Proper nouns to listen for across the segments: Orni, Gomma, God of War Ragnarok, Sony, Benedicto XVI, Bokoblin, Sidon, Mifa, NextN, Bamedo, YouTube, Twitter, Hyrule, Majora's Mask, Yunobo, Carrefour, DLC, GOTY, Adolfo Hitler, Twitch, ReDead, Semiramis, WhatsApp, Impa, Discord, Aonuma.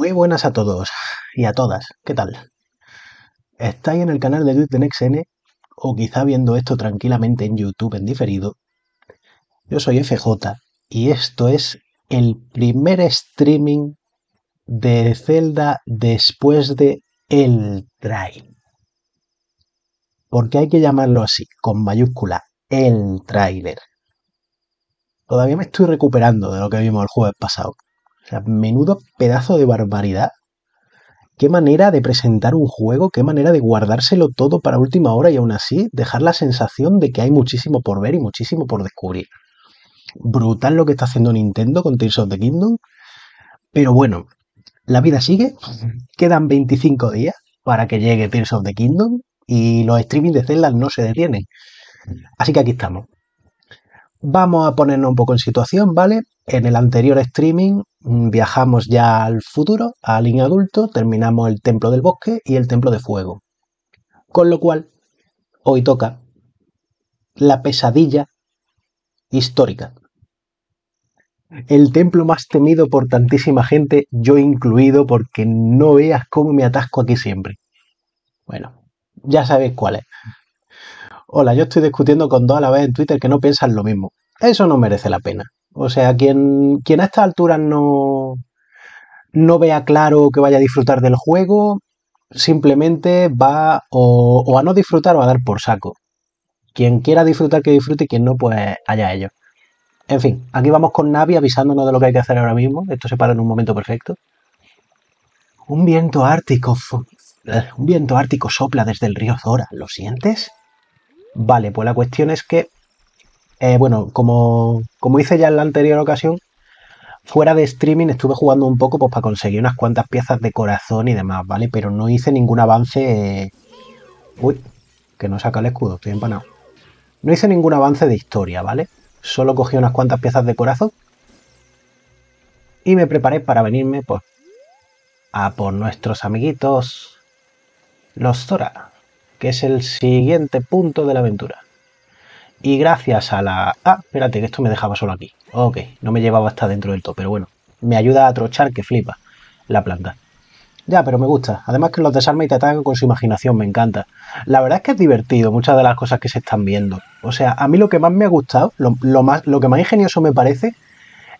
Muy buenas a todos y a todas, ¿qué tal? Estáis en el canal de Twitch de NextN o quizá viendo esto tranquilamente en YouTube en diferido. Yo soy FJ y esto es el primer streaming de Zelda después de el Trail. Porque hay que llamarlo así, con mayúscula, el tráiler. Todavía me estoy recuperando de lo que vimos el jueves pasado. O sea, menudo pedazo de barbaridad. Qué manera de presentar un juego, qué manera de guardárselo todo para última hora y aún así dejar la sensación de que hay muchísimo por ver y muchísimo por descubrir. Brutal lo que está haciendo Nintendo con Tears of the Kingdom. Pero bueno, la vida sigue. Quedan 25 días para que llegue Tears of the Kingdom y los streamings de Zelda no se detienen. Así que aquí estamos. Vamos a ponernos un poco en situación, ¿vale? En el anterior streaming viajamos ya al futuro, al niño adulto, terminamos el templo del bosque y el templo de fuego. Con lo cual, hoy toca la pesadilla histórica. El templo más temido por tantísima gente, yo incluido, porque no veas cómo me atasco aquí siempre. Bueno, ya sabéis cuál es. Hola, yo estoy discutiendo con dos a la vez en Twitter que no piensan lo mismo. Eso no merece la pena. O sea, quien a estas alturas no vea claro que vaya a disfrutar del juego, simplemente va o a no disfrutar o a dar por saco. Quien quiera disfrutar, que disfrute, y quien no, pues allá ellos. En fin, aquí vamos con Navi avisándonos de lo que hay que hacer ahora mismo. Esto se para en un momento perfecto. Un viento ártico sopla desde el río Zora. ¿Lo sientes? Vale, pues la cuestión es que, bueno, como hice ya en la anterior ocasión, fuera de streaming estuve jugando un poco pues para conseguir unas cuantas piezas de corazón y demás, ¿vale? Pero no hice ningún avance... Uy, que no saca el escudo, estoy empanado. No hice ningún avance de historia, ¿vale? Solo cogí unas cuantas piezas de corazón y me preparé para venirme pues a por nuestros amiguitos los Zora, que es el siguiente punto de la aventura. Y gracias a la... Ah, espérate, que esto me dejaba solo aquí. Ok, no me llevaba hasta dentro del todo, pero bueno. Me ayuda a trochar, que flipa la planta. Ya, pero me gusta. Además que los desarma y te atacan con su imaginación, me encanta. La verdad es que es divertido muchas de las cosas que se están viendo. O sea, a mí lo que más me ha gustado, lo que más ingenioso me parece,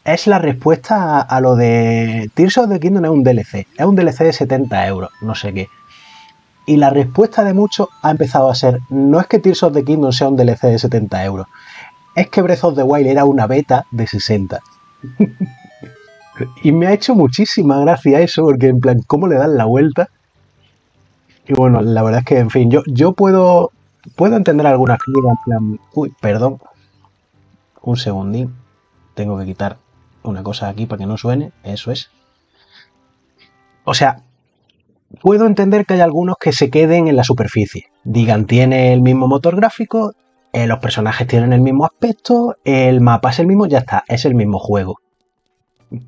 es la respuesta a lo de... Tears of the Kingdom es un DLC. Es un DLC de 70 euros, no sé qué. Y la respuesta de muchos ha empezado a ser, no es que Tears of the Kingdom sea un DLC de 70 euros, es que Breath of the Wild era una beta de 60. Y me ha hecho muchísima gracia eso, porque en plan, ¿cómo le dan la vuelta? Y bueno, la verdad es que, en fin, yo puedo entender algunas críticas, en plan, uy, perdón, un segundín, tengo que quitar una cosa aquí para que no suene, eso es. O sea... Puedo entender que hay algunos que se queden en la superficie. Digan, tiene el mismo motor gráfico, los personajes tienen el mismo aspecto, el mapa es el mismo, ya está, es el mismo juego.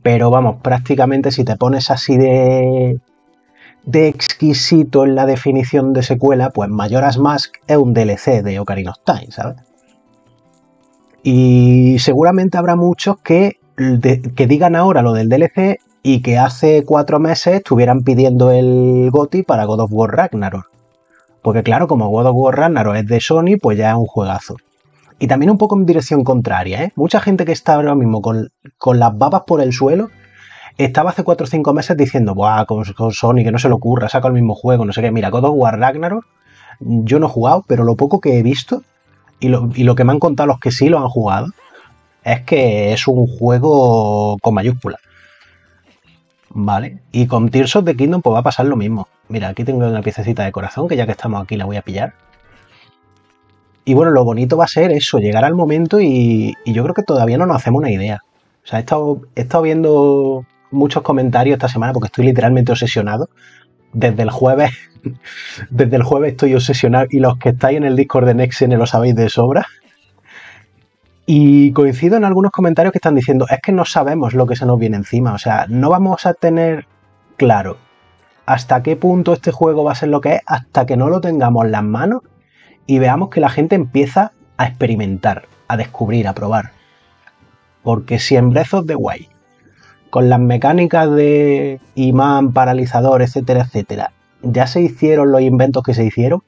Pero vamos, prácticamente si te pones así de exquisito en la definición de secuela, pues Majora's Mask es un DLC de Ocarina of Time, ¿sabes? Y seguramente habrá muchos que digan ahora lo del DLC... Y que hace 4 meses estuvieran pidiendo el GOTY para God of War Ragnarok. Porque claro, como God of War Ragnarok es de Sony, pues ya es un juegazo. Y también un poco en dirección contraria, ¿eh? Mucha gente que está ahora mismo con las babas por el suelo, estaba hace 4 o 5 meses diciendo, ¡buah, con Sony, que no se le ocurra, saca el mismo juego, no sé qué! Mira, God of War Ragnarok, yo no he jugado, pero lo poco que he visto, y lo que me han contado los que sí lo han jugado, es que es un juego con mayúsculas. Vale, y con Tears of the Kingdom pues va a pasar lo mismo. Mira, aquí tengo una piececita de corazón, que ya que estamos aquí la voy a pillar. Y bueno, lo bonito va a ser eso, llegar al momento y yo creo que todavía no nos hacemos una idea. O sea, he estado viendo muchos comentarios esta semana porque estoy literalmente obsesionado. Desde el jueves estoy obsesionado y los que estáis en el Discord de NextN lo sabéis de sobra. Y coincido en algunos comentarios que están diciendo, es que no sabemos lo que se nos viene encima, o sea, no vamos a tener claro hasta qué punto este juego va a ser lo que es hasta que no lo tengamos en las manos y veamos que la gente empieza a experimentar, a descubrir, a probar. Porque si en Breath of the Wild con las mecánicas de imán, paralizador, etcétera, etcétera, ya se hicieron los inventos que se hicieron.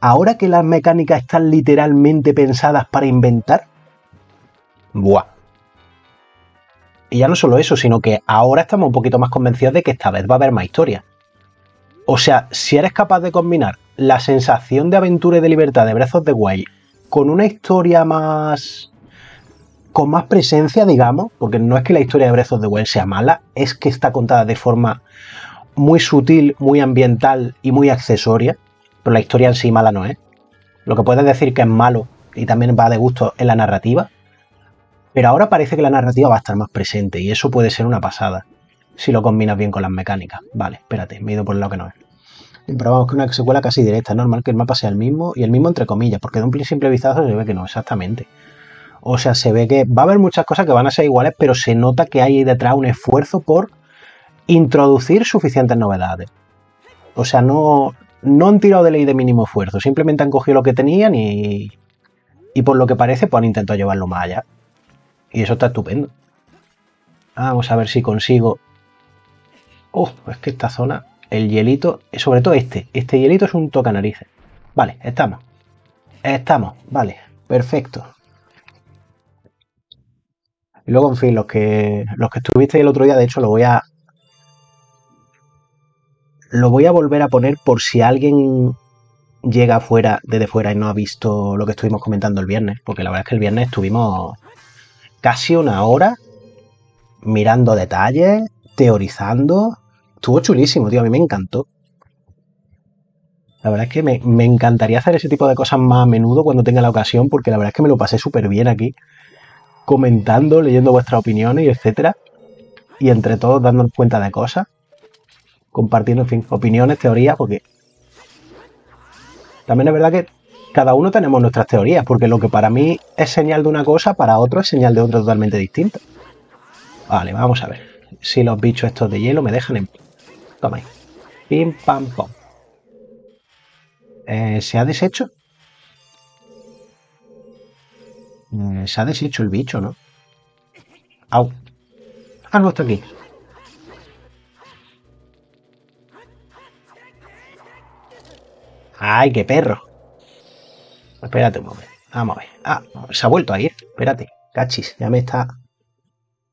Ahora que las mecánicas están literalmente pensadas para inventar, ¡buah! Y ya no solo eso, sino que ahora estamos un poquito más convencidos de que esta vez va a haber más historia. O sea, si eres capaz de combinar la sensación de aventura y de libertad de Breath of the Wild con una historia más... con más presencia, digamos, porque no es que la historia de Breath of the Wild sea mala, es que está contada de forma muy sutil, muy ambiental y muy accesoria, pero la historia en sí mala no es. Lo que puedes decir que es malo y también va de gusto en la narrativa, pero ahora parece que la narrativa va a estar más presente y eso puede ser una pasada. Si lo combinas bien con las mecánicas. Vale, espérate, me he ido por el lado que no es. Pero vamos, que una secuela casi directa. Es normal que el mapa sea el mismo, y el mismo entre comillas, porque de un simple vistazo se ve que no, exactamente. O sea, se ve que va a haber muchas cosas que van a ser iguales, pero se nota que hay detrás un esfuerzo por introducir suficientes novedades. O sea, no han tirado de ley de mínimo esfuerzo, simplemente han cogido lo que tenían y por lo que parece, pues han intentado llevarlo más allá. Y eso está estupendo. Vamos a ver si consigo... es que esta zona, el hielito, sobre todo este hielito es un toca narices. Vale, estamos, vale, perfecto. Y luego, en fin, los que estuvisteis el otro día, de hecho lo voy a volver a poner por si alguien llega fuera, desde fuera, y no ha visto lo que estuvimos comentando el viernes, porque la verdad es que el viernes estuvimos casi una hora mirando detalles, teorizando. Estuvo chulísimo, tío, a mí me encantó. La verdad es que me encantaría hacer ese tipo de cosas más a menudo cuando tenga la ocasión, porque la verdad es que me lo pasé súper bien aquí, comentando, leyendo vuestras opiniones, etcétera, y entre todos dándonos cuenta de cosas, compartiendo, en fin, opiniones, teorías, porque también es verdad que cada uno tenemos nuestras teorías, porque lo que para mí es señal de una cosa, para otro es señal de otra totalmente distinta. Vale, vamos a ver si los bichos estos de hielo me dejan en... Toma ahí. Pim, pam, pom. ¿Se ha deshecho? Se ha deshecho el bicho, ¿no? Au. Algo está aquí. ¡Ay, qué perro! Espérate un momento. Vamos a ver. Ah, se ha vuelto a ir. Espérate. Cachis, ya me está...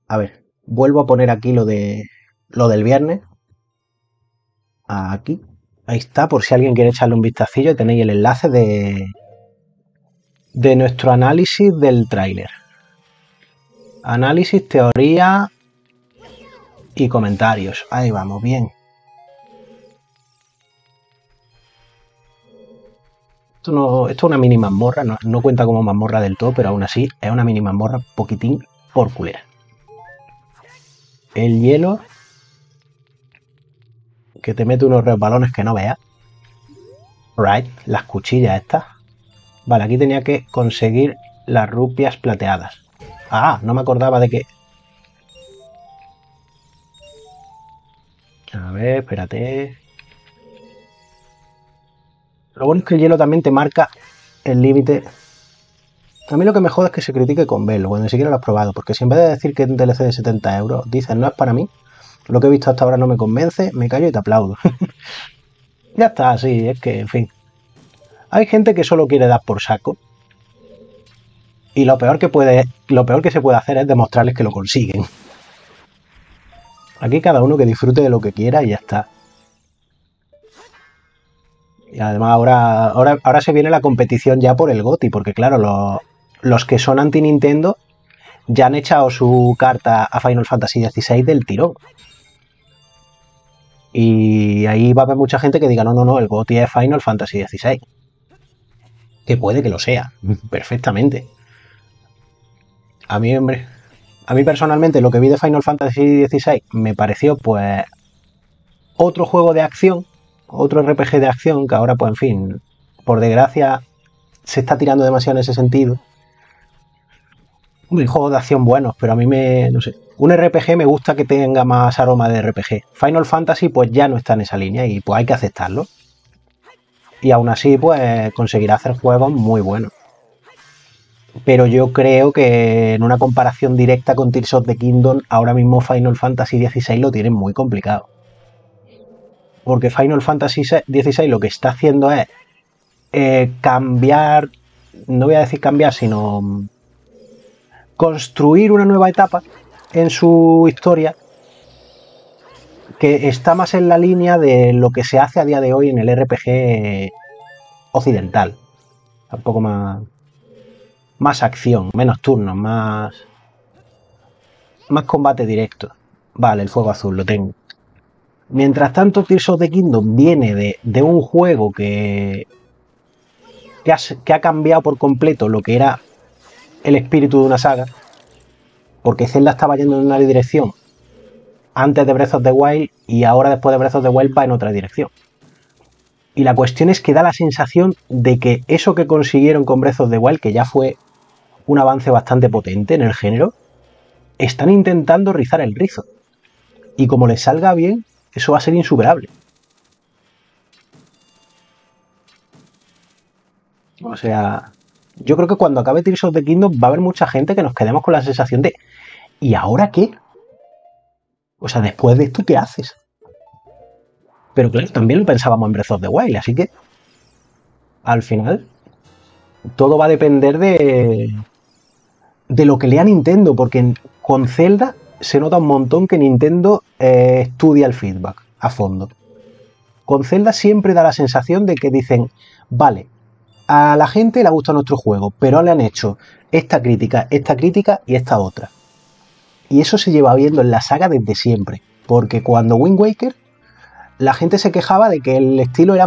A ver. Vuelvo a poner aquí lo del viernes. Aquí. Ahí está, por si alguien quiere echarle un vistacillo. Tenéis el enlace de nuestro análisis del tráiler. Análisis, teoría y comentarios. Ahí vamos, bien. Esto es una mini mazmorra. No cuenta como mazmorra del todo, pero aún así es una mini mazmorra poquitín por culera. El hielo, que te mete unos resbalones que no veas. Right, las cuchillas estas. Vale, aquí tenía que conseguir las rupias plateadas. Ah, no me acordaba de que... A ver, espérate. Lo bueno es que el hielo también te marca el límite. A mí lo que me joda es que se critique con verlo, cuando ni siquiera lo has probado, porque si en vez de decir que es un DLC de 70 euros, dices, no es para mí, lo que he visto hasta ahora no me convence, me callo y te aplaudo. Ya está, sí, es que, en fin. Hay gente que solo quiere dar por saco, y lo peor que se puede hacer es demostrarles que lo consiguen. Aquí cada uno que disfrute de lo que quiera y ya está. Y además ahora se viene la competición ya por el GOTY, porque claro, los que son anti-Nintendo ya han echado su carta a Final Fantasy XVI del tirón. Y ahí va a haber mucha gente que diga, no, el GOTY es Final Fantasy XVI. Que puede que lo sea, perfectamente. A mí, hombre, a mí personalmente lo que vi de Final Fantasy XVI me pareció, pues, otro juego de acción, otro RPG de acción, que ahora, pues, en fin, por desgracia, se está tirando demasiado en ese sentido. Muy juegos de acción buenos, pero a mí no sé. Un RPG me gusta que tenga más aroma de RPG. Final Fantasy pues ya no está en esa línea y pues hay que aceptarlo. Y aún así pues conseguirá hacer juegos muy buenos. Pero yo creo que en una comparación directa con Tears of the Kingdom, ahora mismo Final Fantasy XVI lo tienen muy complicado. Porque Final Fantasy XVI lo que está haciendo es cambiar, no voy a decir cambiar, sino construir una nueva etapa en su historia que está más en la línea de lo que se hace a día de hoy en el RPG occidental. Un poco más acción, menos turnos, más combate directo. Vale, el fuego azul lo tengo. Mientras tanto, Tears of the Kingdom viene de un juego que ha cambiado por completo lo que era el espíritu de una saga, porque Zelda estaba yendo en una dirección antes de Breath of the Wild y ahora después de Breath of the Wild va en otra dirección. Y la cuestión es que da la sensación de que eso que consiguieron con Breath of the Wild, que ya fue un avance bastante potente en el género, están intentando rizar el rizo. Y como les salga bien, eso va a ser insuperable. O sea, yo creo que cuando acabe Tears of the Kingdom va a haber mucha gente que nos quedemos con la sensación de ¿y ahora qué? O sea, después de esto, ¿qué haces? Pero claro, también lo pensábamos en Breath of the Wild, así que al final todo va a depender de lo que lea Nintendo, porque con Zelda se nota un montón que Nintendo estudia el feedback a fondo. Con Zelda siempre da la sensación de que dicen, vale, a la gente le ha gustado nuestro juego, pero le han hecho esta crítica y esta otra. Y eso se lleva viendo en la saga desde siempre, porque cuando Wind Waker, la gente se quejaba de que el estilo era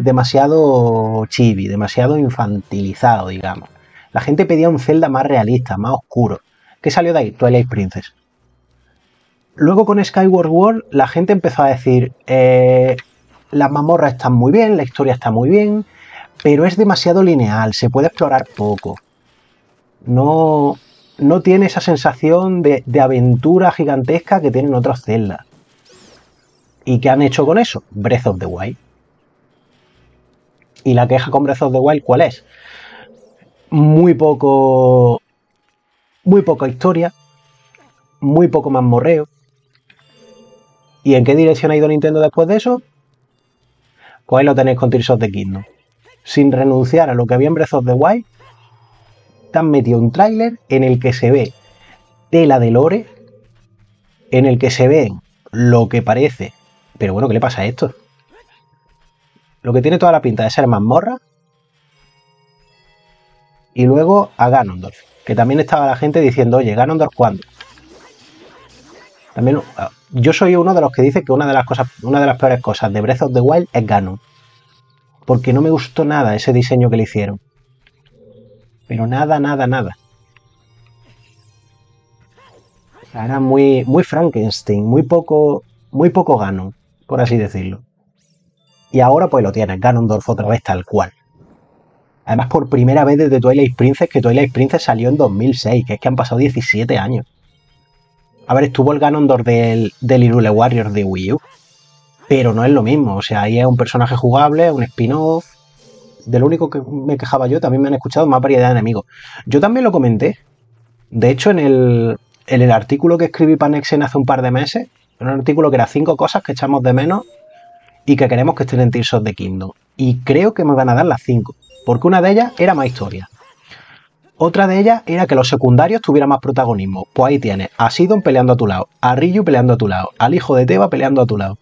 demasiado chibi, demasiado infantilizado, digamos. La gente pedía un Zelda más realista, más oscuro. ¿Qué salió de ahí? Twilight Princess. Luego con Skyward Sword la gente empezó a decir las mazmorras están muy bien, la historia está muy bien, pero es demasiado lineal, se puede explorar poco. No tiene esa sensación de aventura gigantesca que tienen otras Zeldas. ¿Y qué han hecho con eso? Breath of the Wild. ¿Y la queja con Breath of the Wild cuál es? Muy poca historia, muy poco mazmorreo. ¿Y en qué dirección ha ido Nintendo después de eso? Pues ahí lo tenéis con Tears of the Kingdom. Sin renunciar a lo que había en Breath of the Wild, te han metido un tráiler en el que se ve tela de lore, en el que se ve lo que parece. Pero bueno, ¿qué le pasa a esto? Lo que tiene toda la pinta de ser mazmorra. Y luego a Ganondorf, que también estaba la gente diciendo, oye, ¿Ganondorf cuándo? También, yo soy uno de los que dice que una de las peores cosas de Breath of the Wild es Ganon. Porque no me gustó nada ese diseño que le hicieron. Pero nada. Era muy Frankenstein, muy poco Ganon, por así decirlo. Y ahora pues lo tienes, Ganondorf otra vez tal cual. Además por primera vez desde Twilight Princess, que Twilight Princess salió en 2006, que es que han pasado 17 años. A ver, estuvo el Ganondorf del Hyrule Warriors de Wii U, pero no es lo mismo. O sea, ahí es un personaje jugable, un spin-off. De lo único que me quejaba yo, también me han escuchado más variedad de enemigos. Yo también lo comenté. De hecho, en el artículo que escribí para NextN hace un par de meses, era un artículo que era 5 cosas que echamos de menos y que queremos que estén en Tears of the Kingdom. Y creo que me van a dar las 5. Porque una de ellas era más historia. Otra de ellas era que los secundarios tuvieran más protagonismo. Pues ahí tienes a Sidon peleando a tu lado, a Ryu peleando a tu lado, al hijo de Teba peleando a tu lado.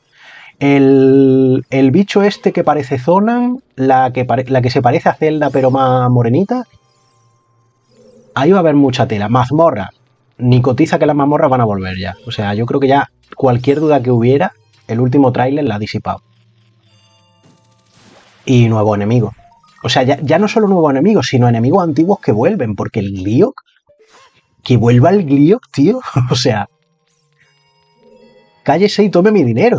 El bicho este que parece Zonan, la que se parece a Zelda pero más morenita. Ahí va a haber mucha tela. Mazmorra. Ni cotiza que las mazmorras van a volver ya. O sea, yo creo que ya cualquier duda que hubiera, el último tráiler la ha disipado. Y nuevo enemigo. O sea, ya no solo nuevos enemigos, sino enemigos antiguos que vuelven, porque el Gleeok, que vuelva el Gleeok, tío, o sea, cállese y tome mi dinero.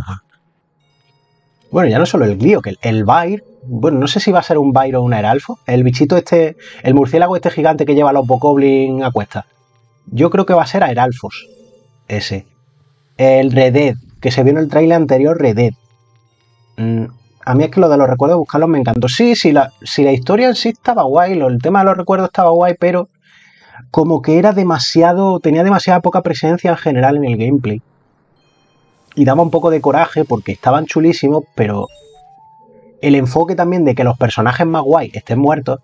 Bueno, ya no solo el Gleeok, el Bair, bueno, no sé si va a ser un Bair o un Aeralfos, el bichito este, el murciélago este gigante que lleva a los Bokoblin a cuesta. Yo creo que va a ser Aeralfos, ese. El ReDead, que se vio en el trailer anterior, ReDead. A mí es que lo de los recuerdos, buscarlos me encantó. Sí, si la historia en sí estaba guay, el tema de los recuerdos estaba guay, pero como que era demasiado, tenía demasiada poca presencia en general en el gameplay. Y daba un poco de coraje porque estaban chulísimos, pero el enfoque también de que los personajes más guay estén muertos,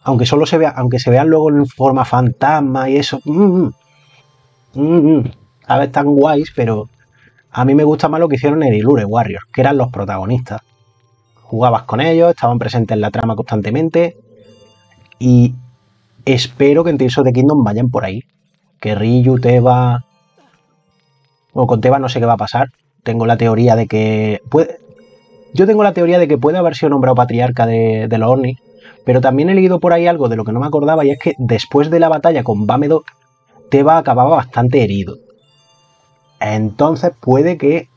aunque solo se vea, aunque se vean luego en forma fantasma y eso, a ver, tan guays, pero a mí me gusta más lo que hicieron en Hyrule Warriors, que eran los protagonistas. Jugabas con ellos, estaban presentes en la trama constantemente, y espero que en Tears of the Kingdom vayan por ahí. Que Ryu, Teba... Bueno, con Teba no sé qué va a pasar. Tengo la teoría de que... Yo tengo la teoría de que puede haber sido nombrado patriarca de los Orni, pero también he leído por ahí algo de lo que no me acordaba, y es que después de la batalla con Bamedo, Teba acababa bastante herido. Entonces puede que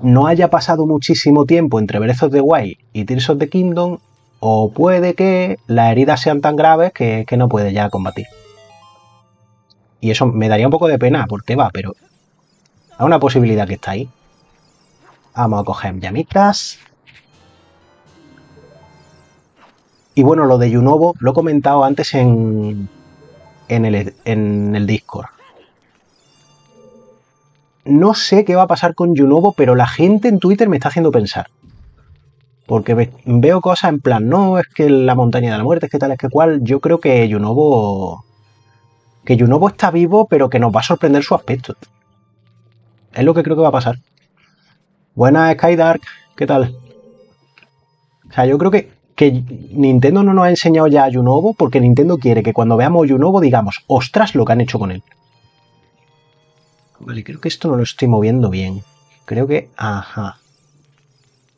no haya pasado muchísimo tiempo entre Breath of the Wild y Tears of the Kingdom, o puede que las heridas sean tan graves que no puede ya combatir. Y eso me daría un poco de pena por Teba, pero es una posibilidad que está ahí. Vamos a coger llamitas. Y bueno, lo de Yunobo lo he comentado antes en el Discord. No sé qué va a pasar con Yunobo, pero la gente en Twitter me está haciendo pensar. Porque veo cosas en plan, no, es que la montaña de la muerte, es que tal, es que cual. Yo creo que Yunobo está vivo, pero que nos va a sorprender su aspecto. Es lo que creo que va a pasar. Buenas, Skydark, ¿qué tal? O sea, yo creo que Nintendo no nos ha enseñado ya a Yunobo, porque Nintendo quiere que cuando veamos Yunobo digamos, ostras, lo que han hecho con él. Vale, creo que esto no lo estoy moviendo bien. Creo que... Ajá.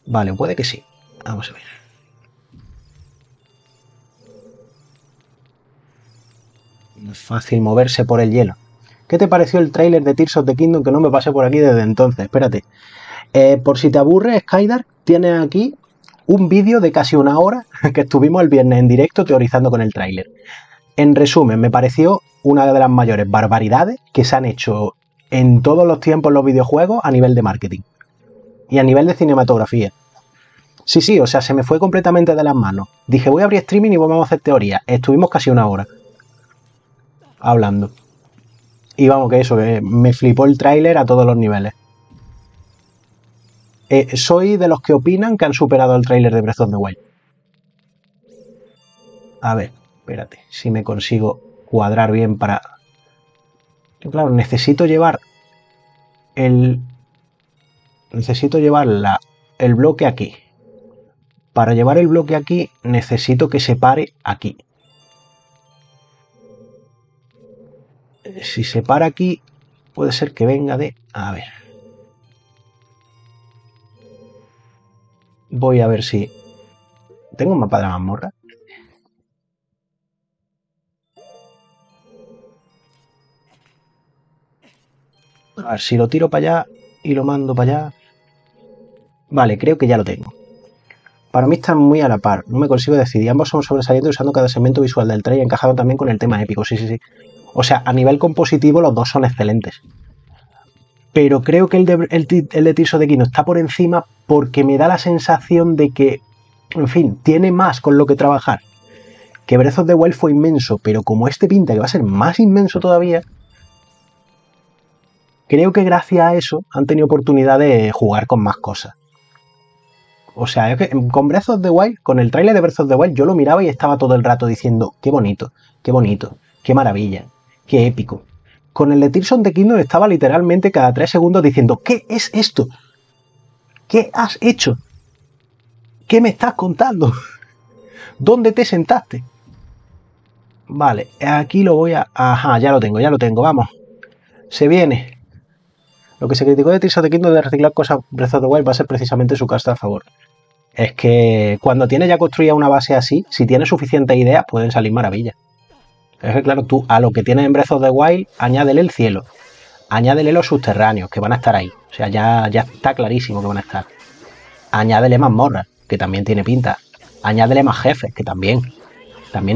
Vale, puede que sí. Vamos a ver. No es fácil moverse por el hielo. ¿Qué te pareció el tráiler de Tears of the Kingdom? Que no me pasé por aquí desde entonces. Espérate. Por si te aburre, Skydark, tienes aquí un vídeo de casi una hora que estuvimos el viernes en directo teorizando con el tráiler. En resumen, me pareció una de las mayores barbaridades que se han hecho en todos los tiempos los videojuegos a nivel de marketing y a nivel de cinematografía. Sí, o sea, se me fue completamente de las manos. Dije, voy a abrir streaming y vamos a hacer teoría. Estuvimos casi una hora hablando. Y vamos, que eso, que me flipó el tráiler a todos los niveles. Soy de los que opinan que han superado el tráiler de Breath of the Wild. A ver, espérate, si me consigo cuadrar bien para... Yo, claro, necesito llevar el bloque aquí. Para llevar el bloque aquí, necesito que se pare aquí. Si se para aquí, puede ser que venga de... A ver... Voy a ver si... ¿Tengo un mapa de la mazmorra? A ver, si lo tiro para allá y lo mando para allá... Vale, creo que ya lo tengo. Para mí están muy a la par, no me consigo decidir. Ambos son sobresalientes usando cada segmento visual del trailer, encajado también con el tema épico, sí. O sea, a nivel compositivo los dos son excelentes. Pero creo que el de Tears of the Kingdom está por encima porque me da la sensación de que, en fin, tiene más con lo que trabajar. Que Breath of the Wild fue inmenso, pero como este pinta que va a ser más inmenso todavía, creo que gracias a eso han tenido oportunidad de jugar con más cosas. O sea, es que con Breath of the Wild, con el tráiler de Breath of the Wild, yo lo miraba y estaba todo el rato diciendo, qué bonito, qué maravilla, qué épico. Con el de Tears of the Kingdom estaba literalmente cada 3 segundos diciendo, ¿qué es esto? ¿Qué has hecho? ¿Qué me estás contando? ¿Dónde te sentaste? Vale, aquí lo voy a... Ajá, ya lo tengo, vamos. Se viene. Lo que se criticó de Tears of the Kingdom de reciclar cosas Breath of the Wild va a ser precisamente su casta a favor. Es que cuando tienes ya construida una base así, si tienes suficientes ideas pueden salir maravillas. Es que claro, tú a lo que tienes en Breath of the Wild, añádele el cielo, añádele los subterráneos, que van a estar ahí. O sea, ya está clarísimo que van a estar. Añádele mazmorras, que también tiene pinta. Añádele más jefes, que también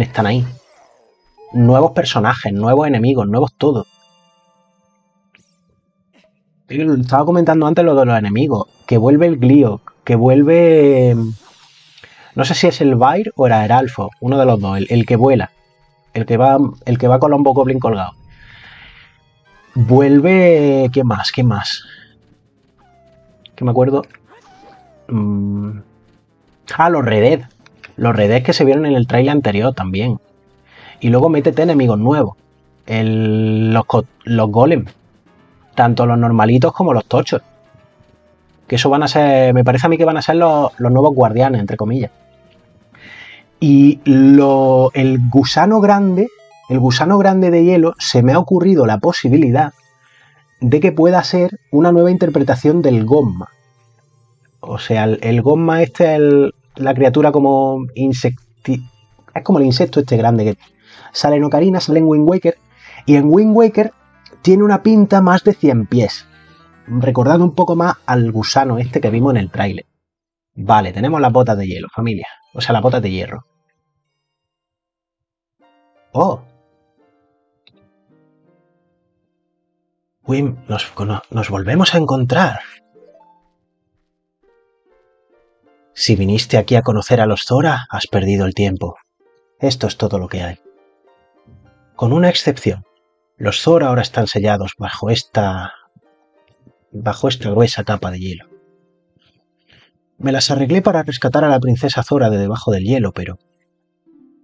están ahí. Nuevos personajes, nuevos enemigos, nuevos todo. Estaba comentando antes lo de los enemigos, que vuelve el Gleeok, que vuelve... No sé si es el Vair o era Aeralfos, uno de los dos, el que vuela, el que va con los Bokoblin colgado. Vuelve... ¿Qué más? ¿Qué más? Que me acuerdo... Ah, los ReDead. Los ReDead que se vieron en el trailer anterior también. Y luego métete enemigos nuevos. Los golems. Tanto los normalitos como los tochos. Que eso van a ser... Me parece a mí que van a ser los nuevos guardianes, entre comillas. Y el gusano grande... El gusano grande de hielo, se me ha ocurrido la posibilidad de que pueda ser una nueva interpretación del Gomma. O sea, el Gomma este es la criatura como insecti... Es como el insecto este grande que sale en Ocarina, sale en Wind Waker. Y en Wind Waker tiene una pinta más de 100 pies. Recordando un poco más al gusano este que vimos en el tráiler. Vale, tenemos las botas de hielo, familia. O sea, las botas de hierro. ¡Oh! Wim, nos volvemos a encontrar. Si viniste aquí a conocer a los Zora, has perdido el tiempo. Esto es todo lo que hay. Con una excepción. Los Zora ahora están sellados bajo esta gruesa capa de hielo. Me las arreglé para rescatar a la princesa Zora de debajo del hielo, pero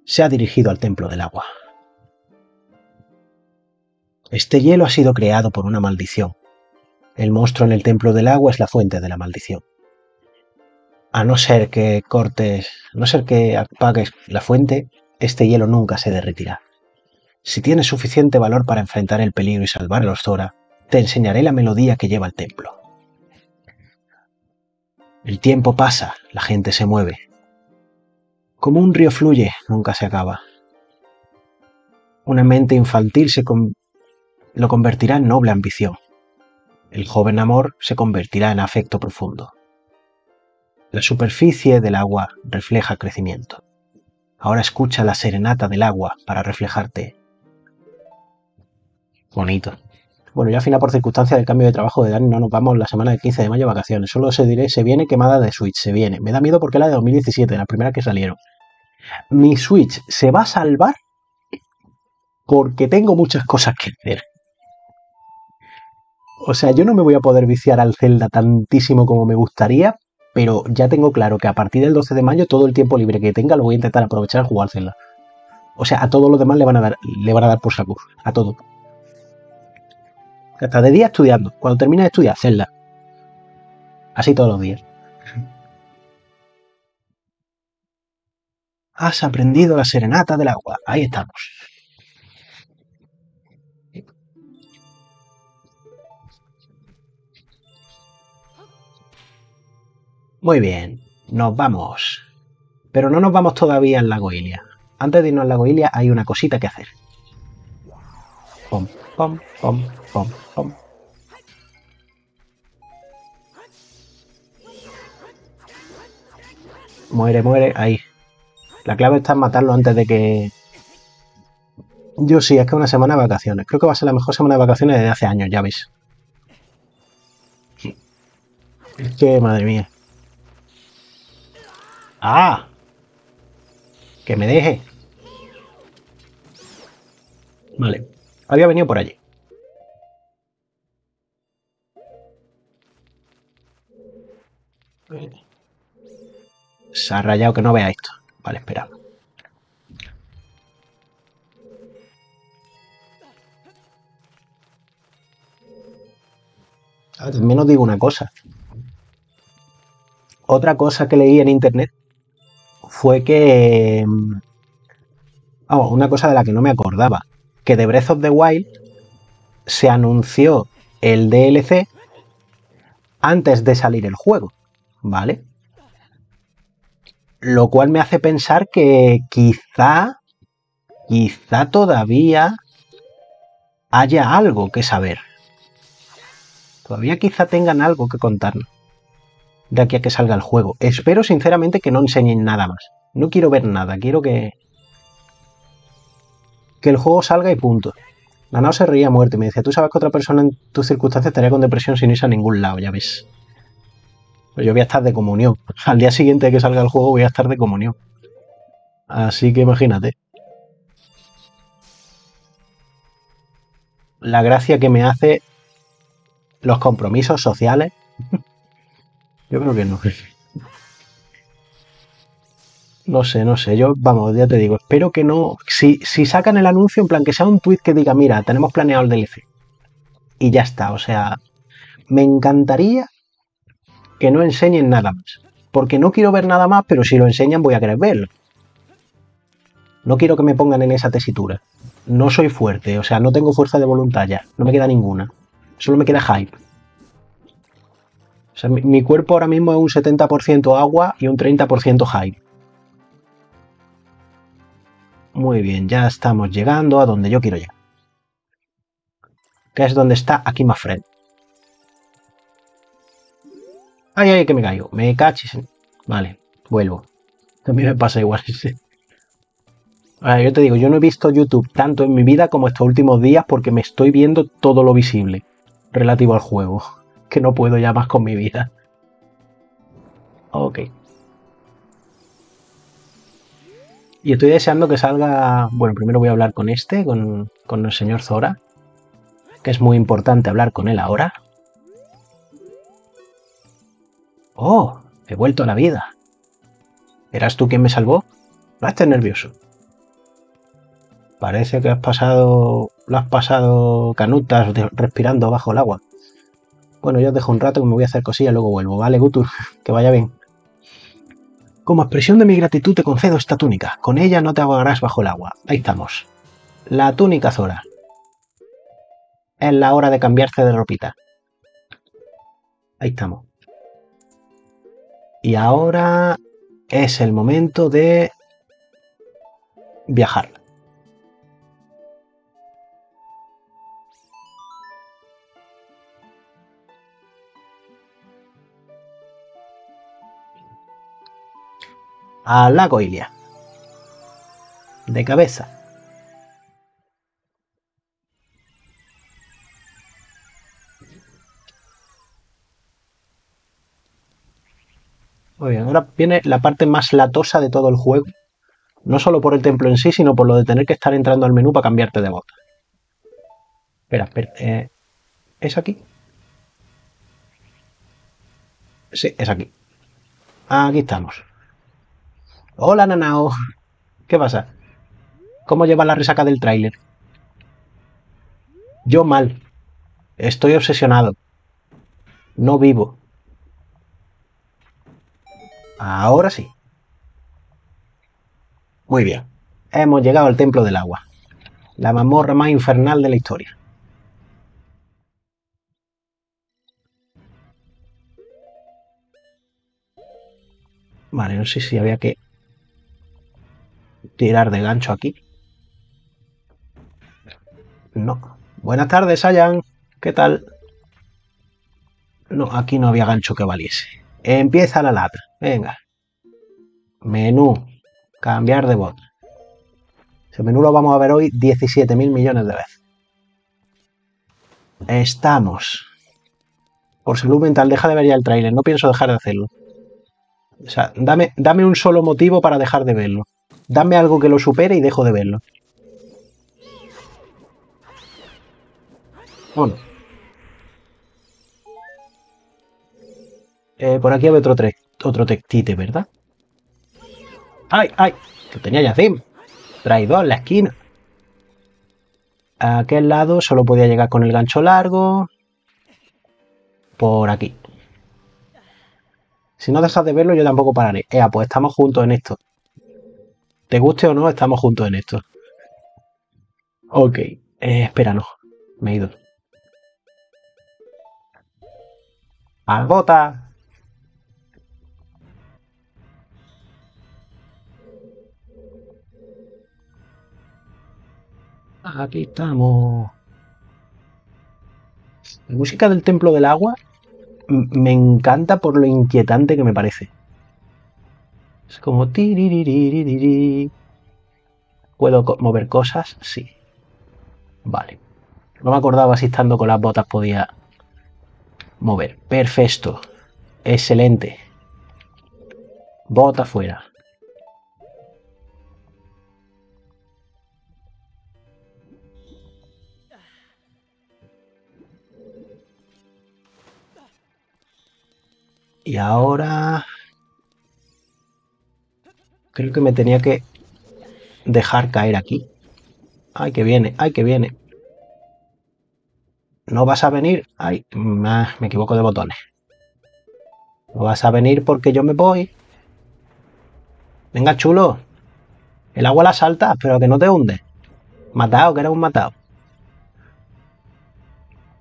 se ha dirigido al templo del agua. Este hielo ha sido creado por una maldición. El monstruo en el templo del agua es la fuente de la maldición. A no ser que apagues la fuente, este hielo nunca se derretirá. Si tienes suficiente valor para enfrentar el peligro y salvar a los Zora, te enseñaré la melodía que lleva al templo. El tiempo pasa, la gente se mueve. Como un río fluye, nunca se acaba. Una mente infantil lo convertirá en noble ambición. El joven amor se convertirá en afecto profundo. La superficie del agua refleja crecimiento. Ahora escucha la serenata del agua para reflejarte. Bonito. Bueno, y al final por circunstancias del cambio de trabajo de Dani no nos vamos la semana del 15 de mayo a vacaciones. Solo os diré, se viene quemada de Switch, se viene. Me da miedo porque es la de 2017, la primera que salieron. Mi Switch se va a salvar porque tengo muchas cosas que hacer. O sea, yo no me voy a poder viciar al Zelda tantísimo como me gustaría, pero ya tengo claro que a partir del 12 de mayo todo el tiempo libre que tenga lo voy a intentar aprovechar a jugar al Zelda. O sea, a todos los demás le van a dar por saco. A todo. Hasta de día estudiando. Cuando termines de estudiar, Zelda. Así todos los días. Has aprendido la serenata del agua. Ahí estamos. Muy bien, nos vamos. Pero no nos vamos todavía al lago Ilia. Antes de irnos al lago Ilia hay una cosita que hacer. Pom, pom, pom, pom, pom. Muere, muere, ahí. La clave está en matarlo antes de que... Yo sí, es que una semana de vacaciones. Creo que va a ser la mejor semana de vacaciones desde hace años, ya veis. Es que, madre mía. ¡Ah! ¡Que me deje! Vale. Había venido por allí. Se ha rayado que no vea esto. Vale, espera. También os digo una cosa. Otra cosa que leí en internet fue que... Oh, una cosa de la que no me acordaba. Que de Breath of the Wild se anunció el DLC antes de salir el juego, ¿vale? Lo cual me hace pensar que quizá todavía haya algo que saber. Todavía quizá tengan algo que contarnos de aquí a que salga el juego. Espero sinceramente que no enseñen nada más. No quiero ver nada, quiero que el juego salga y punto. Nanao se reía a muerte, me decía, tú sabes que otra persona en tus circunstancias estaría con depresión sin irse a ningún lado, ya ves. Yo voy a estar de comunión. Al día siguiente que salga el juego voy a estar de comunión. Así que imagínate. La gracia que me hace los compromisos sociales. Yo creo que no. No sé, no sé. Yo, vamos, ya te digo, espero que no... Si sacan el anuncio, en plan, que sea un tweet que diga, mira, tenemos planeado el DLC. Y ya está, o sea... Me encantaría que no enseñen nada más. Porque no quiero ver nada más, pero si lo enseñan voy a querer verlo. No quiero que me pongan en esa tesitura. No soy fuerte, o sea, no tengo fuerza de voluntad ya. No me queda ninguna. Solo me queda hype. O sea, mi cuerpo ahora mismo es un 70% agua y un 30% hype. Muy bien, ya estamos llegando a donde yo quiero llegar. Que es donde está aquí más frente. ¡Ay, ay, que me caigo! Me cachis. Vale, vuelvo. También me pasa igual. Ahora, yo te digo, yo no he visto YouTube tanto en mi vida como estos últimos días porque me estoy viendo todo lo visible relativo al juego. Que no puedo ya más con mi vida. Ok. Y estoy deseando que salga... Bueno, primero voy a hablar con este, con el señor Zora. Que es muy importante hablar con él ahora. ¡Oh! He vuelto a la vida. ¿Eras tú quien me salvó? No estés nervioso. Parece que has pasado... Lo has pasado canutas respirando bajo el agua. Bueno, yo os dejo un rato que me voy a hacer cosillas, luego vuelvo. Vale, Gutur, que vaya bien. Como expresión de mi gratitud te concedo esta túnica. Con ella no te ahogarás bajo el agua. Ahí estamos. La túnica Zora. Es la hora de cambiarse de ropita. Ahí estamos. Y ahora es el momento de viajar. A la Goilia. De cabeza. Muy bien, ahora viene la parte más latosa de todo el juego. No solo por el templo en sí, sino por lo de tener que estar entrando al menú para cambiarte de bota. Espera, espera. ¿Es aquí? Sí, es aquí. Aquí estamos. Hola, Nanao. ¿Qué pasa? ¿Cómo lleva la resaca del tráiler? Yo mal. Estoy obsesionado. No vivo. Ahora sí. Muy bien. Hemos llegado al templo del agua. La mazmorra más infernal de la historia. Vale, no sé si había que... tirar de gancho aquí. No. Buenas tardes, Sayan. ¿Qué tal? No, aquí no había gancho que valiese. Empieza la lata. Venga. Menú. Cambiar de bot. Ese menú lo vamos a ver hoy 17.000 millones de veces. Estamos. Por salud mental, deja de ver ya el tráiler. No pienso dejar de hacerlo. O sea, dame un solo motivo para dejar de verlo. Dame algo que lo supere y dejo de verlo. Bueno. Por aquí hay otro textite, ¿verdad? ¡Ay, ay! Lo tenía Yacim. Traidor, la esquina. A aquel lado solo podía llegar con el gancho largo. Por aquí. Si no dejas de verlo, yo tampoco pararé. Pues estamos juntos en esto. Te guste o no, estamos juntos en esto. Ok. Espera, no. Me he ido. ¡Agota! Aquí estamos. La música del templo del agua me encanta por lo inquietante que me parece. Es como... ¿Puedo mover cosas? Sí. Vale. No me acordaba si estando con las botas podía mover. Perfecto. Excelente. Bota fuera. Y ahora... creo que me tenía que dejar caer aquí. ¡Ay, que viene! ¡Ay, que viene! ¿No vas a venir? ¡Ay! Me equivoco de botones. ¿No vas a venir porque yo me voy? ¡Venga, chulo! El agua la salta, pero que no te hunde. Matado, que era un matado.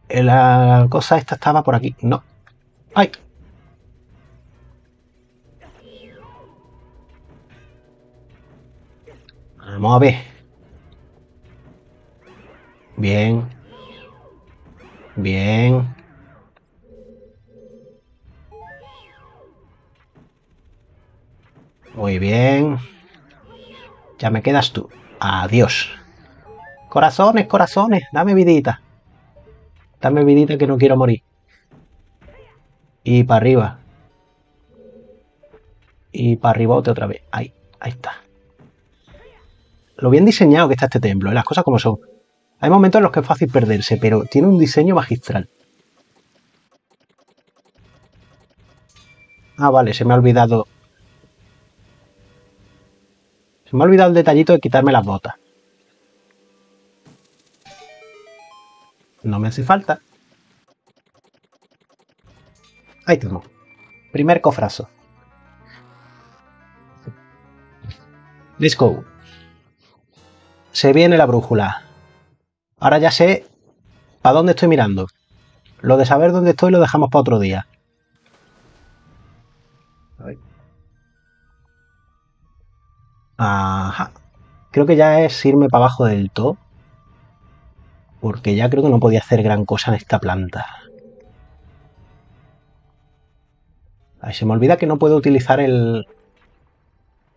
La cosa esta estaba por aquí. ¡No! ¡Ay! Vamos a ver. Bien. Bien. Muy bien. Ya me quedas tú. Adiós. Corazones, corazones. Dame vidita. Dame vidita que no quiero morir. Y para arriba. Y para arribote otra vez. Ahí, ahí está. Lo bien diseñado que está este templo, las cosas como son. Hay momentos en los que es fácil perderse, pero tiene un diseño magistral. Ah, vale, se me ha olvidado. Se me ha olvidado el detallito de quitarme las botas. No me hace falta. Ahí estamos. Primer cofrazo. Let's go. Se viene la brújula. Ahora ya sé para dónde estoy mirando. Lo de saber dónde estoy lo dejamos para otro día. Ajá. Creo que ya es irme para abajo del todo. Porque ya creo que no podía hacer gran cosa en esta planta. Ay, se me olvida que no puedo utilizar el...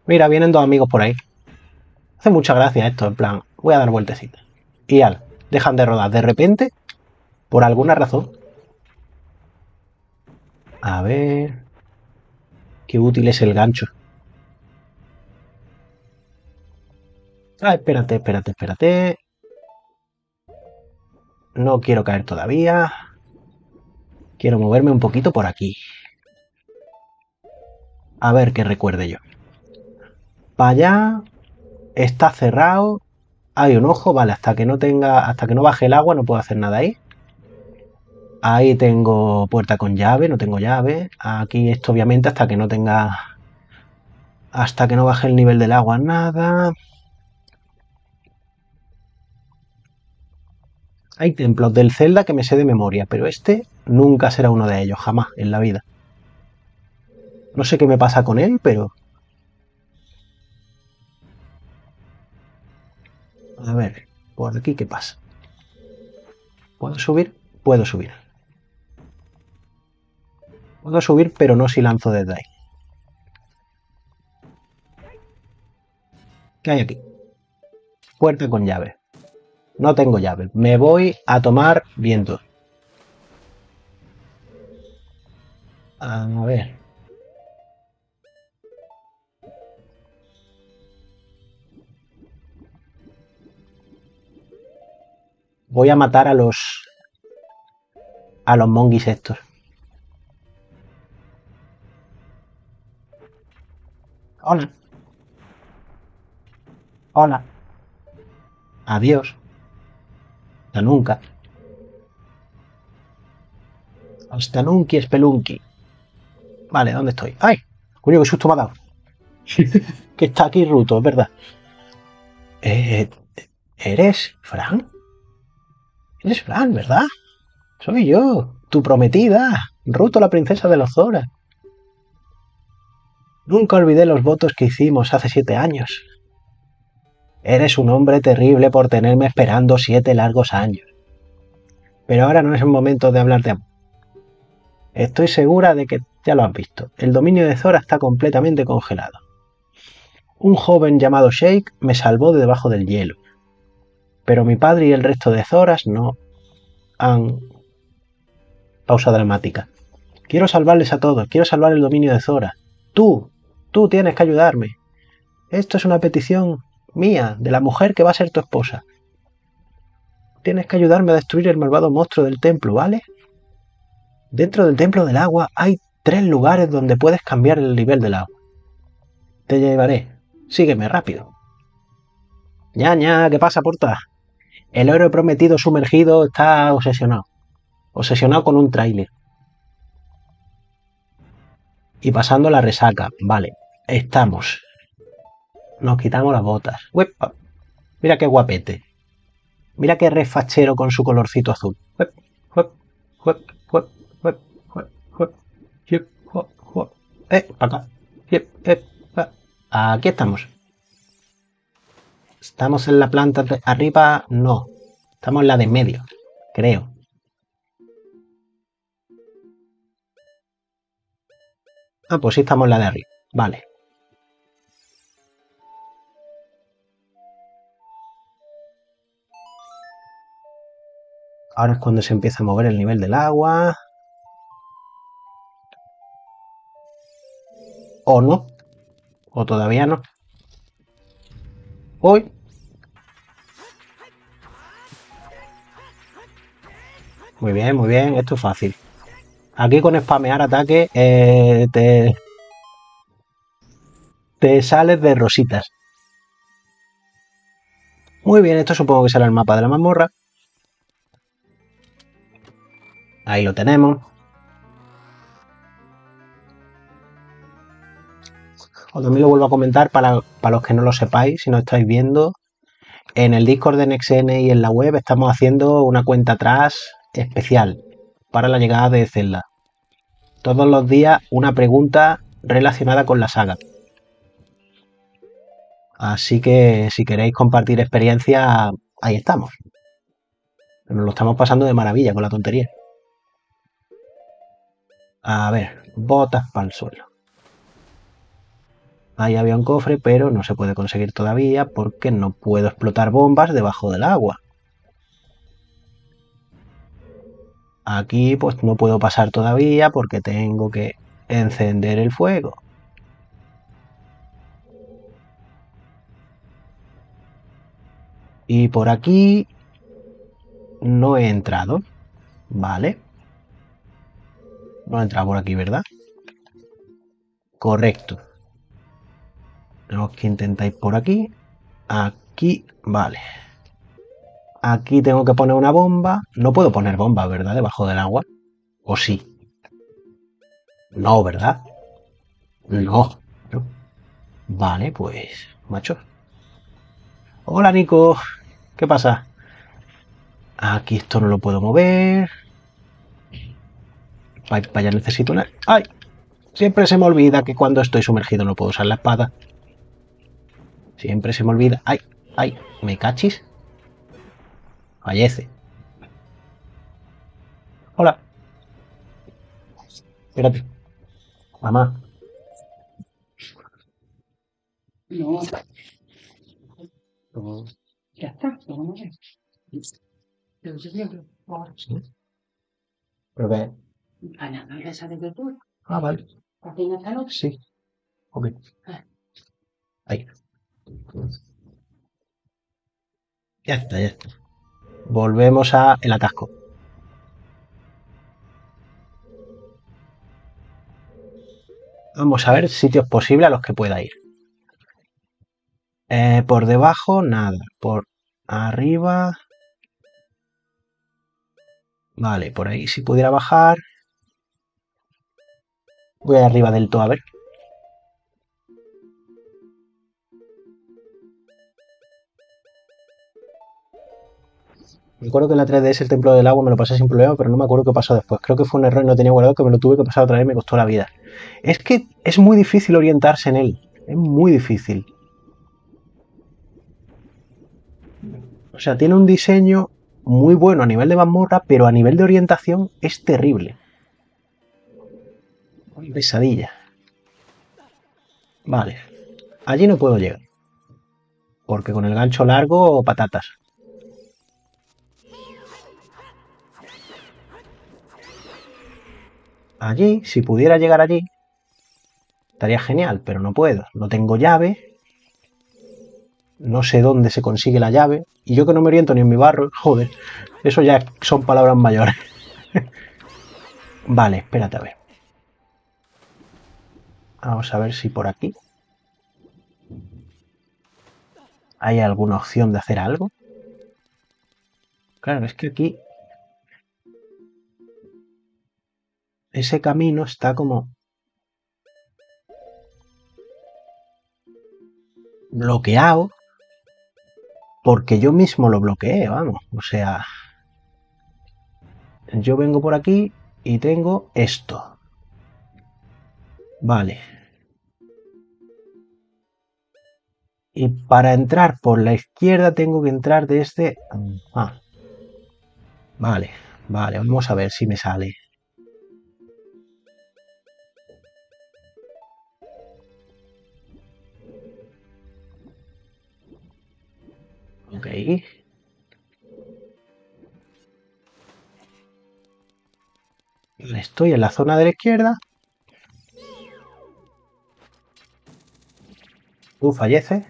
Mira, vienen dos amigos por ahí. Hace mucha gracia esto, en plan, voy a dar vueltecitas. Y al, dejan de rodar de repente, por alguna razón. A ver... qué útil es el gancho. Ah, espérate, espérate, espérate. No quiero caer todavía. Quiero moverme un poquito por aquí. A ver qué recuerde yo. Para allá... está cerrado. Hay un ojo. Vale, hasta que no tenga. Hasta que no baje el agua, no puedo hacer nada ahí. Ahí tengo puerta con llave. No tengo llave. Aquí esto, obviamente, hasta que no tenga. Hasta que no baje el nivel del agua, nada. Hay templos del Zelda que me sé de memoria, pero este nunca será uno de ellos, jamás en la vida. No sé qué me pasa con él, pero. A ver, por aquí, ¿qué pasa? ¿Puedo subir? Puedo subir. Puedo subir, pero no si lanzo desde ahí. ¿Qué hay aquí? Puerta con llave. No tengo llave. Me voy a tomar viento. A ver... voy a matar a los... monguis estos. Hola. Hola. Adiós. Hasta nunca. Hasta nunca, espelunqui. Vale, ¿dónde estoy? ¡Ay! Coño, qué susto me ha dado. Que está aquí Ruto, es verdad. ¿Eres Frank? Eres Fran, ¿verdad? Soy yo, tu prometida, Ruto, la princesa de los Zora. Nunca olvidé los votos que hicimos hace 7 años. Eres un hombre terrible por tenerme esperando 7 largos años. Pero ahora no es el momento de hablar de amor. Estoy segura de que ya lo has visto. El dominio de Zora está completamente congelado. Un joven llamado Sheik me salvó de debajo del hielo. Pero mi padre y el resto de Zoras no han... Pausa dramática. Quiero salvarles a todos, quiero salvar el dominio de Zora. Tú tienes que ayudarme. Esto es una petición mía, de la mujer que va a ser tu esposa. Tienes que ayudarme a destruir el malvado monstruo del templo, ¿vale? Dentro del templo del agua hay 3 lugares donde puedes cambiar el nivel del agua. Te llevaré. Sígueme, rápido. Ñaña, ¿qué pasa, porta? El héroe prometido sumergido está obsesionado. Obsesionado con un tráiler. Y pasando la resaca. Vale, estamos. Nos quitamos las botas. ¡Uepa! Mira qué guapete. Mira qué refachero con su colorcito azul. Para acá. Aquí estamos. Estamos en la planta de arriba, no. Estamos en la de en medio, creo. Ah, pues sí estamos en la de arriba. Vale. Ahora es cuando se empieza a mover el nivel del agua. O no. O todavía no. Hoy. Muy bien, muy bien. Esto es fácil. Aquí con spamear ataque te sales de rositas. Muy bien, esto supongo que será el mapa de la mazmorra. Ahí lo tenemos. O también lo vuelvo a comentar para los que no lo sepáis, si no estáis viendo. En el Discord de NextN y en la web estamos haciendo una cuenta atrás especial para la llegada de Zelda. Todos los días una pregunta relacionada con la saga. Así que si queréis compartir experiencia, ahí estamos. Nos lo estamos pasando de maravilla con la tontería. A ver, botas para el suelo. Ahí había un cofre, pero no se puede conseguir todavía porque no puedo explotar bombas debajo del agua. Aquí pues no puedo pasar todavía porque tengo que encender el fuego. Y por aquí no he entrado, ¿vale? No he entrado por aquí, ¿verdad? Correcto. Tenemos que intentar ir por aquí. Aquí, vale. Aquí tengo que poner una bomba. No puedo poner bomba, ¿verdad? Debajo del agua. ¿O sí? No, ¿verdad? No. No. Vale, pues, macho. Hola, Nico. ¿Qué pasa? Aquí esto no lo puedo mover. Para allá necesito una... ¡Ay! Siempre se me olvida que cuando estoy sumergido no puedo usar la espada. Siempre se me olvida. ¡Ay! ¡Ay! ¿Me cachis? Fallece. ¡Hola! Espérate. Mamá. No. Ya está. Vamos a ver. Pero ve... Ana, ¿no eres de cultura? Ah, vale. ¿Tienes salud? Sí. Ok. Ahí. Ya está, ya está. Volvemos a el atasco. Vamos a ver sitios posibles a los que pueda ir. Por debajo, nada. Por arriba... Vale, por ahí si pudiera bajar... Voy arriba del todo, a ver. Me acuerdo que en la 3DS el templo del agua me lo pasé sin problema, pero no me acuerdo qué pasó después. Creo que fue un error y no tenía guardado, que me lo tuve que pasar otra vez y me costó la vida. Es que es muy difícil orientarse en él. Es muy difícil. O sea, tiene un diseño muy bueno a nivel de mazmorra, pero a nivel de orientación es terrible. Pesadilla. Vale. Allí no puedo llegar. Porque con el gancho largo, patatas. allí. Si pudiera llegar allí, estaría genial, pero no puedo. No tengo llave. No sé dónde se consigue la llave. Y yo que no me oriento ni en mi barro. Joder, eso ya son palabras mayores. Vale, espérate a ver. Vamos a ver si por aquí hay alguna opción de hacer algo. Claro, es que aquí ese camino está como bloqueado porque yo mismo lo bloqueé, vamos. O sea, yo vengo por aquí y tengo esto. Vale. Y para entrar por la izquierda tengo que entrar desde... Ah. Vale, vale, vamos a ver si me sale. Ok. Estoy en la zona de la izquierda. Tú falleces.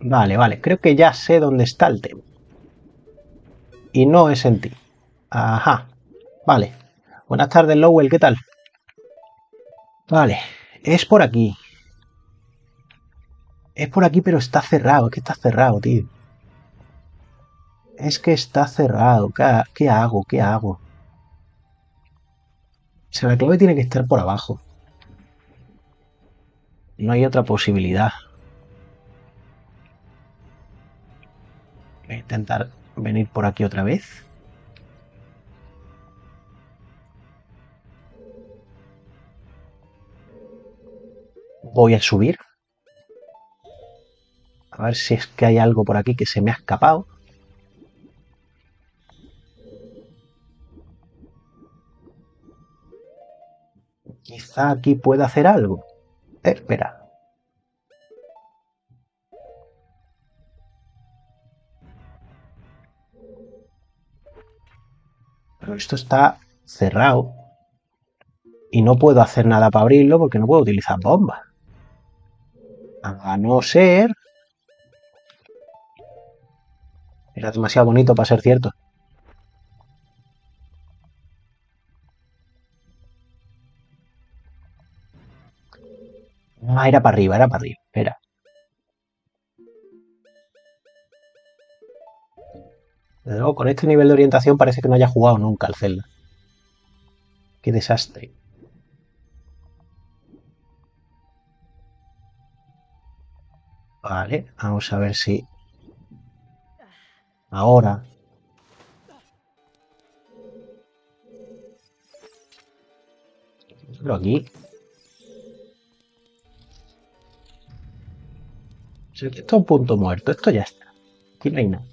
Vale, vale, creo que ya sé dónde está el tema. Y no es en ti. Ajá. Vale. Buenas tardes, Lowell, ¿qué tal? Vale. Es por aquí. Es por aquí, pero está cerrado. Es que está cerrado, tío. Es que está cerrado. ¿Qué hago? ¿Qué hago? O sea, la clave tiene que estar por abajo. No hay otra posibilidad. Voy a intentar venir por aquí otra vez. Voy a subir. A ver si es que hay algo por aquí que se me ha escapado. Quizá aquí pueda hacer algo. Espera. Pero esto está cerrado y no puedo hacer nada para abrirlo porque no puedo utilizar bombas. A no ser... Era demasiado bonito para ser cierto. Ah, era para arriba, era para arriba. Espera. Desde luego, con este nivel de orientación parece que no haya jugado nunca al Zelda. ¡Qué desastre! Vale, vamos a ver si... Ahora... Pero aquí... Esto es un punto muerto, esto ya está. Aquí no hay nada.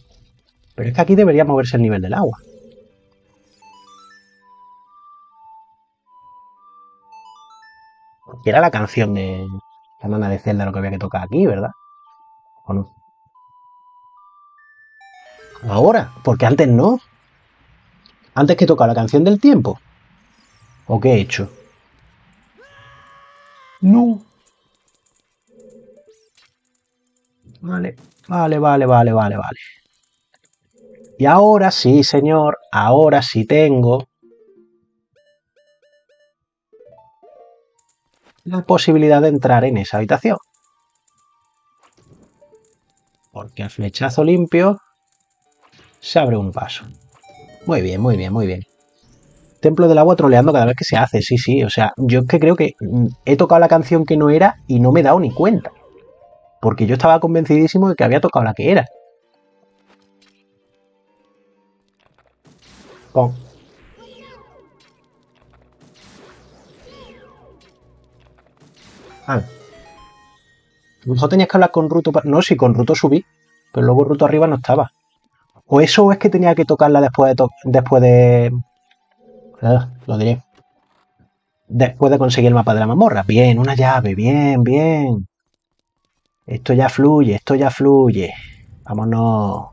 Pero es que aquí debería moverse el nivel del agua. Porque era la canción de la nana de Zelda lo que había que tocar aquí, ¿verdad? ¿O no? Ahora, porque antes no. Antes que tocar la canción del tiempo. ¿O qué he hecho? No. Vale, vale, vale, vale, vale, vale. Y ahora sí, señor, ahora sí tengo la posibilidad de entrar en esa habitación. Porque a flechazo limpio se abre un paso. Muy bien, muy bien, muy bien. Templo del agua troleando cada vez que se hace, sí. O sea, yo es que creo que he tocado la canción que no era y no me he dado ni cuenta. Porque yo estaba convencidísimo de que había tocado la que era. Ah. No tenías que hablar con Ruto. No, sí, con Ruto subí. Pero luego Ruto arriba no estaba. O eso, o es que tenía que tocarla después de... Lo diré. Después de conseguir el mapa de la mazmorra. Bien, una llave. Bien, bien. Esto ya fluye, esto ya fluye. Vámonos.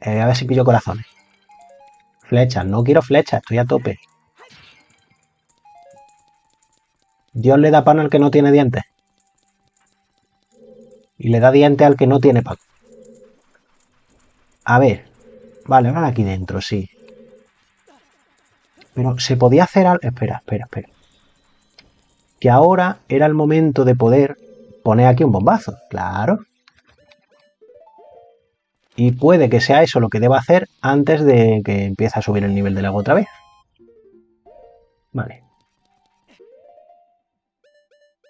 A ver si pillo corazones. Flechas, no quiero flechas, estoy a tope. Dios le da pan al que no tiene dientes. Y le da dientes al que no tiene pan. A ver. Vale, van aquí dentro, sí. Pero se podía hacer algo... Espera, espera, espera. Que ahora era el momento de poder poner aquí un bombazo. Claro. Y puede que sea eso lo que deba hacer antes de que empiece a subir el nivel del agua otra vez. Vale.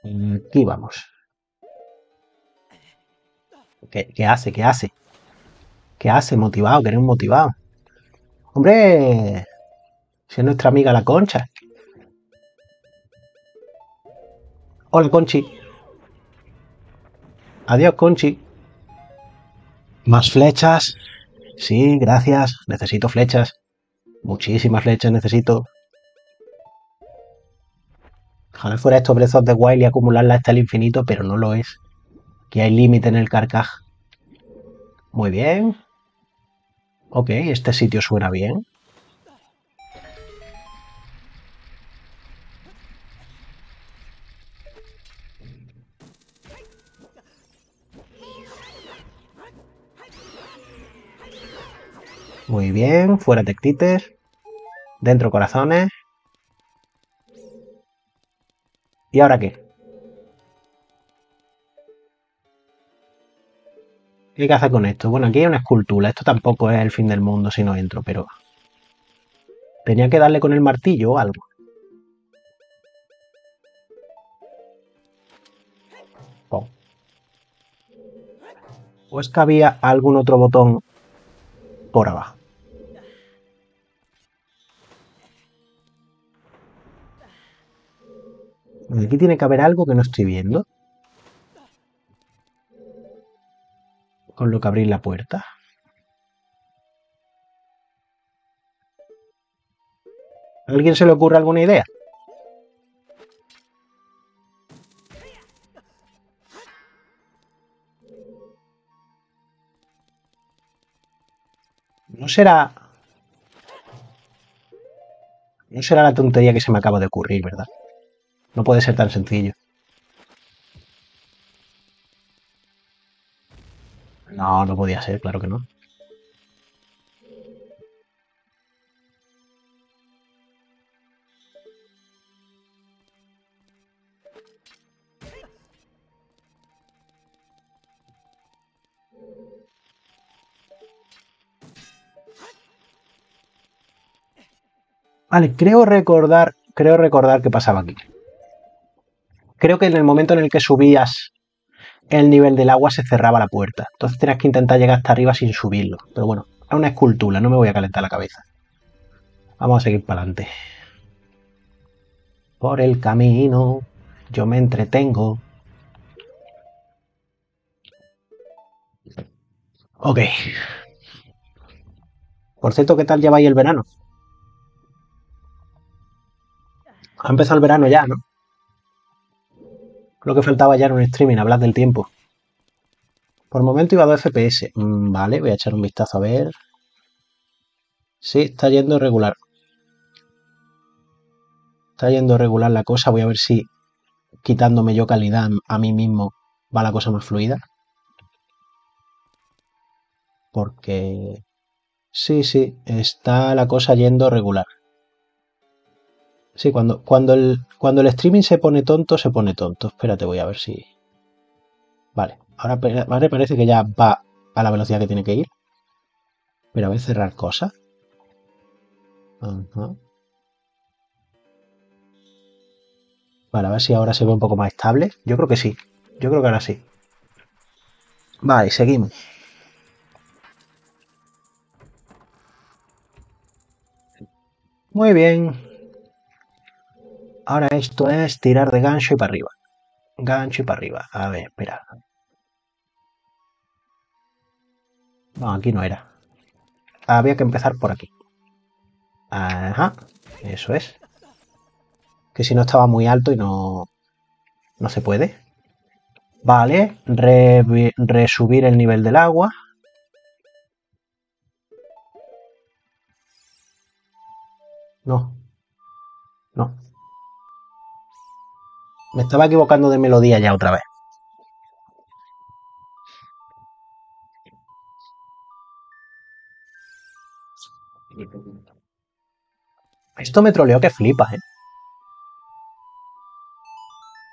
Aquí vamos. ¿Qué hace? ¿Qué hace? ¿Qué hace? Motivado, queremos motivado. ¡Hombre! Si es nuestra amiga la Concha. Hola, Conchi. Adiós, Conchi. ¿Más flechas? Sí, gracias. Necesito flechas. Muchísimas flechas necesito. Ojalá fuera esto Breath of the Wild y acumularla hasta el infinito, pero no lo es. Aquí hay límite en el carcaj. Muy bien. Ok, este sitio suena bien. Muy bien, fuera tectites, dentro corazones. ¿Y ahora qué? ¿Qué hay que hacer con esto? Bueno, aquí hay una escultura. Esto tampoco es el fin del mundo si no entro, pero... tenía que darle con el martillo o algo. Oh. ¿O es que había algún otro botón por abajo? Aquí tiene que haber algo que no estoy viendo. Con lo que abrir la puerta. ¿A alguien se le ocurre alguna idea? No será la tontería que se me acaba de ocurrir, ¿verdad? No puede ser tan sencillo. No, no podía ser, claro que no. Vale, creo recordar qué pasaba aquí. Creo que en el momento en el que subías el nivel del agua se cerraba la puerta. Entonces tenías que intentar llegar hasta arriba sin subirlo. Pero bueno, es una escultura, no me voy a calentar la cabeza. Vamos a seguir para adelante. Por el camino yo me entretengo. Ok. Por cierto, ¿qué tal lleváis el verano? Ha empezado el verano ya, ¿no? Lo que faltaba ya era un streaming, hablar del tiempo. Por el momento iba a 2 FPS. Vale, voy a echar un vistazo a ver. Sí, está yendo regular. Está yendo regular la cosa. Voy a ver si quitándome yo calidad a mí mismo va la cosa más fluida. Porque... sí, está la cosa yendo regular. Sí, cuando el streaming se pone tonto, se pone tonto. Espérate, voy a ver si... Vale, ahora parece que ya va a la velocidad que tiene que ir. Pero voy a cerrar cosas. Uh-huh. Vale, a ver si ahora se ve un poco más estable. Yo creo que sí. Yo creo que ahora sí. Vale, seguimos. Muy bien. Ahora esto es tirar de gancho y para arriba. Gancho y para arriba. A ver, espera. No, aquí no era. Había que empezar por aquí. Ajá. Eso es. Que si no estaba muy alto y no se puede. Vale. Resubir el nivel del agua. No. No. Me estaba equivocando de melodía ya otra vez. Esto me troleó que flipas, ¿eh?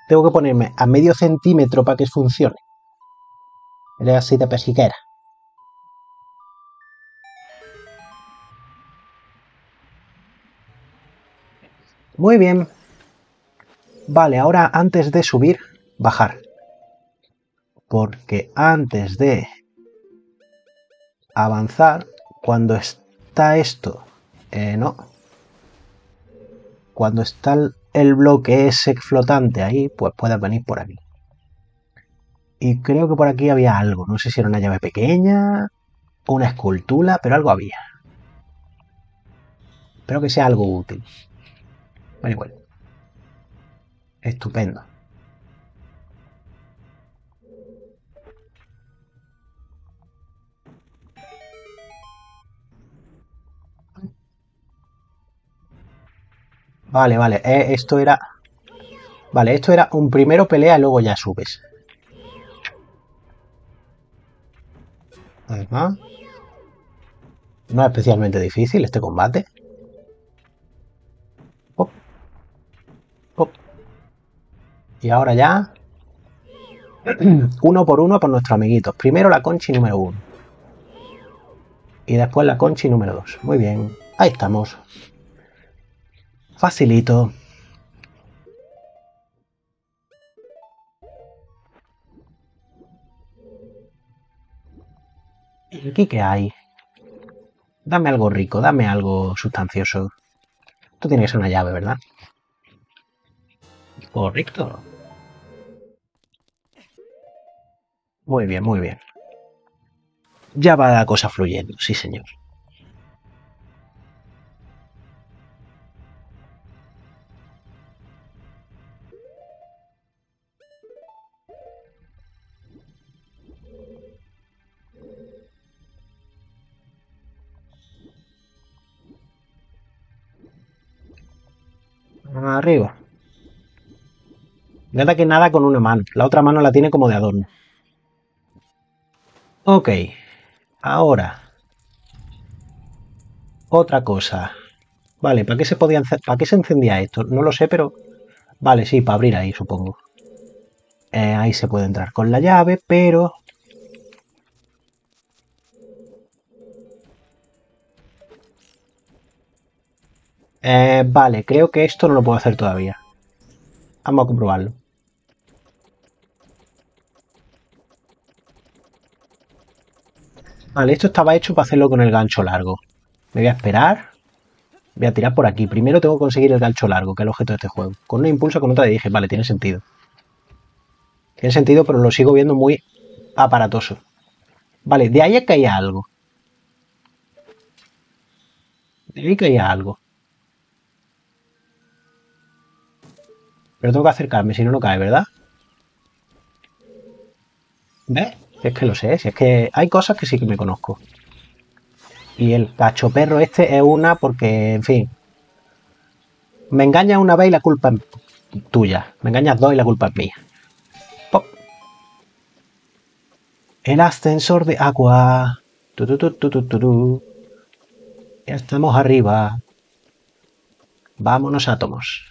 Tengo que ponerme a medio centímetro para que funcione. Era así de pejiquera. Muy bien. Vale, ahora antes de subir, bajar. Porque antes de avanzar, cuando está esto... no. Cuando está el bloque ese flotante ahí, pues puedes venir por aquí. Y creo que por aquí había algo. No sé si era una llave pequeña, una escultura, pero algo había. Espero que sea algo útil. Vale, bueno. Estupendo. Vale, vale, esto era... Vale, esto era un primero pelea y luego ya subes. Ajá. No es especialmente difícil este combate. Pop. Pop. Y ahora ya... uno por nuestros amiguitos. Primero la conchi número 1. Y después la conchi número 2. Muy bien, ahí estamos. Facilito. ¿Y aquí qué hay? Dame algo rico, dame algo sustancioso. Esto tiene que ser una llave, ¿verdad? Correcto. Muy bien, muy bien. Ya va la cosa fluyendo, sí señor. Arriba. Nada que nada con una mano. La otra mano la tiene como de adorno. Ok. Ahora. Otra cosa. Vale, ¿para qué se podía hacer? ¿Para qué se encendía esto? No lo sé, pero... Vale, sí, para abrir ahí, supongo. Ahí se puede entrar con la llave, pero... Vale, creo que esto no lo puedo hacer todavía. Vamos a comprobarlo. Vale, esto estaba hecho para hacerlo con el gancho largo. Me voy a esperar. Voy a tirar por aquí. Primero tengo que conseguir el gancho largo, que es el objeto de este juego. Con una impulsa, con otra le dije, vale, tiene sentido. Tiene sentido, pero lo sigo viendo muy aparatoso. Vale, de ahí es que hay algo. De ahí que hay algo. Pero tengo que acercarme, si no, no cae, ¿verdad? ¿Ves? Si es que lo sé, si es que hay cosas que sí que me conozco. Y el cachoperro este es una porque, en fin... Me engañas una vez y la culpa es tuya. Me engañas dos y la culpa es mía. ¡Pop! El ascensor de agua. Tu, tu, tu, tu, tu, tu, tu. Ya estamos arriba. Vámonos, átomos.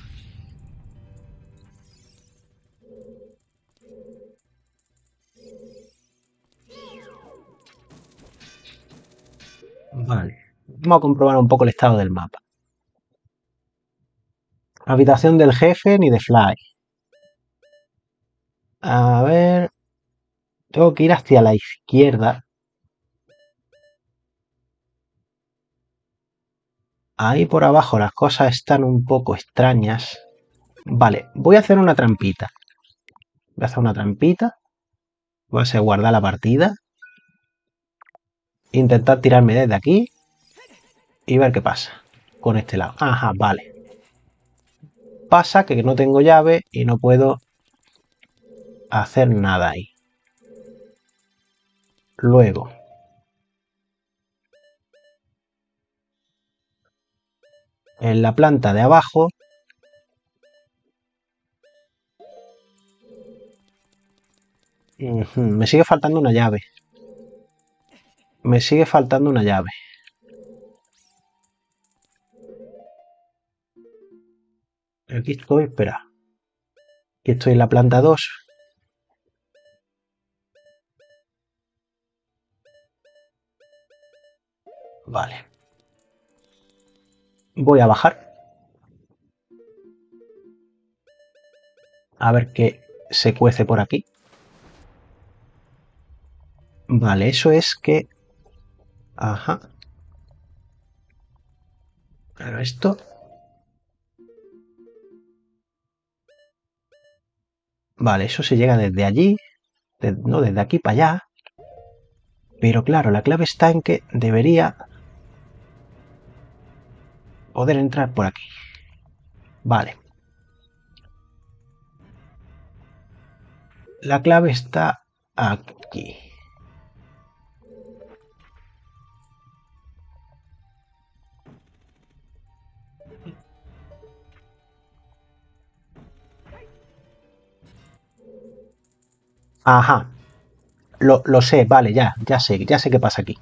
Vale, vamos a comprobar un poco el estado del mapa. Habitación del jefe ni de Fly. A ver... Tengo que ir hacia la izquierda. Ahí por abajo las cosas están un poco extrañas. Vale, voy a hacer una trampita. Voy a hacer una trampita. Voy a hacer guardar la partida. Intentar tirarme desde aquí y ver qué pasa con este lado. Ajá, vale. Pasa que no tengo llave y no puedo hacer nada ahí. Luego. En la planta de abajo. Me sigue faltando una llave. Me sigue faltando una llave. Aquí estoy, espera. Aquí estoy en la planta 2. Vale. Voy a bajar. A ver qué se cuece por aquí. Vale, eso es que... Ajá. Ahora esto... Vale, eso se llega desde allí, no, desde aquí para allá. Pero claro, la clave está en que debería poder entrar por aquí. Vale. La clave está aquí. Ajá, lo sé, vale, ya sé qué pasa aquí.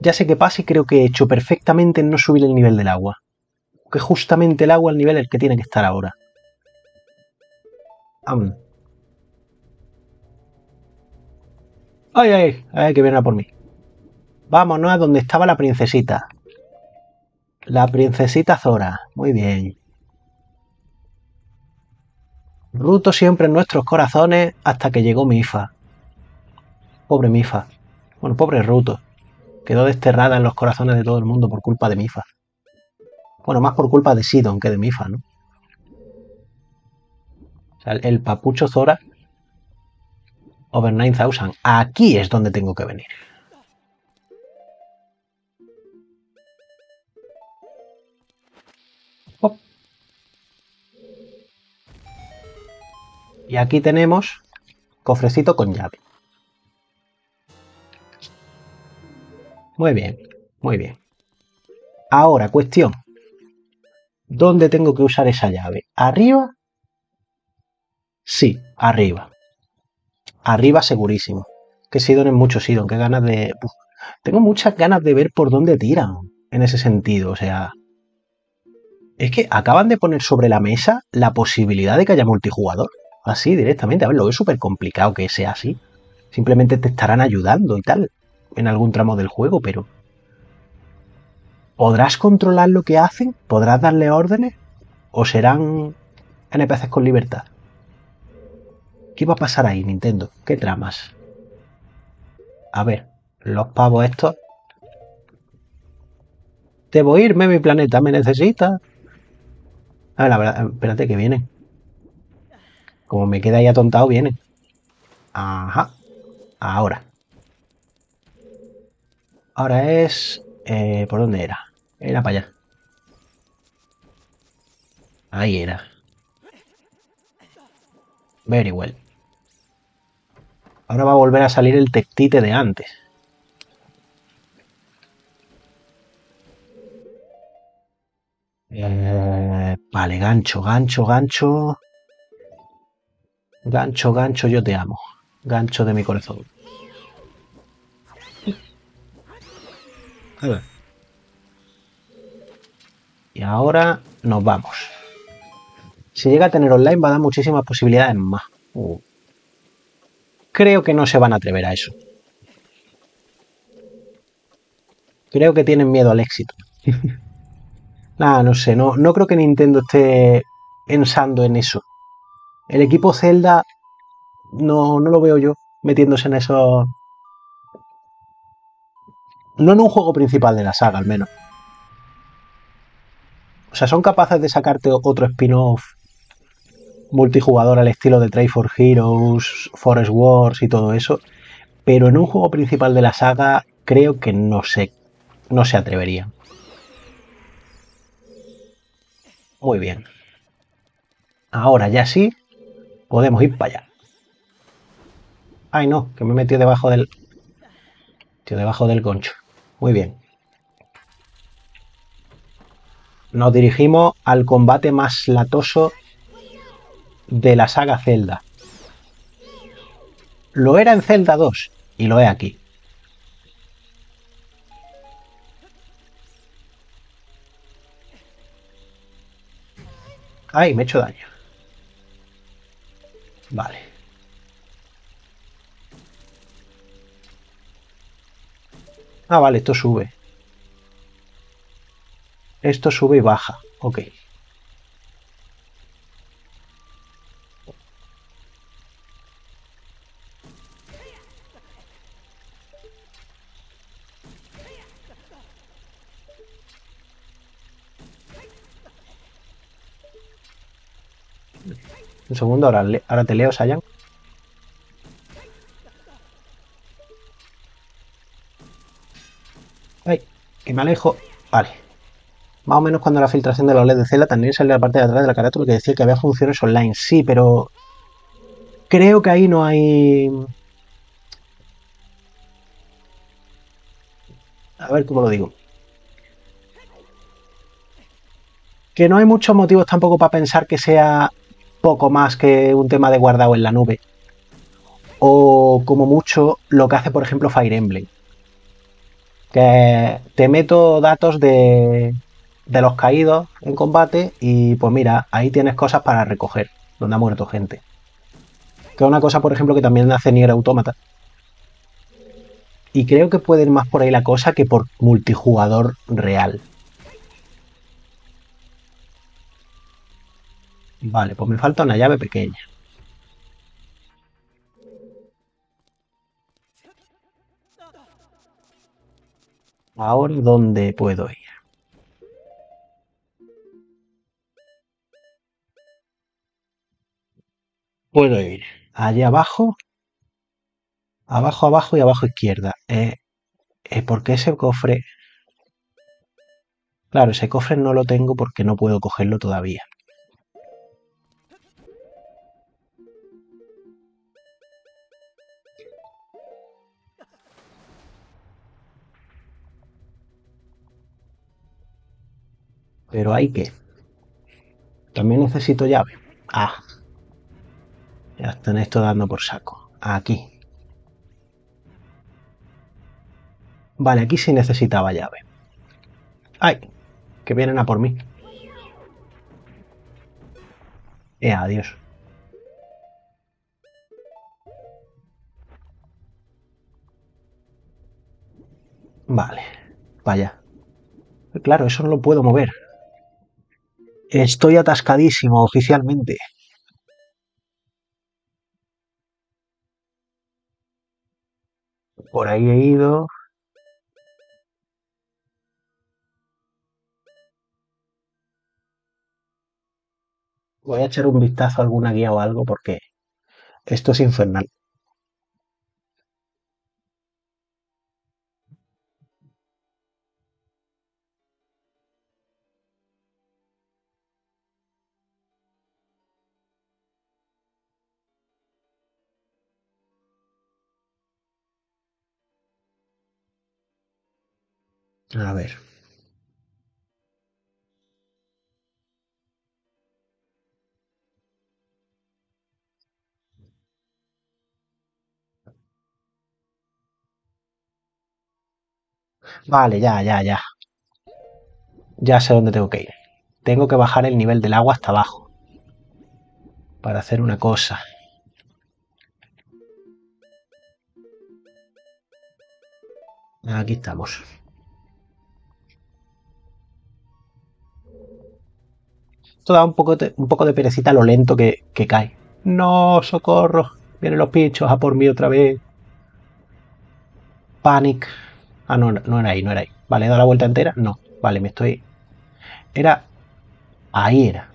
Ya sé qué pasa y creo que he hecho perfectamente en no subir el nivel del agua. Que justamente el agua al nivel el que tiene que estar ahora. ¡Ay, ay! ¡Ay, que viene a por mí! Vámonos a donde estaba la princesita. La princesita Zora, muy bien. Ruto siempre en nuestros corazones hasta que llegó Mifa. Pobre Mifa. Bueno, pobre Ruto. Quedó desterrada en los corazones de todo el mundo por culpa de Mifa. Bueno, más por culpa de Sidon que de Mifa, ¿no? O sea, el papucho Zora. Over 9000. Aquí es donde tengo que venir. Y aquí tenemos cofrecito con llave. Muy bien, muy bien. Ahora, cuestión. ¿Dónde tengo que usar esa llave? ¿Arriba? Sí, arriba. Arriba segurísimo. Que Sidon es mucho Sidon, que ganas de... Uf. Tengo muchas ganas de ver por dónde tiran en ese sentido, o sea... Es que acaban de poner sobre la mesa la posibilidad de que haya multijugador. Así directamente, a ver, lo veo súper complicado que sea así. Simplemente te estarán ayudando y tal, en algún tramo del juego, pero... ¿Podrás controlar lo que hacen? ¿Podrás darle órdenes? ¿O serán NPCs con libertad? ¿Qué va a pasar ahí, Nintendo? ¿Qué tramas? A ver, los pavos estos... Debo irme, mi planeta me necesita. A ver, la verdad, espérate que vienen. Como me queda ahí atontado, viene. Ajá. Ahora. Ahora es... ¿Por dónde era? Era para allá. Ahí era. Very well. Ahora va a volver a salir el tectite de antes. Vale, gancho, gancho, gancho... Gancho, gancho, yo te amo. Gancho de mi corazón. A ver. Y ahora nos vamos. Si llega a tener online va a dar muchísimas posibilidades más. Creo que no se van a atrever a eso. Creo que tienen miedo al éxito. Nada, no sé. No creo que Nintendo esté pensando en eso. El equipo Zelda no lo veo yo metiéndose en eso. No en un juego principal de la saga, al menos. O sea, son capaces de sacarte otro spin-off multijugador al estilo de Trail for Heroes, Forest Wars y todo eso. Pero en un juego principal de la saga creo que no se atreverían. Muy bien. Ahora ya sí. Podemos ir para allá. Ay, no, que me he metido debajo del... Tío, debajo del concho. Muy bien. Nos dirigimos al combate más latoso de la saga Zelda. Lo era en Zelda 2 y lo he aquí. Ay, me he hecho daño. Vale. Ah, vale, esto sube. Esto sube y baja. Ok. Un segundo, ahora te leo, Sayan. Ay, que me alejo. Vale. Más o menos cuando la filtración de los LED de Zelda también salió la parte de atrás de la carátula que decía que había funciones online. Sí, pero creo que ahí no hay... A ver cómo lo digo. Que no hay muchos motivos tampoco para pensar que sea... poco más que un tema de guardado en la nube, o como mucho lo que hace por ejemplo Fire Emblem, que te meto datos de los caídos en combate y pues mira, ahí tienes cosas para recoger donde ha muerto gente, que es una cosa por ejemplo que también hace Nier Automata, y creo que puede ir más por ahí la cosa que por multijugador real. Vale, pues me falta una llave pequeña. Ahora, ¿dónde puedo ir? Puedo ir allá abajo. Abajo, abajo y abajo izquierda. Porque ese cofre... Claro, ese cofre no lo tengo porque no puedo cogerlo todavía. Pero hay que... También necesito llave. Ah. Ya están esto dando por saco. Aquí. Vale, aquí sí necesitaba llave. ¡Ay! Que vienen a por mí. Adiós. Vale. Vaya. Claro, eso no lo puedo mover. Estoy atascadísimo oficialmente. Por ahí he ido. Voy a echar un vistazo a alguna guía o algo porque esto es infernal. A ver. Vale, ya. Ya sé dónde tengo que ir. Tengo que bajar el nivel del agua hasta abajo. Para hacer una cosa. Aquí estamos. Da un poco de perecita lo lento que cae. ¡No! ¡Socorro! Vienen los pinchos a por mí otra vez. Panic. Ah, no era ahí, no era ahí. Vale, ¿he dado la vuelta entera? No. Vale, me estoy... Era... Ahí era.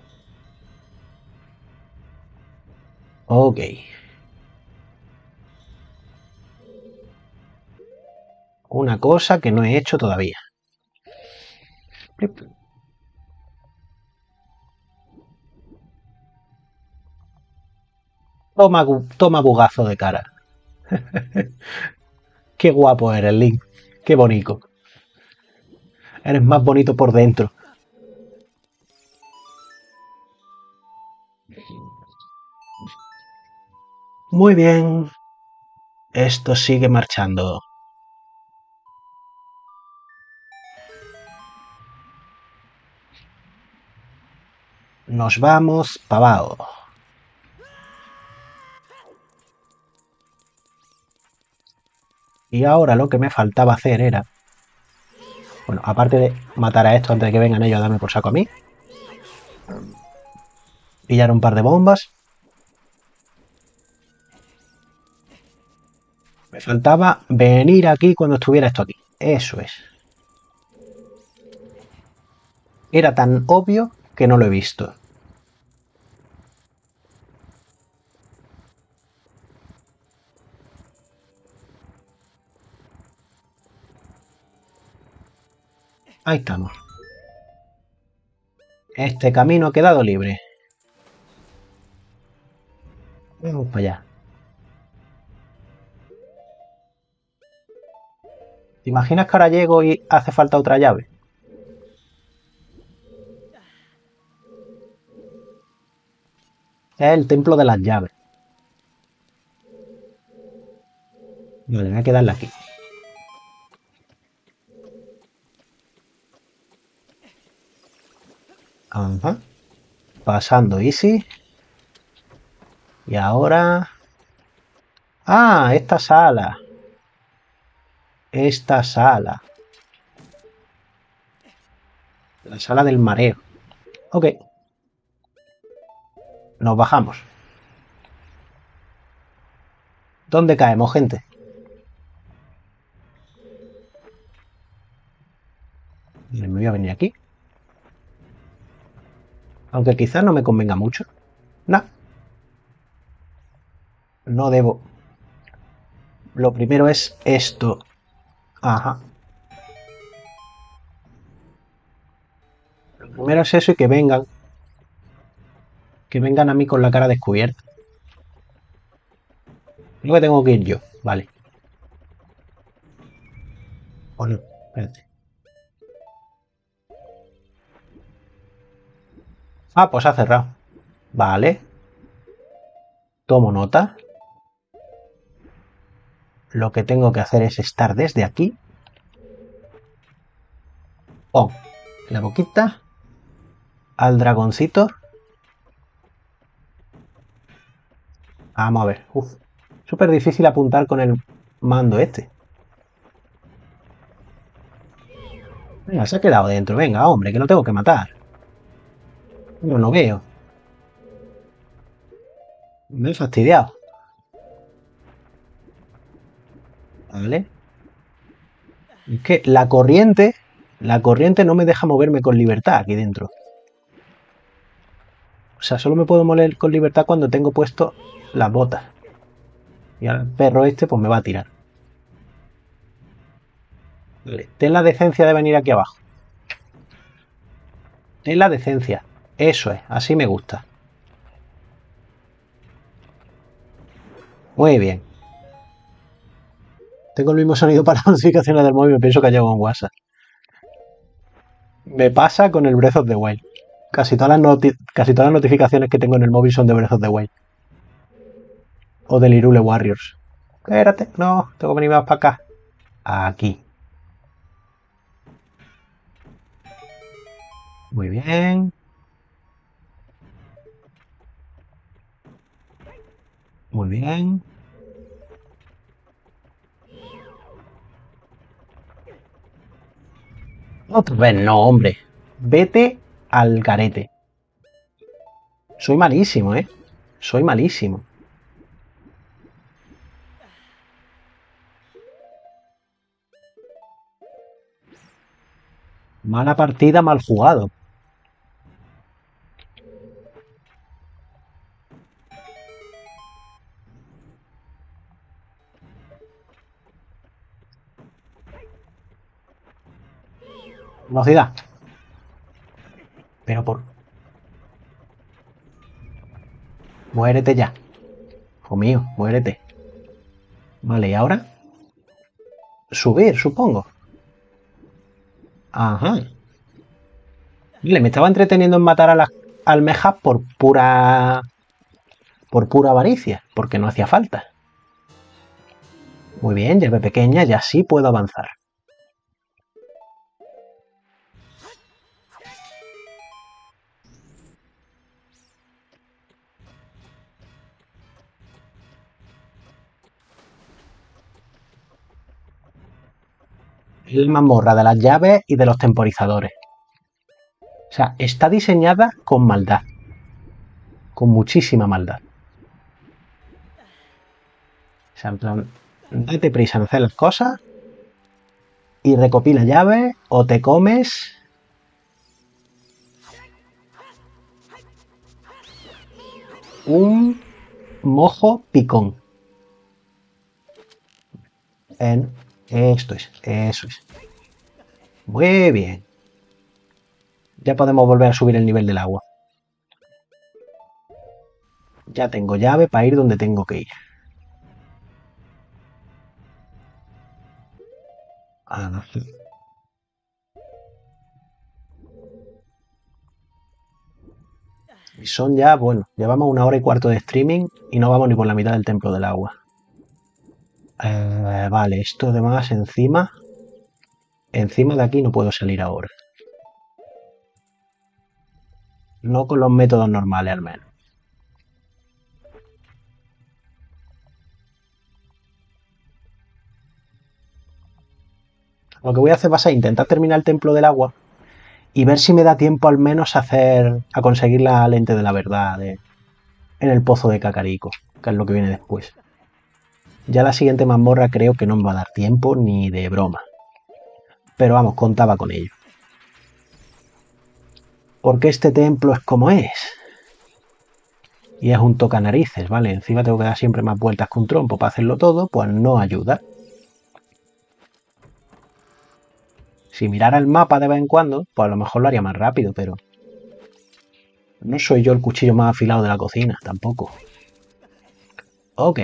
Ok. Una cosa que no he hecho todavía. Plip. Toma bugazo de cara. Qué guapo eres, Link. Qué bonito. Eres más bonito por dentro. Muy bien. Esto sigue marchando. Nos vamos para abajo. Y ahora lo que me faltaba hacer era... Bueno, aparte de matar a estos antes de que vengan ellos a darme por saco a mí. Pillar un par de bombas. Me faltaba venir aquí cuando estuviera esto aquí. Eso es. Era tan obvio que no lo he visto. Ahí estamos. Este camino ha quedado libre. Vamos para allá. ¿Te imaginas que ahora llego y hace falta otra llave? Es el templo de las llaves. Vale, voy a quedarla aquí. Ajá. Pasando easy. Y ahora... ¡Ah! Esta sala. Esta sala. La sala del mareo. Ok. Nos bajamos. ¿Dónde caemos, gente? Me voy a venir aquí. Aunque quizás no me convenga mucho. No. No debo. Lo primero es esto. Ajá. Lo primero es eso y que vengan. Que vengan a mí con la cara descubierta. Creo que tengo que ir yo. Vale. O no. Espérate. Ah, pues ha cerrado. Vale. Tomo nota. Lo que tengo que hacer es estar desde aquí. Pon la boquita al dragoncito. Vamos a ver. Uf. Súper difícil apuntar con el mando este. Venga, se ha quedado dentro. Venga, hombre, que lo tengo que matar. No lo veo. Me he fastidiado. Vale. Es que la corriente no me deja moverme con libertad aquí dentro. O sea, solo me puedo mover con libertad cuando tengo puesto las botas. Y al perro este pues me va a tirar. Vale. Ten la decencia de venir aquí abajo. Ten la decencia. Eso es, así me gusta. Muy bien. Tengo el mismo sonido para las notificaciones del móvil, me pienso que ha llegado un WhatsApp. Me pasa con el Breath of the Wild. Casi todas las notificaciones que tengo en el móvil son de Breath of the Wild. O del Hyrule Warriors. Espérate, no, tengo que venir más para acá. Aquí. Muy bien. Muy bien. Otra vez no, hombre. Vete al carete. Soy malísimo, ¿eh? Soy malísimo. Mala partida, mal jugado. Velocidad. Pero por... Muérete ya. Hijo mío, muérete. Vale, ¿y ahora? Subir, supongo. Ajá. Vale, me estaba entreteniendo en matar a las almejas por pura... Por pura avaricia, porque no hacía falta. Muy bien, llave pequeña, y así puedo avanzar. La mazmorra de las llaves y de los temporizadores. O sea, está diseñada con maldad. Con muchísima maldad. O sea, en plan, date prisa en hacer las cosas y recopila llaves o te comes. Un mojo picón. Esto es, eso es. Muy bien. Ya podemos volver a subir el nivel del agua. Ya tengo llave para ir donde tengo que ir. Ah, no. Y son ya, bueno, llevamos 1 hora y cuarto de streaming y no vamos ni por la mitad del templo del agua. Vale, esto de más encima. Encima de aquí no puedo salir ahora. No con los métodos normales, al menos. Lo que voy a hacer va a ser intentar terminar el templo del agua y ver si me da tiempo al menos a conseguir la lente de la verdad en el pozo de Kakariko, que es lo que viene después. Ya la siguiente mazmorra creo que no me va a dar tiempo ni de broma. Pero vamos, contaba con ello. Porque este templo es como es. Y es un tocanarices, ¿vale? Encima tengo que dar siempre más vueltas que un trompo para hacerlo todo, pues no ayuda. Si mirara el mapa de vez en cuando, pues a lo mejor lo haría más rápido, pero... no soy yo el cuchillo más afilado de la cocina, tampoco. Ok.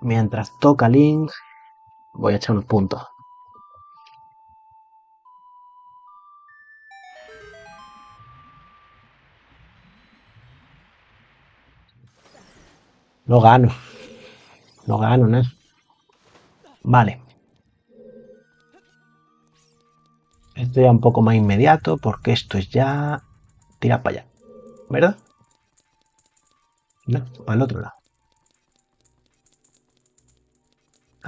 Mientras toca Link, voy a echar unos puntos. No gano. No gano nada. Vale. Esto ya un poco más inmediato, porque esto es ya... tirar para allá. ¿Verdad? No, al otro lado.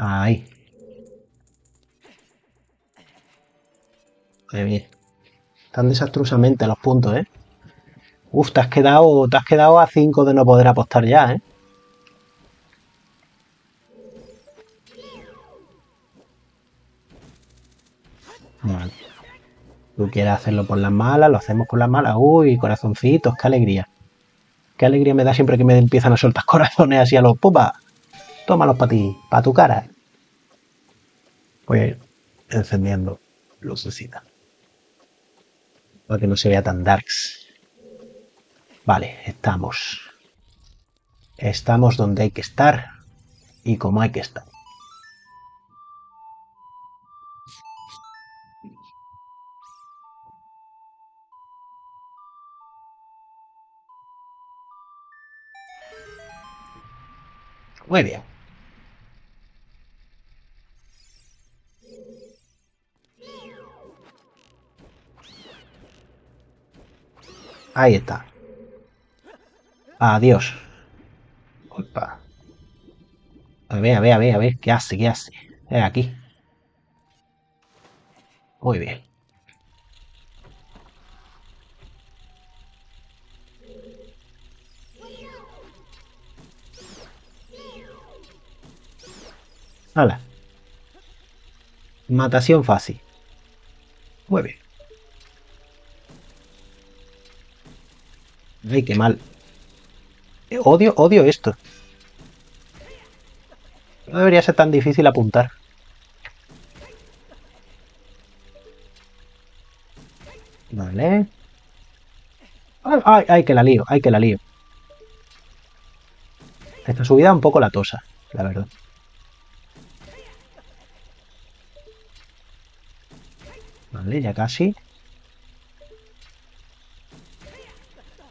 Ahí. Muy bien. Tan desastrosamente a los puntos, ¿eh? Uf, te has quedado a 5 de no poder apostar ya, ¿eh? Vale. Tú quieres hacerlo por las malas, lo hacemos con las malas. Uy, corazoncitos, qué alegría. Qué alegría me da siempre que me empiezan a soltar corazones así a los pupas. Tómalos para ti, para tu cara. Voy a ir encendiendo lucecita. Para que no se vea tan darks. Vale, estamos. Estamos donde hay que estar y como hay que estar. Muy bien. Ahí está. Adiós. Opa. A ver. ¿Qué hace? Es aquí. Muy bien. Hala. Matación fácil. Muy bien. Ay, qué mal. Odio esto. No debería ser tan difícil apuntar. Vale. Ay, que la lío. Esta subida un poco latosa, la verdad. Vale, ya casi.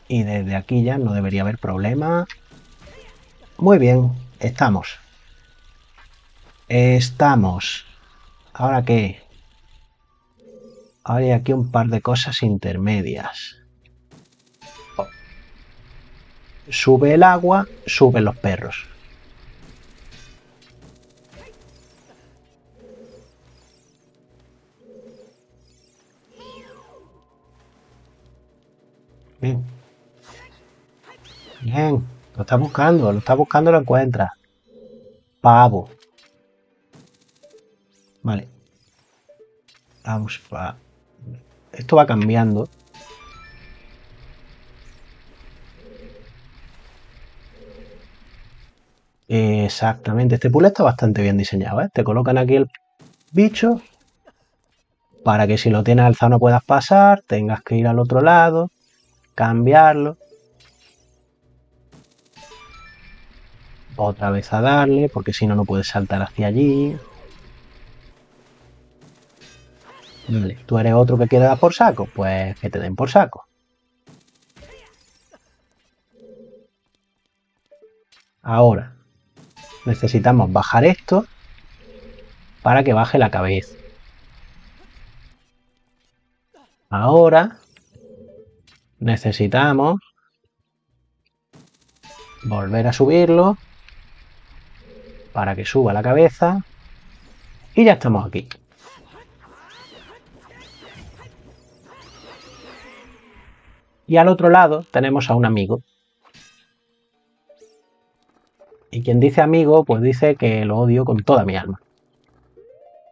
y desde aquí ya no debería haber problema. Muy bien, estamos. Estamos. ¿Ahora qué? Ahora hay aquí un par de cosas intermedias. Oh. Sube el agua, suben los perros. Bien. Bien. Lo está buscando y lo encuentra. Pavo. Vale. Vamos para... Esto va cambiando. Exactamente. Este puzzle está bastante bien diseñado, ¿eh? Te colocan aquí el bicho para que si lo tienes alzado no puedas pasar, tengas que ir al otro lado, cambiarlo. Otra vez a darle, porque si no, no puedes saltar hacia allí. Vale, tú eres otro que quiere dar por saco, pues que te den por saco. Ahora, necesitamos bajar esto para que baje la cabeza. Ahora, necesitamos volver a subirlo para que suba la cabeza y ya estamos aquí. Y al otro lado tenemos a un amigo. Y quien dice amigo, pues dice que lo odio con toda mi alma.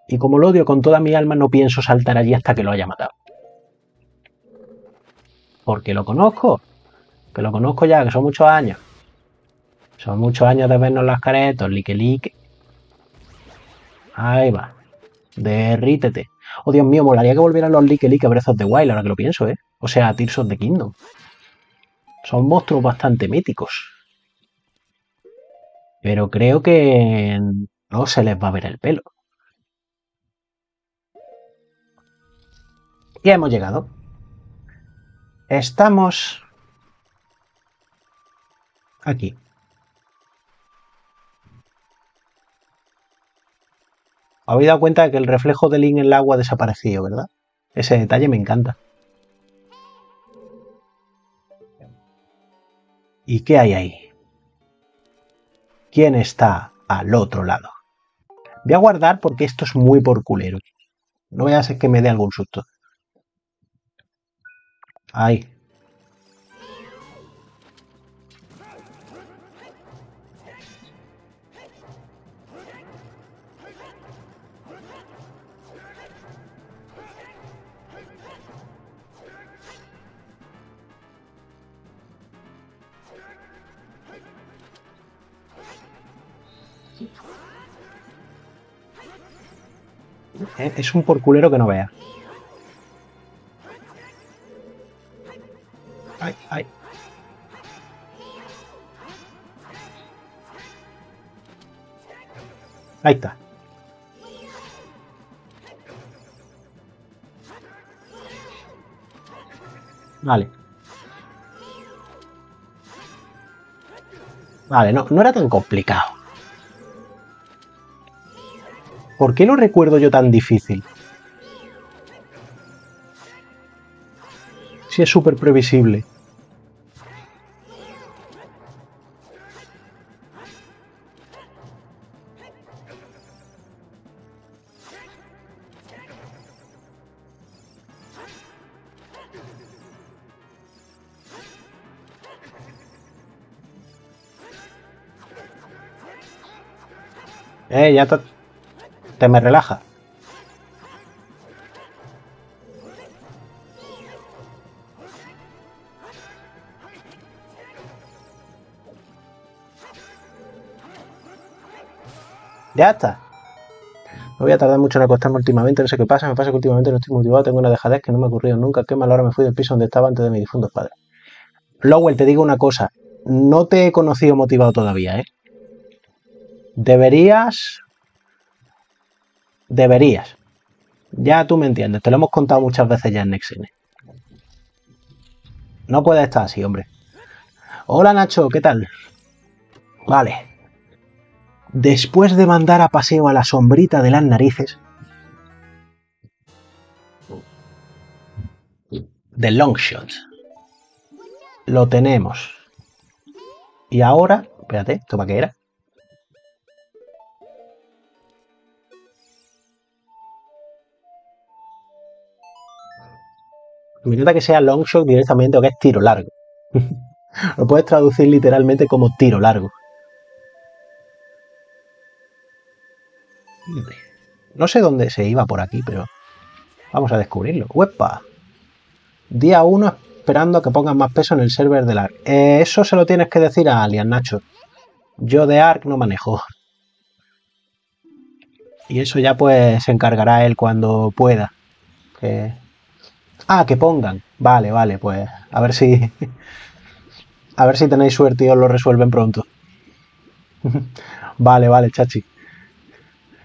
Y como lo odio con toda mi alma, no pienso saltar allí hasta que lo haya matado. Porque lo conozco. Que lo conozco ya, que son muchos años. Son muchos años de vernos las caretas, lique lique. Ahí va. Derrítete. Oh, Dios mío, molaría que volvieran los lique lique a Breath of the Wild, ahora que lo pienso, ¿eh? O sea, Tears of the Kingdom. Son monstruos bastante míticos. Pero creo que no se les va a ver el pelo. Ya hemos llegado. Estamos... aquí. Habéis dado cuenta de que el reflejo de Link en el agua ha desaparecido, ¿verdad? Ese detalle me encanta. ¿Y qué hay ahí? ¿Quién está al otro lado? Voy a guardar porque esto es muy por culero. No voy a hacer que me dé algún susto. Ahí. Es un porculero que no vea. Ay, ay. Ahí está. Vale. Vale, no era tan complicado. ¿Por qué lo recuerdo yo tan difícil? Si es súper previsible. Ya está. Te me relaja. Ya está. No voy a tardar mucho en acostarme últimamente. No sé qué pasa. Me pasa que últimamente no estoy motivado. Tengo una dejadez que no me ha ocurrido nunca. Qué mal ahora me fui del piso donde estaba antes de mis difuntos padres. Lowell, te digo una cosa. No te he conocido motivado todavía, ¿eh? Deberías. Ya tú me entiendes, te lo hemos contado muchas veces ya en NextN. No puede estar así, hombre. Hola, Nacho, ¿qué tal? Vale. Después de mandar a paseo a la sombrita de las narices... de Longshot. Lo tenemos. Y ahora... espérate, ¿esto para qué era? Me encanta que sea Longshot directamente, o que es tiro largo. Lo puedes traducir literalmente como tiro largo. No sé dónde se iba por aquí, pero... vamos a descubrirlo. ¡Uepa! Día 1 esperando que pongan más peso en el server del ARC. Eso se lo tienes que decir a Alian, Nacho. Yo de ARC no manejo. Y eso ya pues se encargará él cuando pueda. Que... ah, que pongan. Vale, vale, pues a ver si... a ver si tenéis suerte y os lo resuelven pronto. Vale, vale, chachi.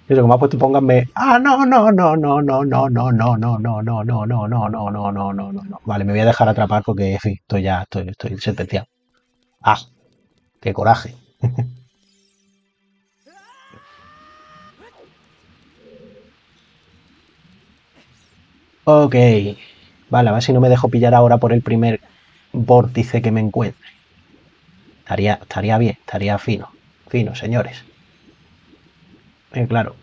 Eso, como ha puesto pónganme... ah, no, no, no, no, no, no, no, no, no, no, no, no, no, no, no, no, no, no, no. Vale, me voy a dejar atrapar porque, en fin, estoy ya, estoy sentenciado. Ah, qué coraje. Ok. Vale, a ver si no me dejo pillar ahora por el primer vórtice que me encuentre. Estaría bien, estaría fino. Fino, señores. Claro.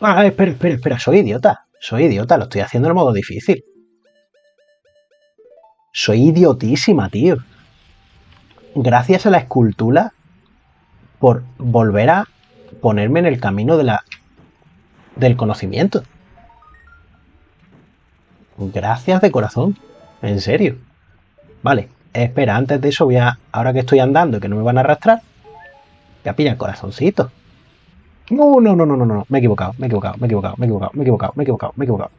Ah, espera, espera, espera. Soy idiota. Soy idiota. Lo estoy haciendo en modo difícil. Soy idiotísima, tío. Gracias a la escultura por volver a ponerme en el camino de del conocimiento. Gracias de corazón. En serio. Vale. Espera, antes de eso voy a... ahora que estoy andando y que no me van a arrastrar, voy a pillar el corazoncito. No, no, no, no, no, no, me he equivocado, me he equivocado, me he equivocado, me he equivocado, me he equivocado, me he equivocado, me he equivocado.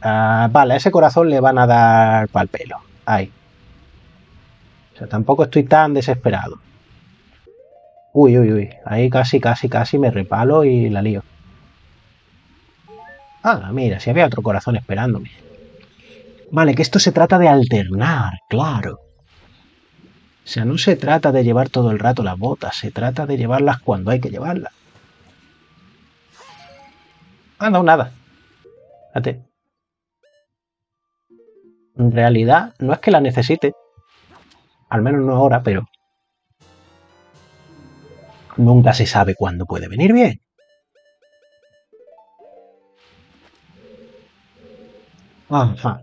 Ah, vale, a ese corazón le van a dar pa'l pelo. Ahí. O sea, tampoco estoy tan desesperado. Uy, uy, uy. Ahí casi, casi, casi me repalo y la lío. Ah, mira, si había otro corazón esperándome. Vale, que esto se trata de alternar, claro. O sea, no se trata de llevar todo el rato las botas, se trata de llevarlas cuando hay que llevarlas. Ah, no, nada. Fíjate. En realidad, no es que la necesite. Al menos no ahora, pero... nunca se sabe cuándo puede venir bien. Ajá.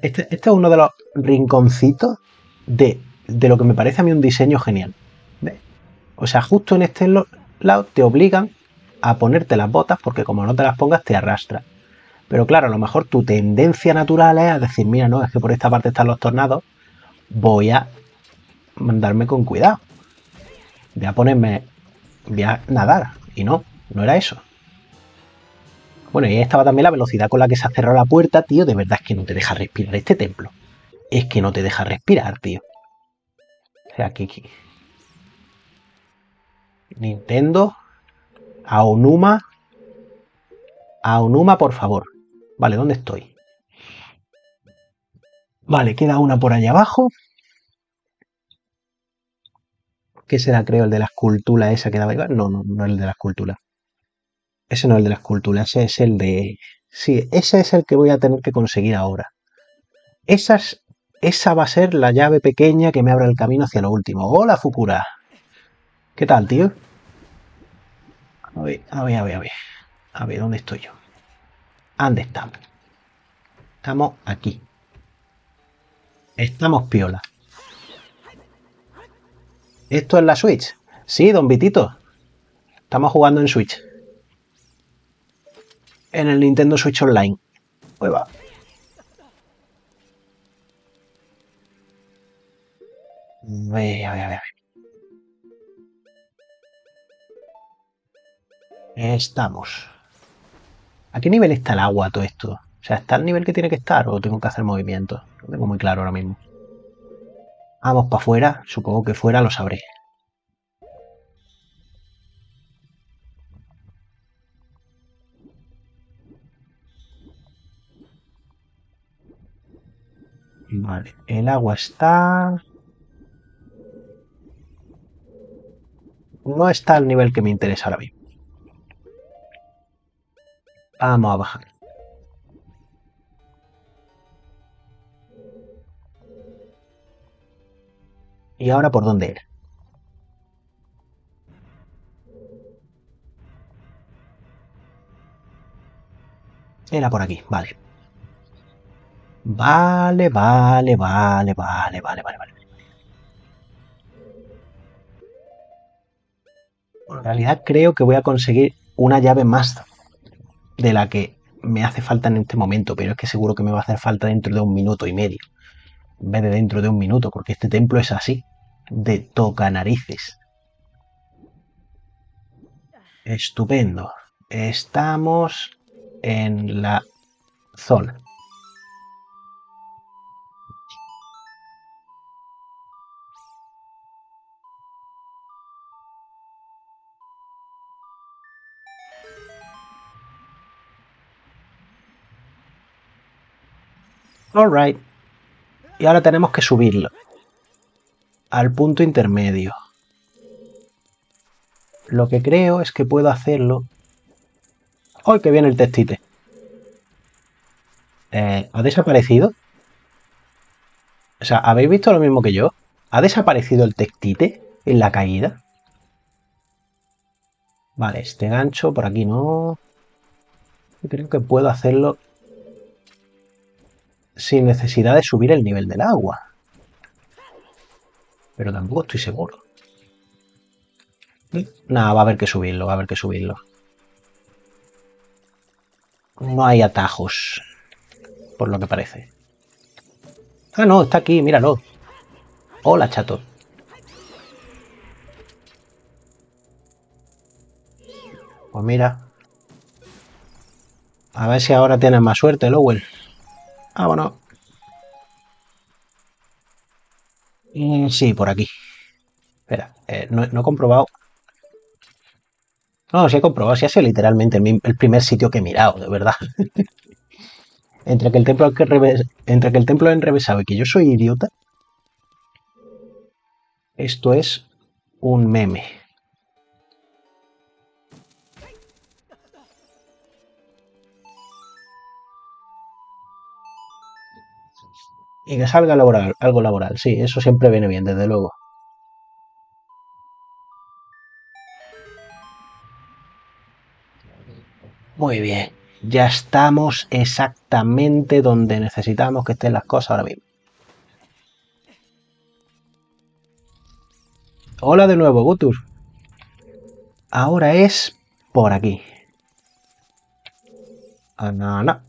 Este es uno de los rinconcitos de lo que me parece a mí un diseño genial. ¿Ves? O sea, justo en este lado te obligan a ponerte las botas porque como no te las pongas te arrastra. Pero claro, a lo mejor tu tendencia natural es a decir, mira, no, es que por esta parte están los tornados, voy a mandarme con cuidado. Voy a ponerme... voy a nadar. Y no, no era eso. Bueno, y ahí estaba también la velocidad con la que se ha cerrado la puerta, tío. De verdad es que no te deja respirar este templo. Es que no te deja respirar, tío. O sea, Kiki. Nintendo. Aonuma. Aonuma, por favor. Vale, ¿dónde estoy? Vale, queda una por allá abajo. ¿Qué será, creo, el de la escultura esa que daba igual? No, no, no es el de la escultura. Ese no es el de la escultura, ese es el de... sí, ese es el que voy a tener que conseguir ahora. Esa va a ser la llave pequeña que me abra el camino hacia lo último. ¡Hola, Fukura! ¿Qué tal, tío? A ver, a ver, a ver, a ver. A ver, ¿dónde estoy yo? ¿Dónde estamos? Estamos aquí. Estamos piola. ¿Esto es la Switch? Sí, don Vitito. Estamos jugando en Switch. En el Nintendo Switch Online. Pues va. A ver, a ver, a ver. Estamos. ¿A qué nivel está el agua todo esto? O sea, ¿está al nivel que tiene que estar o tengo que hacer movimientos? Lo tengo muy claro ahora mismo. Vamos para afuera. Supongo que fuera lo sabré. Vale, el agua está... No está al nivel que me interesa ahora mismo. Vamos a bajar. ¿Y ahora por dónde era? Era por aquí, vale. Vale. En realidad creo que voy a conseguir una llave más de la que me hace falta en este momento, pero es que seguro que me va a hacer falta dentro de 1 minuto y medio. En vez de dentro de 1 minuto, porque este templo es así, de toca narices. Estupendo. Estamos en la zona. Alright. Y ahora tenemos que subirlo al punto intermedio. Lo que creo es que puedo hacerlo... ¡Ay, que viene el textite! ¿Ha desaparecido? O sea, ¿habéis visto lo mismo que yo? ¿Ha desaparecido el textite en la caída? Vale, este gancho por aquí no... Creo que puedo hacerlo... sin necesidad de subir el nivel del agua. Pero tampoco estoy seguro. Nada, va a haber que subirlo, No hay atajos, por lo que parece. Ah, no, está aquí, míralo. Hola, chato. Pues mira. A ver si ahora tienes más suerte, Lowell. Ah, bueno. Sí, por aquí. Espera, no he comprobado. No, sí he comprobado. Sí ha sido literalmente el primer sitio que he mirado, de verdad. Entre que el templo es enrevesado y que yo soy idiota. Esto es un meme. Y que salga laboral, algo laboral, sí, eso siempre viene bien, desde luego. Muy bien, ya estamos exactamente donde necesitamos que estén las cosas ahora mismo. Hola de nuevo, Gutur. Ahora es por aquí. Ah, no, no.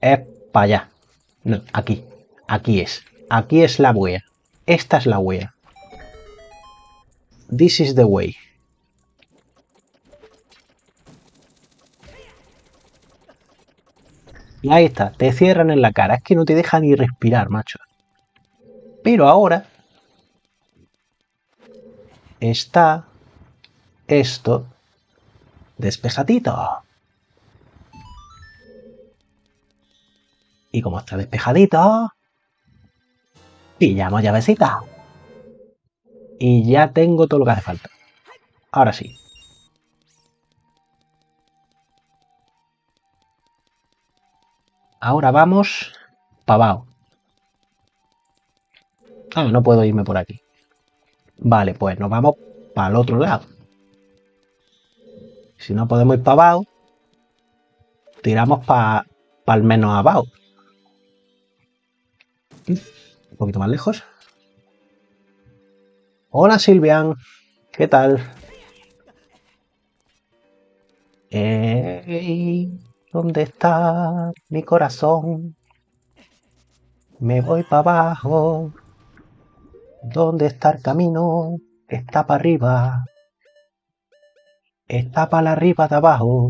Es para allá. No, aquí. Aquí es la wea. Esta es la wea. This is the way. Y ahí está, te cierran en la cara. Es que no te deja ni respirar, macho. Pero ahora... está... esto... despejadito. Y como está despejadito... pillamos llavecita. Y ya tengo todo lo que hace falta. Ahora sí. Ahora vamos para abajo. Ah, no puedo irme por aquí. Vale, pues nos vamos para el otro lado. Si no podemos ir para abajo, tiramos para al menos abajo. Un poquito más lejos. Hola, Silvian. ¿Qué tal? ¿Dónde está mi corazón? Me voy para abajo. ¿Dónde está el camino? Está para arriba. Está para arriba de abajo.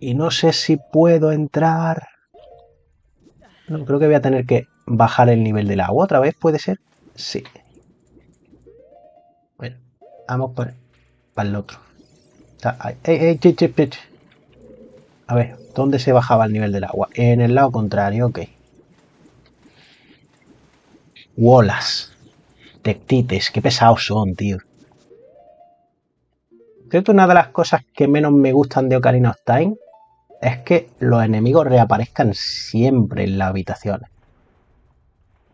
Y no sé si puedo entrar... No, creo que voy a tener que bajar el nivel del agua otra vez, ¿puede ser? Sí. Bueno, vamos para el otro. A ver, ¿dónde se bajaba el nivel del agua? En el lado contrario, ok. Wallace. Tectites, qué pesados son, tío. Creo que una de las cosas que menos me gustan de Ocarina of Time es que los enemigos reaparezcan siempre en las habitaciones.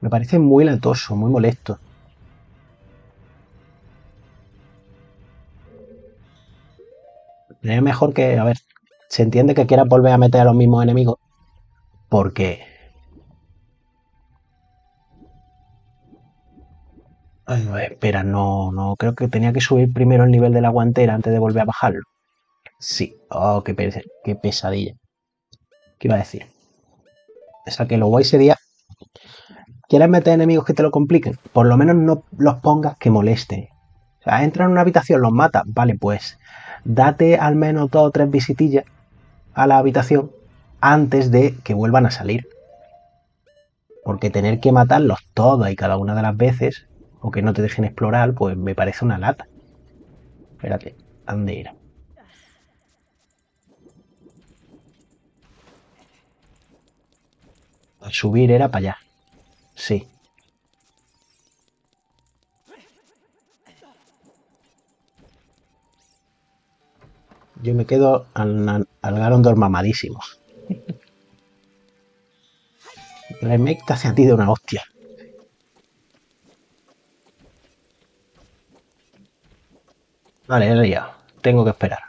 Me parece muy latoso, muy molesto. Es mejor que, a ver, se entiende que quieras volver a meter a los mismos enemigos porque... Ay, espera, no, creo que tenía que subir primero el nivel de la guantera antes de volver a bajarlo. Sí, oh, qué pesadilla. ¿Qué iba a decir? O sea, que lo guay sería... ¿Quieres meter enemigos que te lo compliquen? Por lo menos no los pongas que molesten. O sea, entra en una habitación, los mata. Vale, pues date al menos 2 o 3 visitillas a la habitación antes de que vuelvan a salir. Porque tener que matarlos todos y cada una de las veces, o que no te dejen explorar, pues me parece una lata. Espérate, ¿dónde ir? Al subir era para allá. Sí. Yo me quedo al Ganondorf mamadísimo. Remake te hace a ti de una hostia. Vale, ya. Tengo que esperar.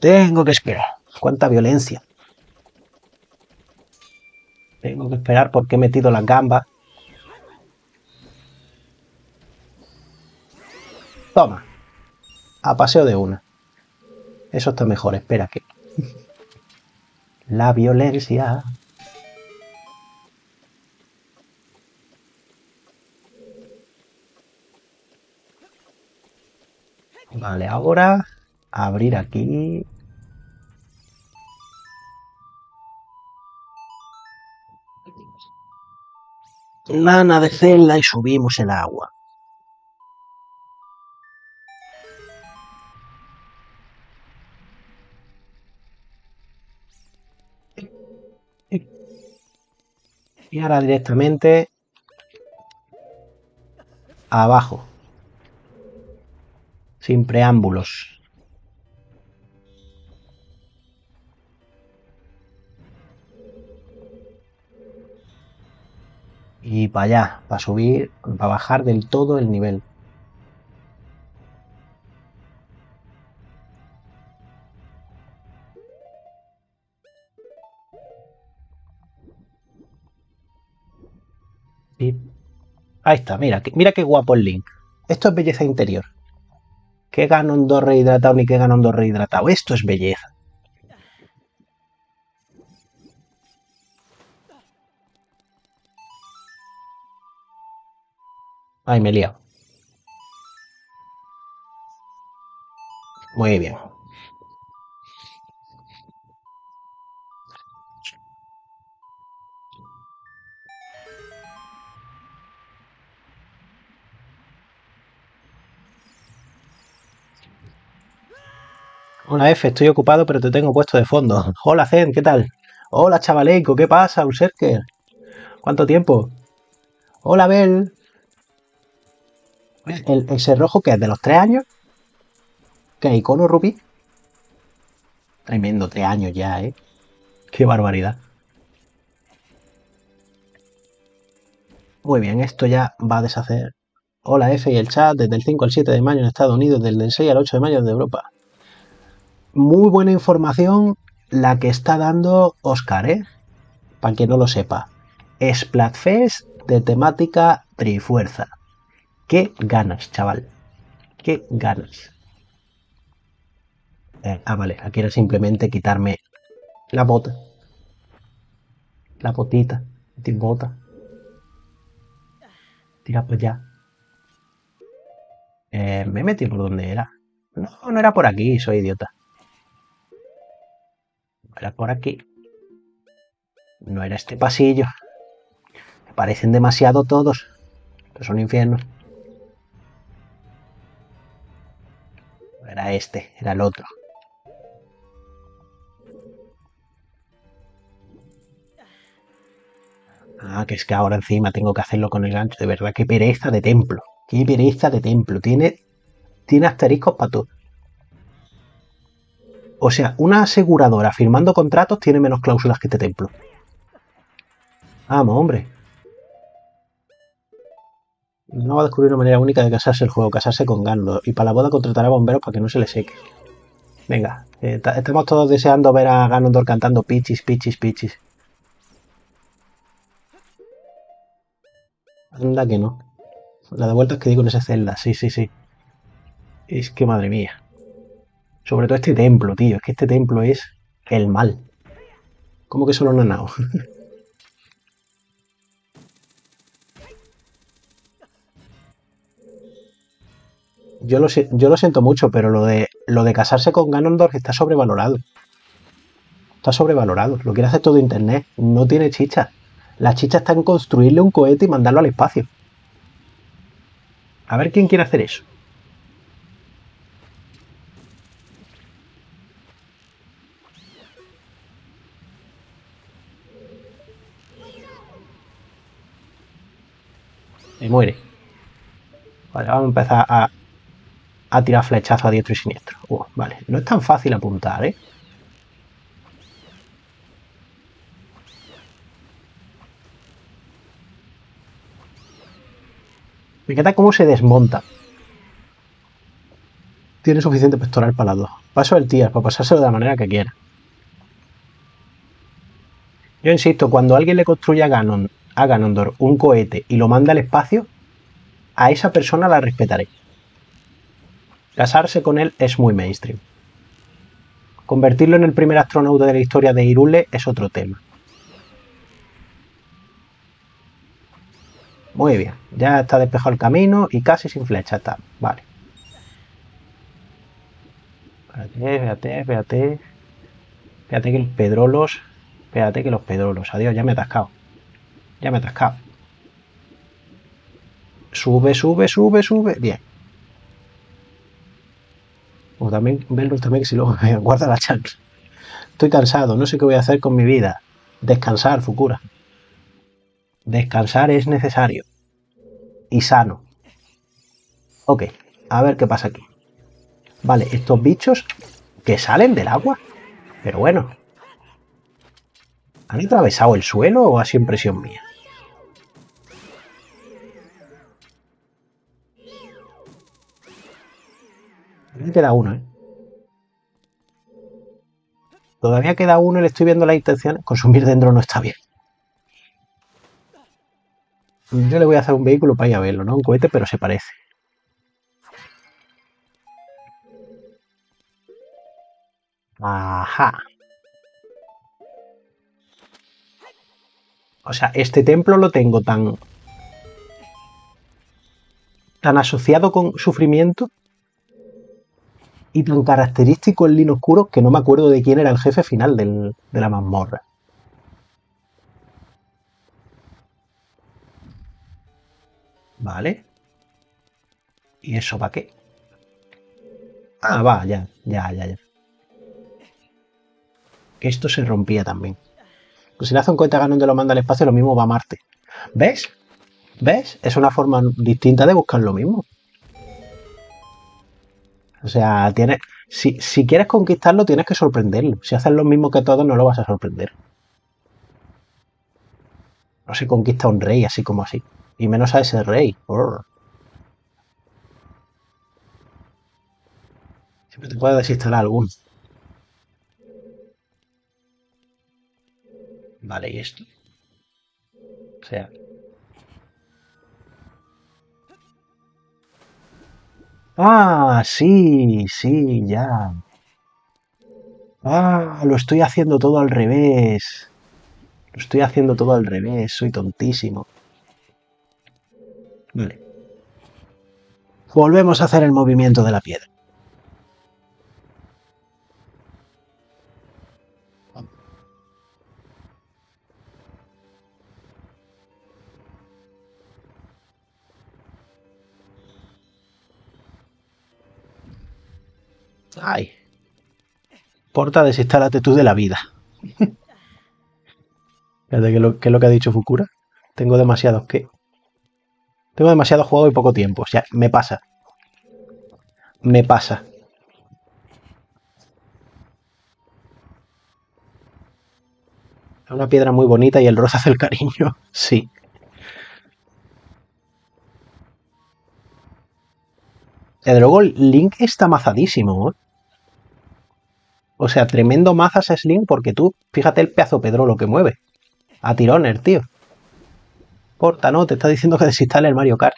Tengo que esperar. Cuánta violencia. Tengo que esperar porque he metido las gambas. Toma. A paseo de una. Eso está mejor. Espera que... La violencia... Vale, ahora abrir aquí. Lana de celda y subimos el agua. Y ahora directamente abajo. Sin preámbulos. Y para allá, para subir, para bajar del todo el nivel. Y ahí está, mira qué guapo el Link. Esto es belleza interior. ¿Qué Ganondorf rehidratado ni qué Ganondorf rehidratado? Esto es belleza. Ay, me he liado. Muy bien. Una F, estoy ocupado, pero te tengo puesto de fondo. Hola, Zen, ¿qué tal? Hola, chavaleco, ¿qué pasa, Userker? ¿Cuánto tiempo? Hola, Bel. ¿Ese rojo que es de los 3 años? ¿Qué, icono rubí? Tremendo, 3 años ya, ¿eh? Qué barbaridad. Muy bien, esto ya va a deshacer. Hola, F y el chat, desde el 5 al 7 de mayo en Estados Unidos, desde el 6 al 8 de mayo en Europa. Muy buena información la que está dando Oscar, ¿eh? Para quien no lo sepa. Splatfest de temática Trifuerza. ¡Qué ganas, chaval! ¡Qué ganas! Vale, aquí era simplemente quitarme la bota. La botita. Bota. Tira para allá. Me he metido por donde era. No era por aquí, soy idiota. Era por aquí. No era este pasillo. Me parecen demasiado todos. Esto es un infierno. No era este, era el otro. que es que ahora encima tengo que hacerlo con el gancho. De verdad, qué pereza de templo. Qué pereza de templo. Tiene asteriscos para todo. O sea, una aseguradora firmando contratos tiene menos cláusulas que este templo. Vamos, hombre. No va a descubrir una manera única de casarse el juego, casarse con Ganondorf. Y para la boda contratará bomberos para que no se le seque. Venga, estamos todos deseando ver a Ganondorf cantando pichis, pichis, pichis. Anda que no. La de vueltas que digo en esa celda, sí, sí, sí. Es que madre mía. Sobre todo este templo, tío. Es que este templo es el mal. ¿Cómo que solo no han dado? Yo lo siento mucho, pero lo de casarse con Ganondorf está sobrevalorado. Está sobrevalorado. Lo quiere hacer todo internet. No tiene chicha. La chicha está en construirle un cohete y mandarlo al espacio. A ver quién quiere hacer eso. Y muere. Vale, vamos a empezar a tirar flechazos a diestro y siniestro. Vale, no es tan fácil apuntar, ¿eh? Me encanta cómo se desmonta. Tiene suficiente pectoral para las dos. Paso el tier para pasárselo de la manera que quiera. Yo insisto, cuando alguien le construye a Ganondorf un cohete y lo manda al espacio, a esa persona la respetaré. Casarse con él es muy mainstream. Convertirlo en el primer astronauta de la historia de Hyrule es otro tema. Muy bien, ya está despejado el camino y casi sin flecha está. Vale. Espérate. Espérate que los pedrolos. Adiós, ya me he atascado. Sube. Bien. O también, verlo también, que si luego me guarda la chancla. Estoy cansado, no sé qué voy a hacer con mi vida. Descansar, Fukura. Descansar es necesario. Y sano. Ok, a ver qué pasa aquí. Vale, estos bichos que salen del agua. Pero bueno. ¿Han atravesado el suelo o ha sido impresión mía? Me queda uno, ¿eh? Todavía queda uno y le estoy viendo la intención. Consumir dentro no está bien. Yo le voy a hacer un vehículo para ir a verlo, ¿no? Un cohete, pero se parece. Ajá. O sea, este templo lo tengo tan asociado con sufrimiento y tan característico el lino oscuro que no me acuerdo de quién era el jefe final de la mazmorra. Vale. ¿Y eso para qué? Ah, va, ya. Esto se rompía también. Si le hace un cohete a Ganon de lo manda al espacio, lo mismo va a Marte. ¿Ves? ¿Ves? Es una forma distinta de buscar lo mismo. O sea, tienes... Si quieres conquistarlo, tienes que sorprenderlo. Si haces lo mismo que todos, no lo vas a sorprender. No se conquista un rey así como así. Y menos a ese rey. Brr. Siempre te puedes desinstalar algún. Vale, ¿y esto? O sea... ¡Ah! Sí, ya. ¡Ah! Lo estoy haciendo todo al revés. Soy tontísimo. Vale. Volvemos a hacer el movimiento de la piedra. Ay. Porta, desinstálate tú de la vida. Fíjate que es lo que ha dicho Fukura. Tengo demasiados que... Tengo demasiado juego y poco tiempo. O sea, me pasa. Me pasa. Es una piedra muy bonita y el rosa hace el cariño. Sí. Desde luego Link está mazadísimo, ¿eh? O sea, tremendo mazas es Link porque tú, fíjate el pedazo Pedro lo que mueve. A tirones, tío. Porta, ¿no? Te está diciendo que desinstale el Mario Kart.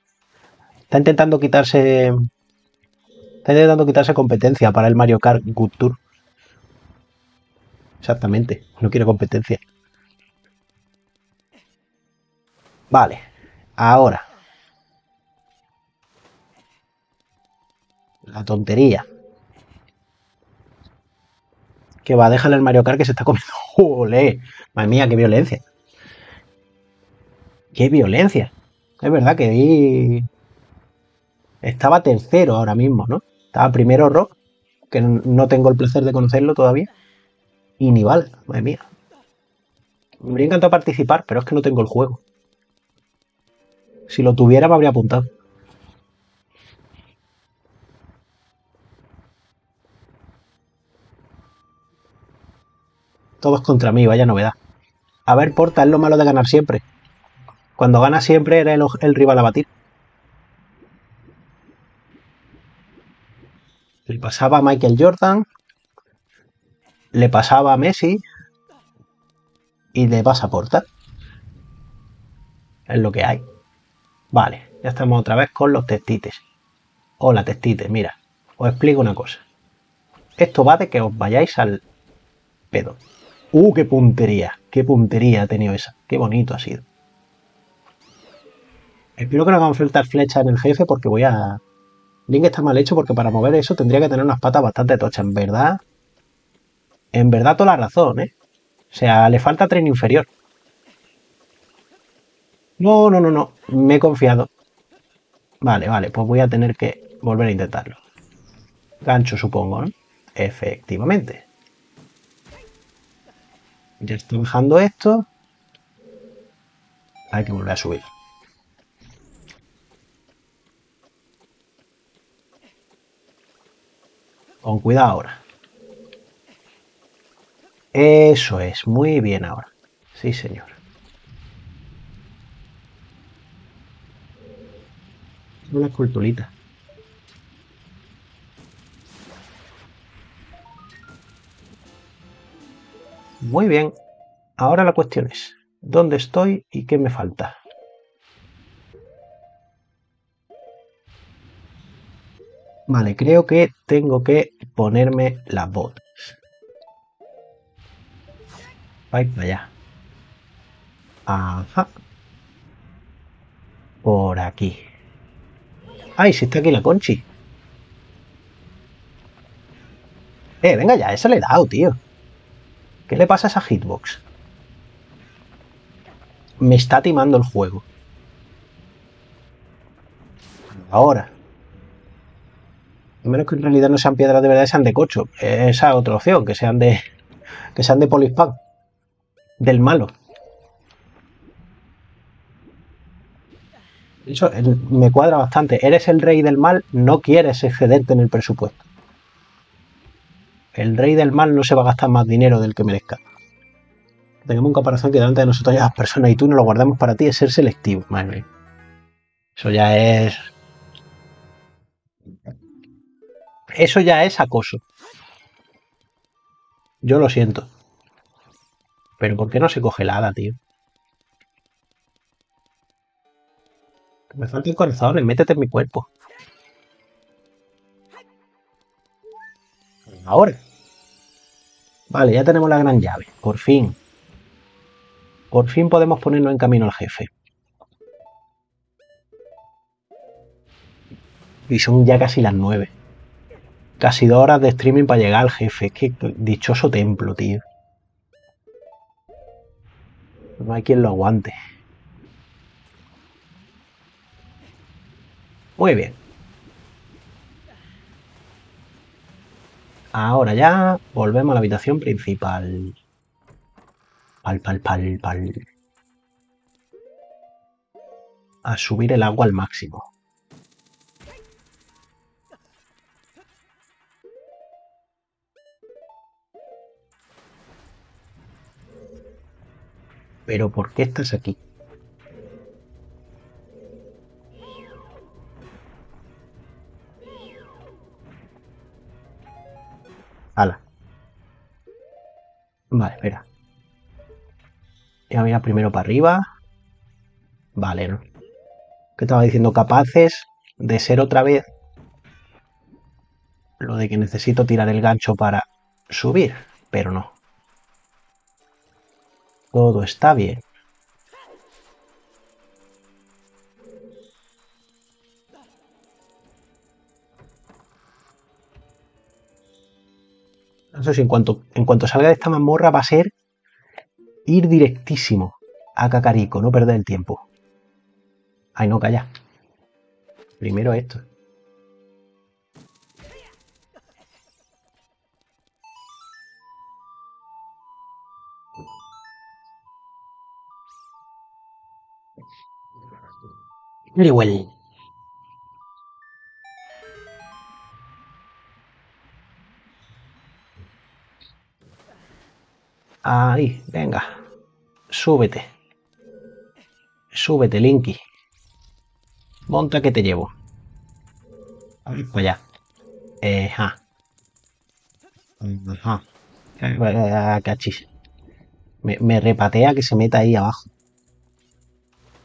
Está intentando quitarse competencia para el Mario Kart Good Tour. Exactamente. No quiere competencia. Vale, ahora la tontería que va, déjale el Mario Kart que se está comiendo. ¡Ole! Madre mía, qué violencia. ¡Qué violencia! Es verdad que vi... Estaba tercero ahora mismo, ¿no? Estaba primero Rock, que no tengo el placer de conocerlo todavía, y Nival, madre mía. Me habría encantado participar, pero es que no tengo el juego. Si lo tuviera me habría apuntado. Todos contra mí, vaya novedad. A ver, Porta, es lo malo de ganar siempre. Cuando ganas siempre eres el rival a batir. Le pasaba a Michael Jordan. Le pasaba a Messi. Y le pasa a Porta. Es lo que hay. Vale, ya estamos otra vez con los testites. Hola, testites, mira. Os explico una cosa. Esto va de que os vayáis al pedo. ¡Qué puntería! ¡Qué puntería ha tenido esa! ¡Qué bonito ha sido! Espero que no hagan falta flechas en el jefe porque voy a... Link está mal hecho porque para mover eso tendría que tener unas patas bastante tochas. En verdad... En verdad toda la razón, ¿eh? O sea, le falta tren inferior. No, no, no, no. Me he confiado. Vale, vale. Pues voy a tener que volver a intentarlo. Gancho, supongo, ¿no? Efectivamente. Ya estoy bajando esto. Hay que volver a subir. Con cuidado ahora. Eso es. Muy bien ahora. Sí, señor. Una esculturita. Muy bien, ahora la cuestión es, ¿dónde estoy y qué me falta? Vale, creo que tengo que ponerme las botas. Vais para allá. Ajá. Por aquí. ¡Ay, si está aquí la Conchi! Venga ya, esa le he dado, tío. ¿Qué le pasa a esa hitbox? Me está timando el juego. Ahora. A menos que en realidad no sean piedras de verdad, sean de cocho. Esa es otra opción, que sean de polispan. Del malo. Eso me cuadra bastante. Eres el rey del mal, no quieres excederte en el presupuesto. El rey del mal no se va a gastar más dinero del que merezca. Tenemos un caparazón que delante de nosotros hay las personas y tú no lo guardamos para ti, es ser selectivo. Madre mía. Eso ya es... Eso ya es acoso. Yo lo siento. Pero ¿por qué no se coge la hada, tío? Que me faltan corazones, métete en mi cuerpo. Ahora. Vale, ya tenemos la gran llave. Por fin. Por fin podemos ponernos en camino al jefe. Y son ya casi las 9. Casi 2 horas de streaming para llegar al jefe. Qué dichoso templo, tío. No hay quien lo aguante. Muy bien. Ahora ya volvemos a la habitación principal. Pal, pal, pal, pal. a subir el agua al máximo. ¿Pero por qué estás aquí? Ala. Vale, espera. Ya mira primero para arriba. Vale, ¿no? ¿Qué estaba diciendo? Capaces de ser otra vez. Lo de que necesito tirar el gancho para subir, pero no. Todo está bien. Eso sí, en cuanto salga de esta mazmorra va a ser ir directísimo a Kakariko, no perder el tiempo. Ay, no, calla. Primero esto. Igual. Ahí, venga. Súbete. Súbete, Linky. Monta que te llevo. A ver, para allá. Cachis. Me repatea que se meta ahí abajo.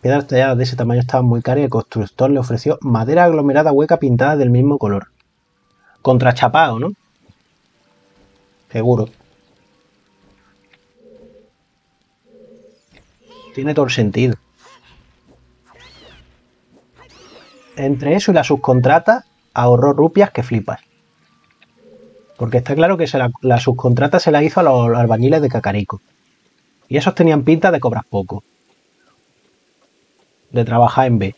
Piedras talladas de ese tamaño estaban muy caras y el constructor le ofreció madera aglomerada hueca pintada del mismo color. Contrachapado, ¿no? Seguro. Tiene todo el sentido. Entre eso y la subcontrata ahorró rupias que flipas. Porque está claro que la subcontrata se la hizo a los albañiles de Kakariko. Y esos tenían pinta de cobrar poco. De trabajar en B.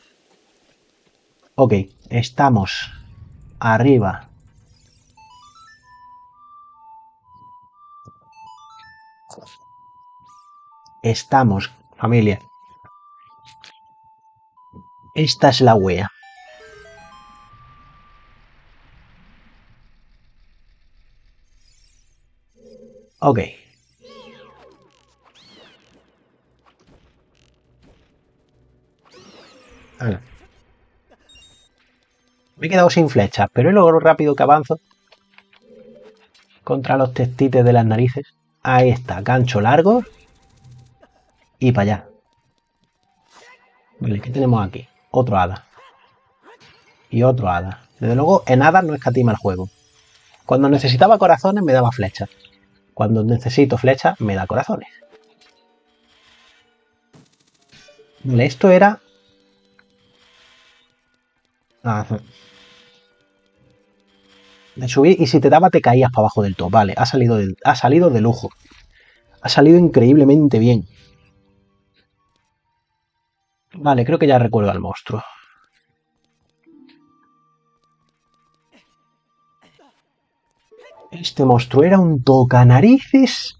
Ok, estamos arriba. Estamos, familia. Esta es la wea. Ok. Ah. Me he quedado sin flechas, pero he logrado rápido que avanzo contra los testites de las narices. Ahí está, gancho largo y para allá. Vale, ¿qué tenemos aquí? Otro hada y otro hada. Desde luego en hadas no escatima el juego. Cuando necesitaba corazones me daba flechas, cuando necesito flechas me da corazones. Vale, esto era... Ajá. De subir, y si te daba te caías para abajo del top. Vale, ha salido de lujo. Ha salido increíblemente bien. Vale, creo que ya recuerdo al monstruo. Este monstruo era un tocanarices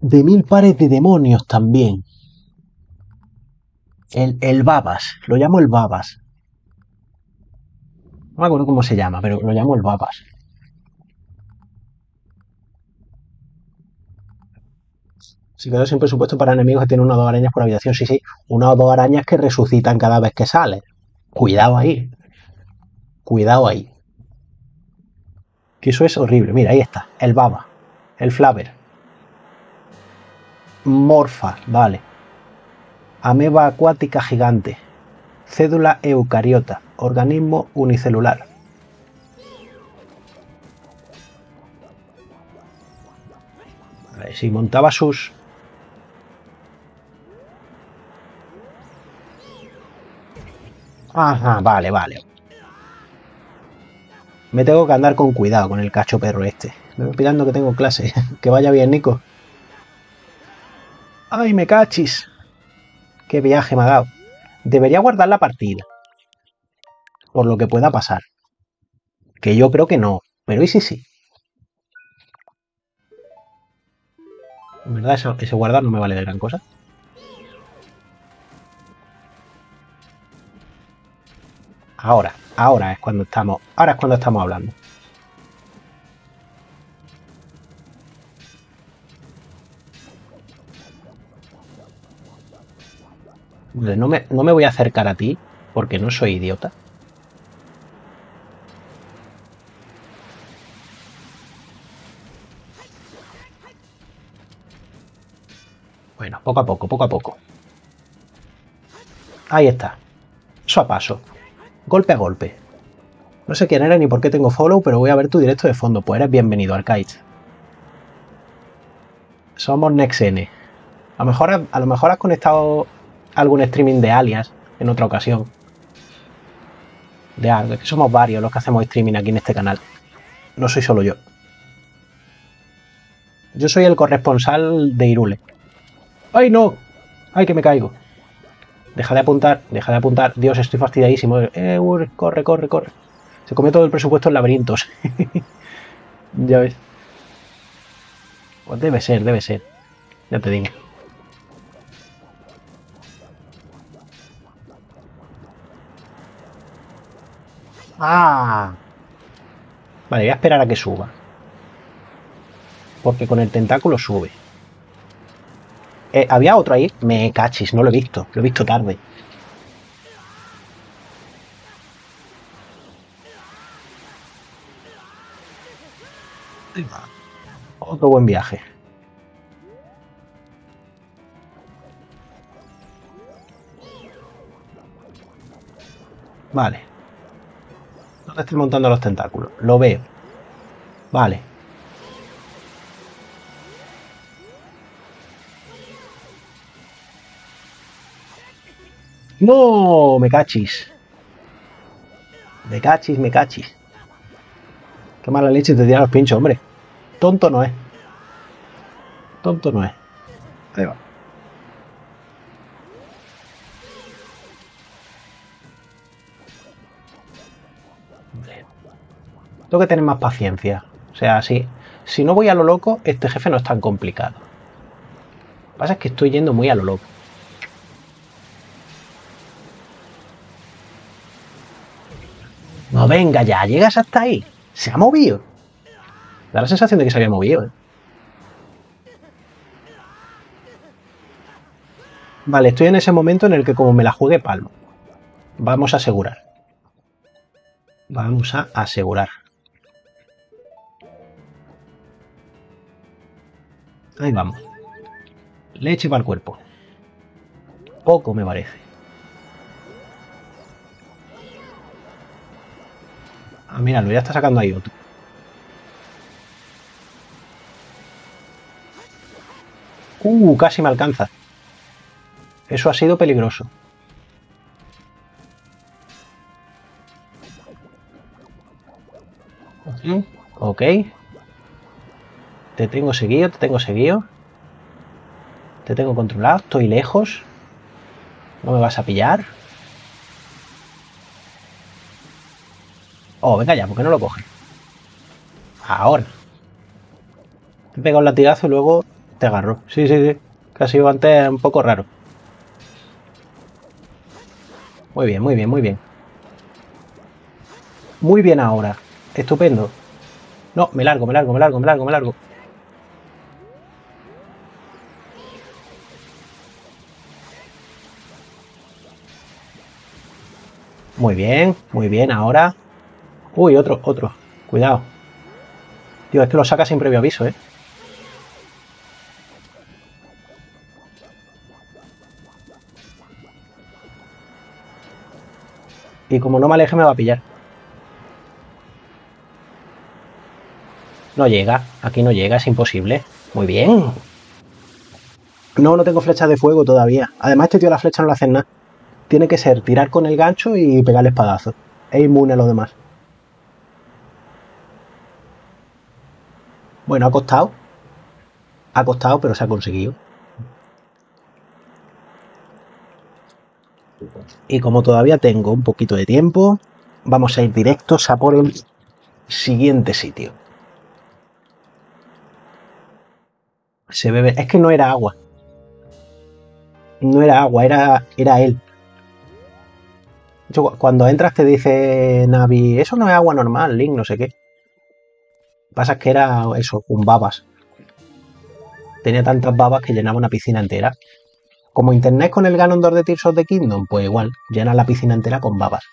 de mil pares de demonios también. El babas, lo llamo el babas. No me acuerdo cómo se llama, pero lo llamo el babas. Se quedó sin presupuesto para enemigos que tienen 1 o 2 arañas por habitación. Sí, 1 o 2 arañas que resucitan cada vez que sale. Cuidado ahí. Cuidado ahí. Que eso es horrible. Mira, ahí está. El baba. El flaver. Morfa. Vale. Ameba acuática gigante. Cédula eucariota. Organismo unicelular. A ver, si montaba sus... Ajá, vale, vale. Me tengo que andar con cuidado con el cacho perro este. Me voy pillando que tengo clase. Que vaya bien, Nico. ¡Ay, me cachis! ¡Qué viaje me ha dado! Debería guardar la partida. Por lo que pueda pasar. Que yo creo que no. Pero y si sí. En verdad ese guardar no me vale de gran cosa. Ahora es cuando estamos hablando. No me voy a acercar a ti porque no soy idiota. Bueno, poco a poco, poco a poco. Ahí está. Paso a paso. Golpe a golpe. No sé quién eres ni por qué tengo follow, pero voy a ver tu directo de fondo. Pues eres bienvenido, Arcade. Somos NextN. A lo mejor has conectado algún streaming de Alias en otra ocasión. De algo. Es que somos varios los que hacemos streaming aquí en este canal. No soy solo yo. Yo soy el corresponsal de Hyrule. ¡Ay, no! ¡Ay, que me caigo! Deja de apuntar, deja de apuntar. Dios, estoy fastidiadísimo. Corre, corre, corre. Se come todo el presupuesto en laberintos. Ya ves. Pues debe ser, debe ser. Ya te digo. ¡Ah! Vale, voy a esperar a que suba. Porque con el tentáculo sube. Había otro ahí. Me cachis, no lo he visto. Lo he visto tarde. Otro buen viaje. Vale. No te estoy montando los tentáculos. Lo veo. Vale. ¡No! Me cachis. Me cachis, me cachis. Qué mala leche te tiran los pinchos, hombre. Tonto no es. Tonto no es. Ahí va. Hombre. Tengo que tener más paciencia. O sea, si no voy a lo loco, este jefe no es tan complicado. Lo que pasa es que estoy yendo muy a lo loco. No, venga ya, llegas hasta ahí. Se ha movido. Da la sensación de que se había movido, ¿eh? Vale, estoy en ese momento en el que como me la jugué palmo. Vamos a asegurar. Vamos a asegurar. Ahí vamos. Leche para el cuerpo. Poco me parece. Ah, míralo, ya está sacando ahí otro. Casi me alcanza. Eso ha sido peligroso. Ok. Te tengo seguido, te tengo seguido. Te tengo controlado, estoy lejos. No me vas a pillar. Oh, venga ya, ¿por qué no lo coge? Ahora. Te pega un latigazo y luego te agarro. Sí, sí, sí. Que ha sido antes un poco raro. Muy bien, muy bien, muy bien. Muy bien ahora. Estupendo. No, me largo, me largo, me largo, me largo, me largo. Muy bien ahora. Uy, otro, otro. Cuidado. Tío, es que lo saca sin previo aviso, ¿eh? Y como no me aleje me va a pillar. No llega. Aquí no llega, es imposible. Muy bien. No, no tengo flechas de fuego todavía. Además, este tío la flecha no le hace nada. Tiene que ser tirar con el gancho y pegar el espadazo. Es inmune a los demás. Bueno, ha costado, pero se ha conseguido. Y como todavía tengo un poquito de tiempo, vamos a ir directos a por el siguiente sitio. Se bebe, es que no era agua. No era agua, era él. hecho, cuando entras te dice Navi, eso no es agua normal, Link, no sé qué. Lo que pasa es que era eso, un babas. Tenía tantas babas que llenaba una piscina entera. Como internet con el Ganondorf de Tears of the Kingdom, pues igual, llena la piscina entera con babas.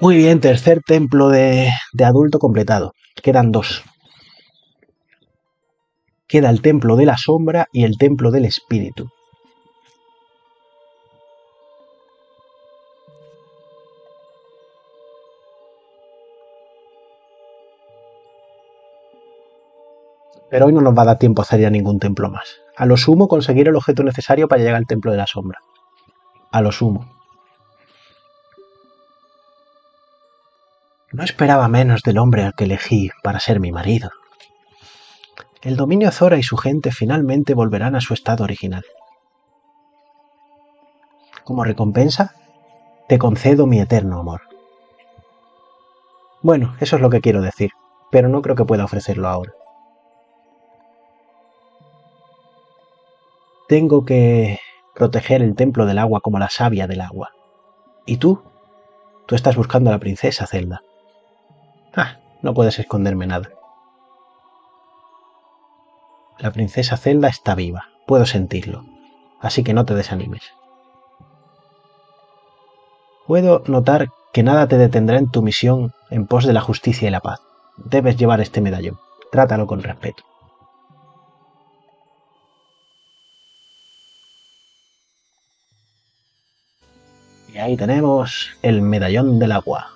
Muy bien, tercer templo de adulto completado. Quedan dos. Queda el templo de la sombra y el templo del espíritu. Pero hoy no nos va a dar tiempo a hacer ya ningún templo más. A lo sumo conseguir el objeto necesario para llegar al templo de la sombra. A lo sumo. No esperaba menos del hombre al que elegí para ser mi marido. El dominio Zora y su gente finalmente volverán a su estado original. Como recompensa, te concedo mi eterno amor. Bueno, eso es lo que quiero decir, pero no creo que pueda ofrecerlo ahora. Tengo que proteger el templo del agua como la savia del agua. ¿Y tú? Tú estás buscando a la princesa Zelda. Ah, no puedes esconderme nada. La princesa Zelda está viva, puedo sentirlo, así que no te desanimes. Puedo notar que nada te detendrá en tu misión en pos de la justicia y la paz. Debes llevar este medallón, trátalo con respeto. Y ahí tenemos el medallón del agua.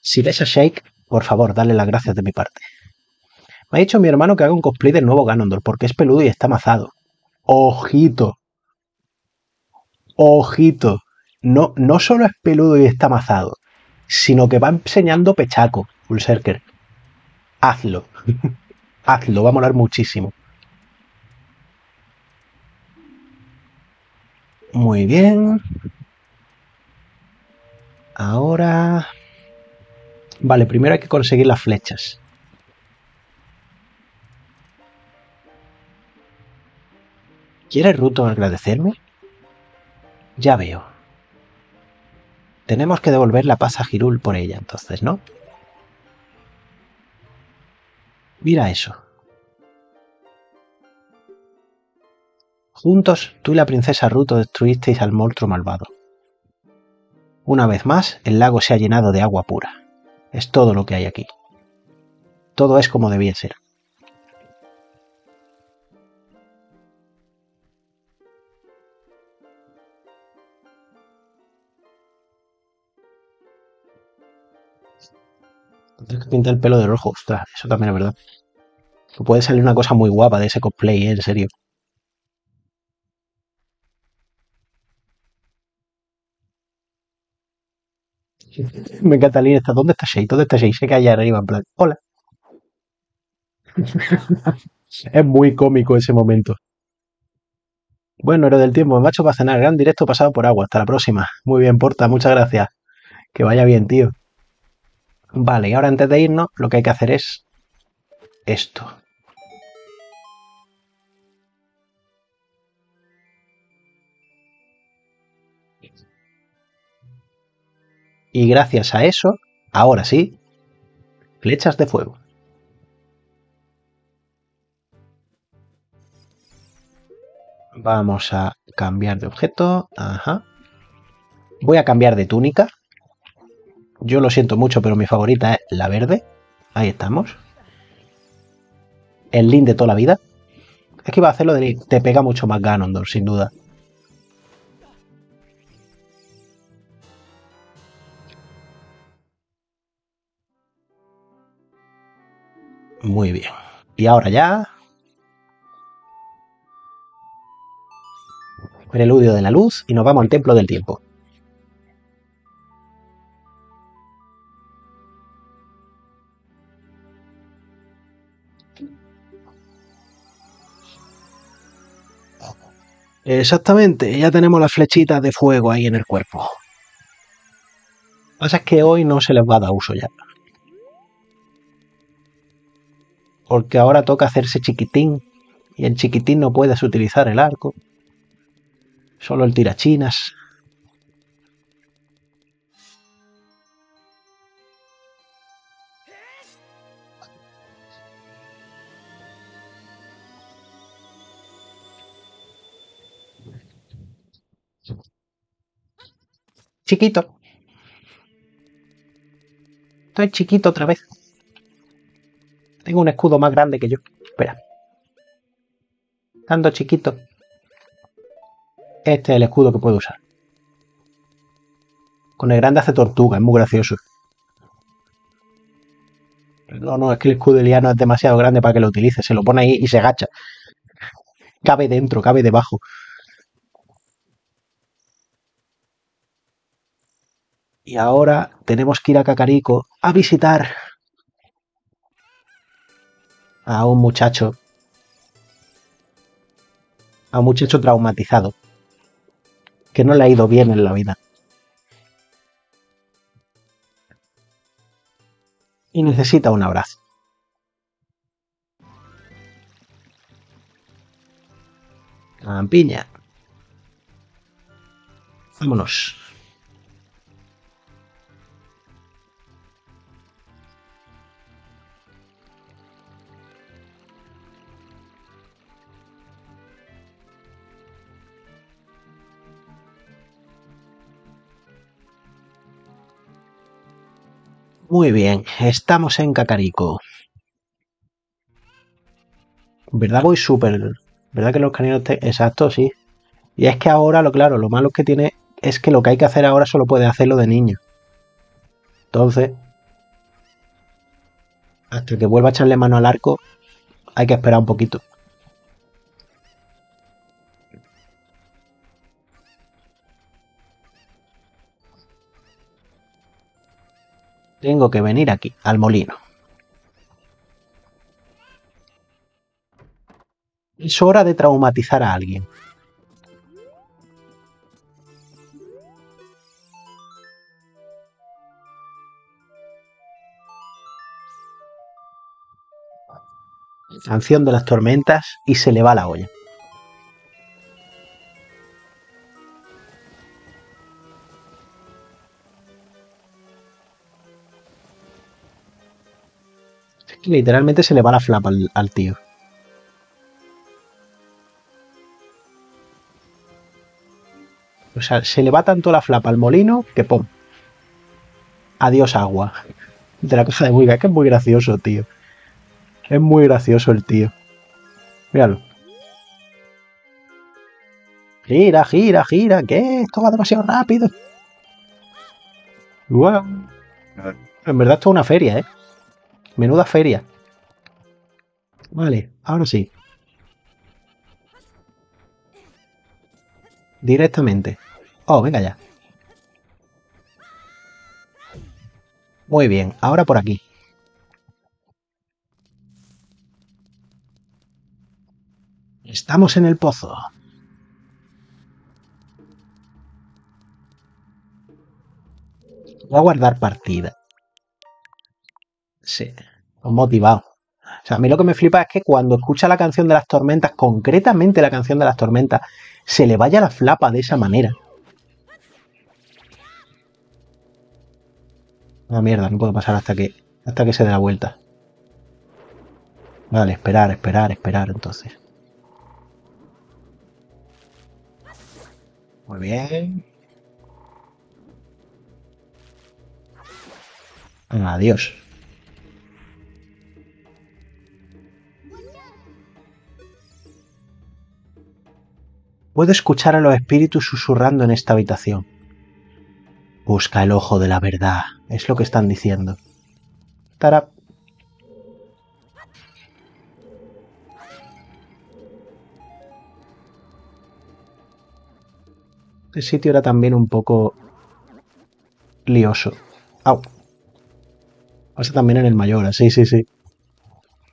Si ves a Shake, por favor, dale las gracias de mi parte. Me ha dicho mi hermano que haga un cosplay del nuevo Ganondorf porque es peludo y está amazado. ¡Ojito! ¡Ojito! No solo es peludo y está amazado, sino que va enseñando pechaco, Ulcerker. Hazlo. Hazlo, va a molar muchísimo. Muy bien. Ahora... Vale, primero hay que conseguir las flechas. ¿Quiere Ruto agradecerme? Ya veo. Tenemos que devolver la paz a Hyrule por ella, entonces, ¿no? Mira eso. Juntos, tú y la princesa Ruto destruisteis al monstruo malvado. Una vez más, el lago se ha llenado de agua pura. Es todo lo que hay aquí. Todo es como debía ser. Tienes que pintar el pelo de rojo. Ostras, eso también es verdad. Puede salir una cosa muy guapa de ese cosplay, en serio. Me encanta Lina. ¿Dónde está Shake? ¿Dónde está Shake? Se cae allá arriba en plan, hola. Es muy cómico ese momento. Bueno, era del tiempo. Me macho para cenar. Gran directo pasado por agua. Hasta la próxima. Muy bien, Porta. Muchas gracias. Que vaya bien, tío. Vale, y ahora antes de irnos, lo que hay que hacer es esto. Y gracias a eso, ahora sí, flechas de fuego. Vamos a cambiar de objeto. Ajá. Voy a cambiar de túnica. Yo lo siento mucho, pero mi favorita es la verde. Ahí estamos. El Link de toda la vida. Es que iba a hacerlo de Link. Te pega mucho más Ganondorf, sin duda. Muy bien. Y ahora ya... Preludio de la luz y nos vamos al templo del tiempo. Exactamente, ya tenemos las flechitas de fuego ahí en el cuerpo. Lo que pasa es que hoy no se les va a dar uso ya. Porque ahora toca hacerse chiquitín. Y en chiquitín no puedes utilizar el arco. Solo el tirachinas. Chiquito. Estoy chiquito otra vez. Tengo un escudo más grande que yo. Espera. Ando chiquito. Este es el escudo que puedo usar. Con el grande hace tortuga. Es muy gracioso. No, no. Es que el escudo liano es demasiado grande para que lo utilice. Se lo pone ahí y se agacha. Cabe dentro. Cabe debajo. Y ahora tenemos que ir a Kakariko a visitar a un muchacho. A un muchacho traumatizado. Que no le ha ido bien en la vida. Y necesita un abrazo. Campiña. Vámonos. Muy bien, estamos en Kakariko. ¿Verdad? Voy súper... ¿Verdad que los caninos... Exacto, sí. Y es que ahora, claro, lo malo que tiene es que lo que hay que hacer ahora solo puede hacerlo de niño. Entonces, hasta que vuelva a echarle mano al arco, hay que esperar un poquito. Tengo que venir aquí, al molino. Es hora de traumatizar a alguien. Canción de las tormentas y se le va la olla. Literalmente se le va la flapa al tío. O sea, se le va tanto la flapa al molino que ¡pum! Adiós agua. De la cosa de Wiga. Es que es muy gracioso, tío. Es muy gracioso el tío. Míralo. Gira, gira, gira. ¿Qué? Esto va demasiado rápido. Wow. En verdad esto es una feria, ¿eh? Menuda feria. Vale, ahora sí. Directamente. Oh, venga ya. Muy bien, ahora por aquí. Estamos en el pozo. Voy a guardar partida. Sí, motivado. O sea, a mí lo que me flipa es que cuando escucha la canción de las tormentas, concretamente la canción de las tormentas, se le vaya la flapa de esa manera. Una mierda, no puedo pasar hasta que se dé la vuelta. Vale, esperar, esperar, esperar, entonces. Muy bien. Adiós. Puedo escuchar a los espíritus susurrando en esta habitación. Busca el ojo de la verdad, es lo que están diciendo. Tarap. Este sitio era también un poco lioso. Au. Pasa también en el Mayora, sí, sí, sí.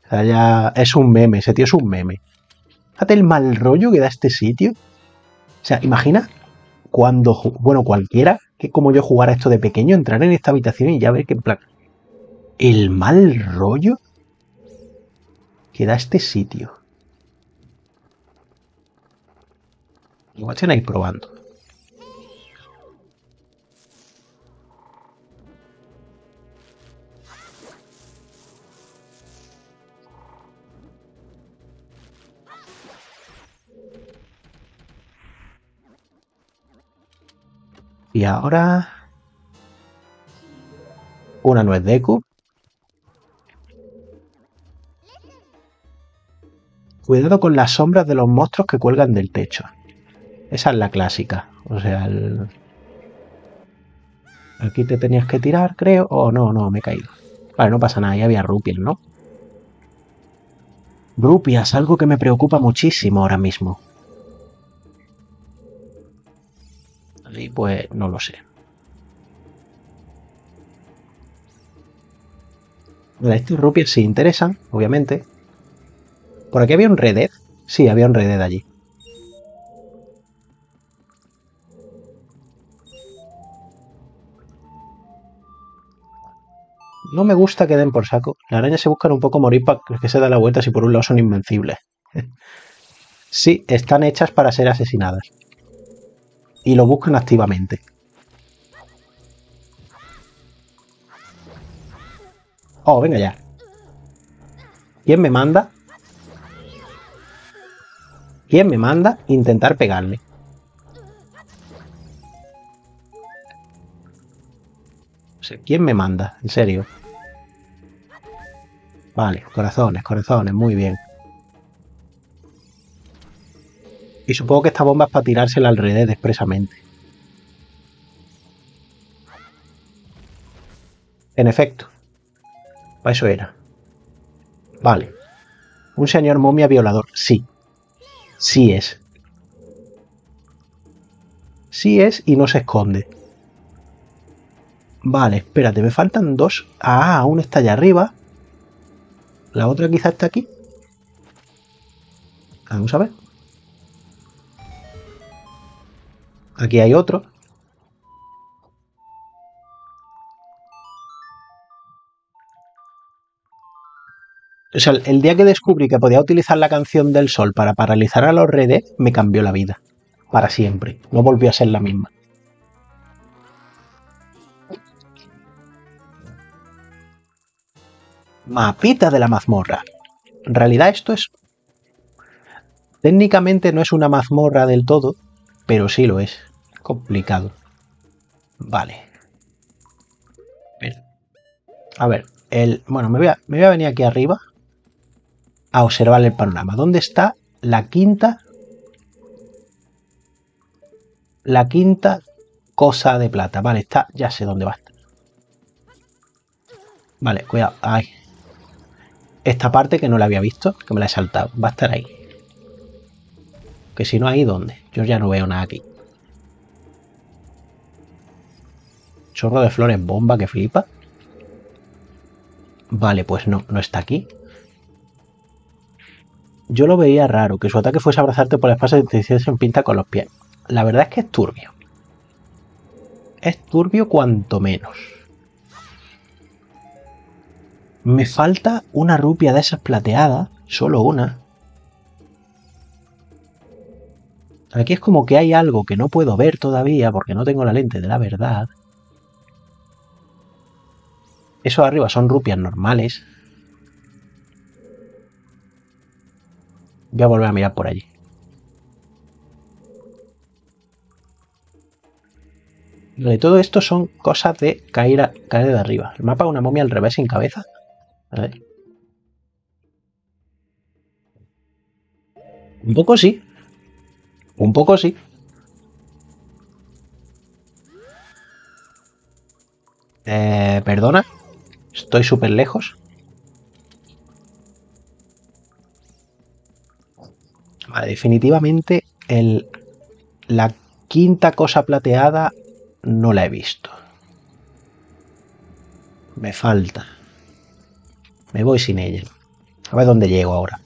O sea, ya es un meme, ese tío es un meme. Fíjate el mal rollo que da este sitio. O sea, imagina cuando, bueno, cualquiera que como yo jugara esto de pequeño, entrar en esta habitación y ya ver que en plan el mal rollo que da este sitio. Igual se van a ir probando. Y ahora una nuez de Eco. Cuidado con las sombras de los monstruos que cuelgan del techo. Esa es la clásica. O sea, aquí te tenías que tirar, creo. Oh, no, no, me he caído. Vale, no pasa nada, ahí había rupias, ¿no? Rupias, algo que me preocupa muchísimo ahora mismo. Y pues no lo sé. Vale, estos rupias sí interesan, obviamente. ¿Por aquí había un ReDead? Sí, había un ReDead allí. No me gusta que den por saco. Las arañas se buscan un poco morir para que se da la vuelta si por un lado son invencibles. Sí, están hechas para ser asesinadas. Y lo buscan activamente. Oh, venga ya. ¿Quién me manda? ¿Quién me manda intentar pegarle? O sea, ¿quién me manda? En serio. Vale, corazones, corazones, muy bien. Y supongo que esta bomba es para tirársela al ReDead expresamente. En efecto. Para eso era. Vale. Un señor momia violador. Sí. Sí es. Sí es y no se esconde. Vale, espérate. Me faltan dos. Ah, una está allá arriba. La otra quizá está aquí. Vamos a ver. Aquí hay otro. O sea, el día que descubrí que podía utilizar la canción del sol para paralizar a los ReDead, me cambió la vida. Para siempre. No volvió a ser la misma. Mapita de la mazmorra. En realidad esto es... Técnicamente no es una mazmorra del todo. Pero sí lo es. Complicado. Vale. A ver. Bueno, me voy a venir aquí arriba a observar el panorama. ¿Dónde está la quinta? La quinta cosa de plata. Vale, está... Ya sé dónde va a estar. Vale, cuidado. Ay. Esta parte que no la había visto, que me la he saltado. Va a estar ahí. Que si no, ¿ahí dónde? Yo ya no veo nada aquí. Chorro de flores bomba que flipa. Vale, pues no, no está aquí. Yo lo veía raro, que su ataque fuese a abrazarte por la espalda y te hiciesen pinta con los pies. La verdad es que es turbio. Es turbio cuanto menos. Me falta una rupia de esas plateadas, solo una. Aquí es como que hay algo que no puedo ver todavía porque no tengo la lente de la verdad. Eso de arriba son rupias normales. Voy a volver a mirar por allí. De todo esto son cosas de caer de arriba. El mapa de una momia al revés sin cabeza. A ver. Un poco sí. Un poco sí. Perdona. Estoy súper lejos. Vale, definitivamente la quinta cosa plateada no la he visto. Me falta. Me voy sin ella. A ver dónde llego ahora.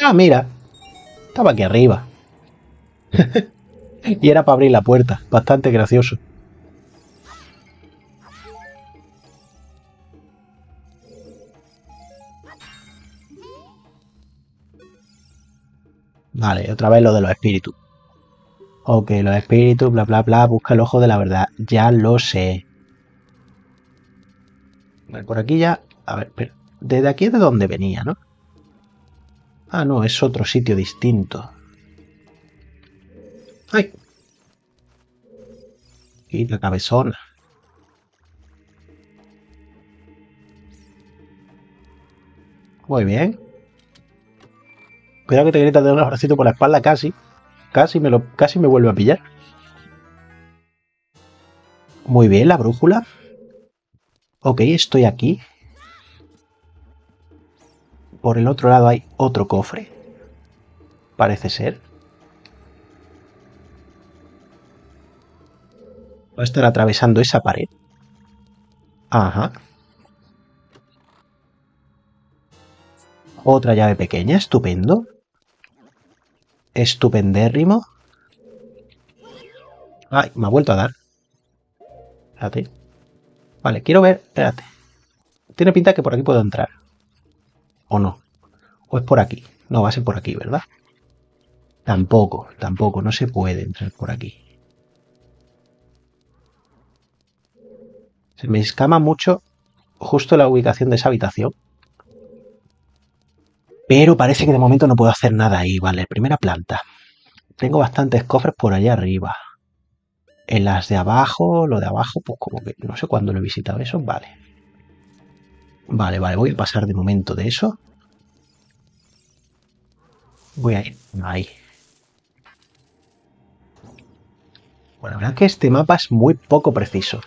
Ah, mira, estaba aquí arriba. Y era para abrir la puerta. Bastante gracioso. Vale, otra vez lo de los espíritus. Ok, los espíritus, bla bla bla, busca el ojo de la verdad. Ya lo sé. Vale, por aquí ya... A ver, pero... ¿Desde aquí es de donde venía, no? Ah, no, es otro sitio distinto. ¡Ay! Y la cabezona. Muy bien. Cuidado que te gritas de un abracito por la espalda, casi. Casi me vuelve a pillar. Muy bien, la brújula. Ok, estoy aquí. Por el otro lado hay otro cofre. Parece ser. Va a estar atravesando esa pared. Ajá. Otra llave pequeña, estupendo. Estupendérrimo. Ay, me ha vuelto a dar. Espérate. Vale, quiero ver... Espérate. Tiene pinta que por aquí puedo entrar. ¿O no? ¿O es por aquí? No, va a ser por aquí, ¿verdad? Tampoco, tampoco. No se puede entrar por aquí. Se me escama mucho justo la ubicación de esa habitación. Pero parece que de momento no puedo hacer nada ahí. Vale, primera planta. Tengo bastantes cofres por allá arriba. En las de abajo, lo de abajo, pues como que no sé cuándo lo he visitado eso. Vale. Vale, vale, voy a pasar de momento de eso. Voy a ir ahí. Bueno, la verdad es que este mapa es muy poco preciso.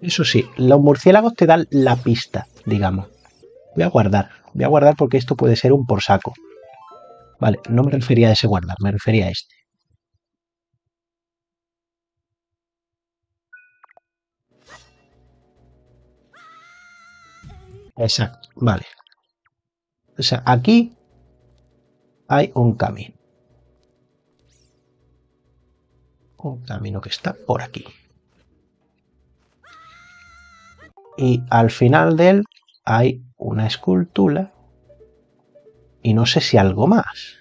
Eso sí, los murciélagos te dan la pista, digamos. Voy a guardar porque esto puede ser un por saco. Vale, no me refería a ese guardar, me refería a este. Exacto, vale. O sea, aquí hay un camino. Un camino que está por aquí. Y al final de él hay una escultura y no sé si algo más.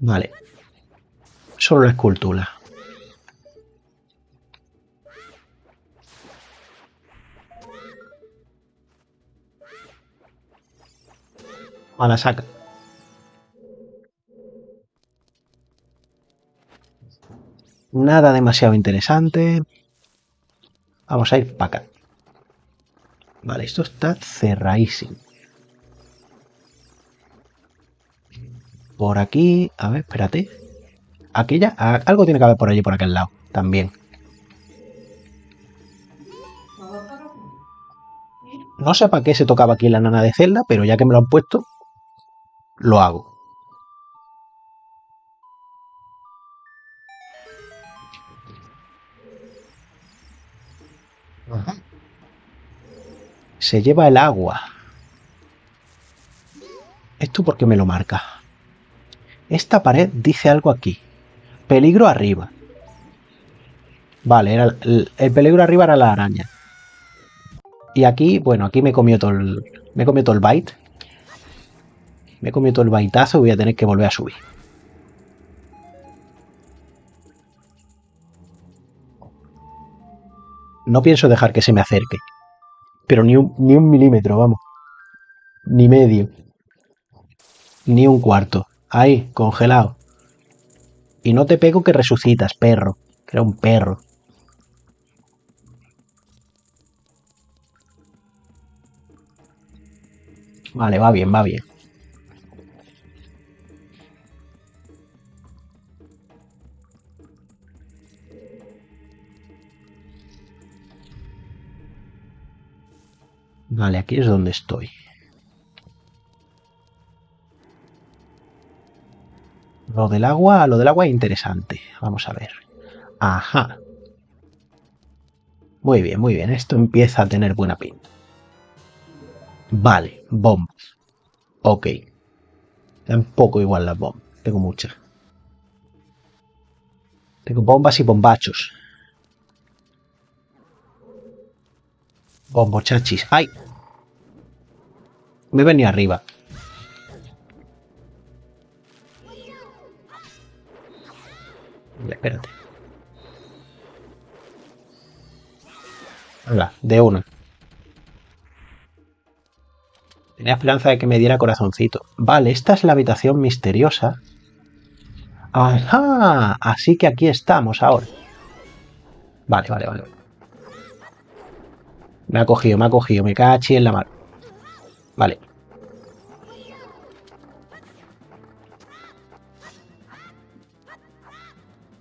Vale. Solo la escultura. A la saca. Nada demasiado interesante. Vamos a ir para acá. Vale, esto está cerradísimo. Por aquí... A ver, espérate. Aquí ya... Algo tiene que haber por allí, por aquel lado. También. No sé para qué se tocaba aquí la nana de Zelda, pero ya que me lo han puesto, lo hago. Ajá. Se lleva el agua. ¿Esto por qué me lo marca? Esta pared dice algo aquí. Peligro arriba. Vale, era el peligro arriba era la araña. Y aquí, bueno, aquí me comió todo el bite. Me comió todo el baitazo y voy a tener que volver a subir. No pienso dejar que se me acerque. Pero ni un milímetro, vamos. Ni medio. Ni un cuarto. Ahí, congelado. Y no te pego que resucitas, perro. Que era un perro. Vale, va bien, va bien. Vale, aquí es donde estoy. Lo del agua es interesante. Vamos a ver. Ajá. Muy bien, muy bien. Esto empieza a tener buena pinta. Vale, bombas. Ok. Tampoco igual las bombas. Tengo muchas. Tengo bombas y bombachos. Bombochachis. ¡Ay! Me he venido arriba. Espérate. Hola, de uno. Tenía esperanza de que me diera corazoncito. Vale, esta es la habitación misteriosa. ¡Ajá! Así que aquí estamos ahora. Vale, vale, vale. Me ha cogido. Me cachi en la mano. Vale.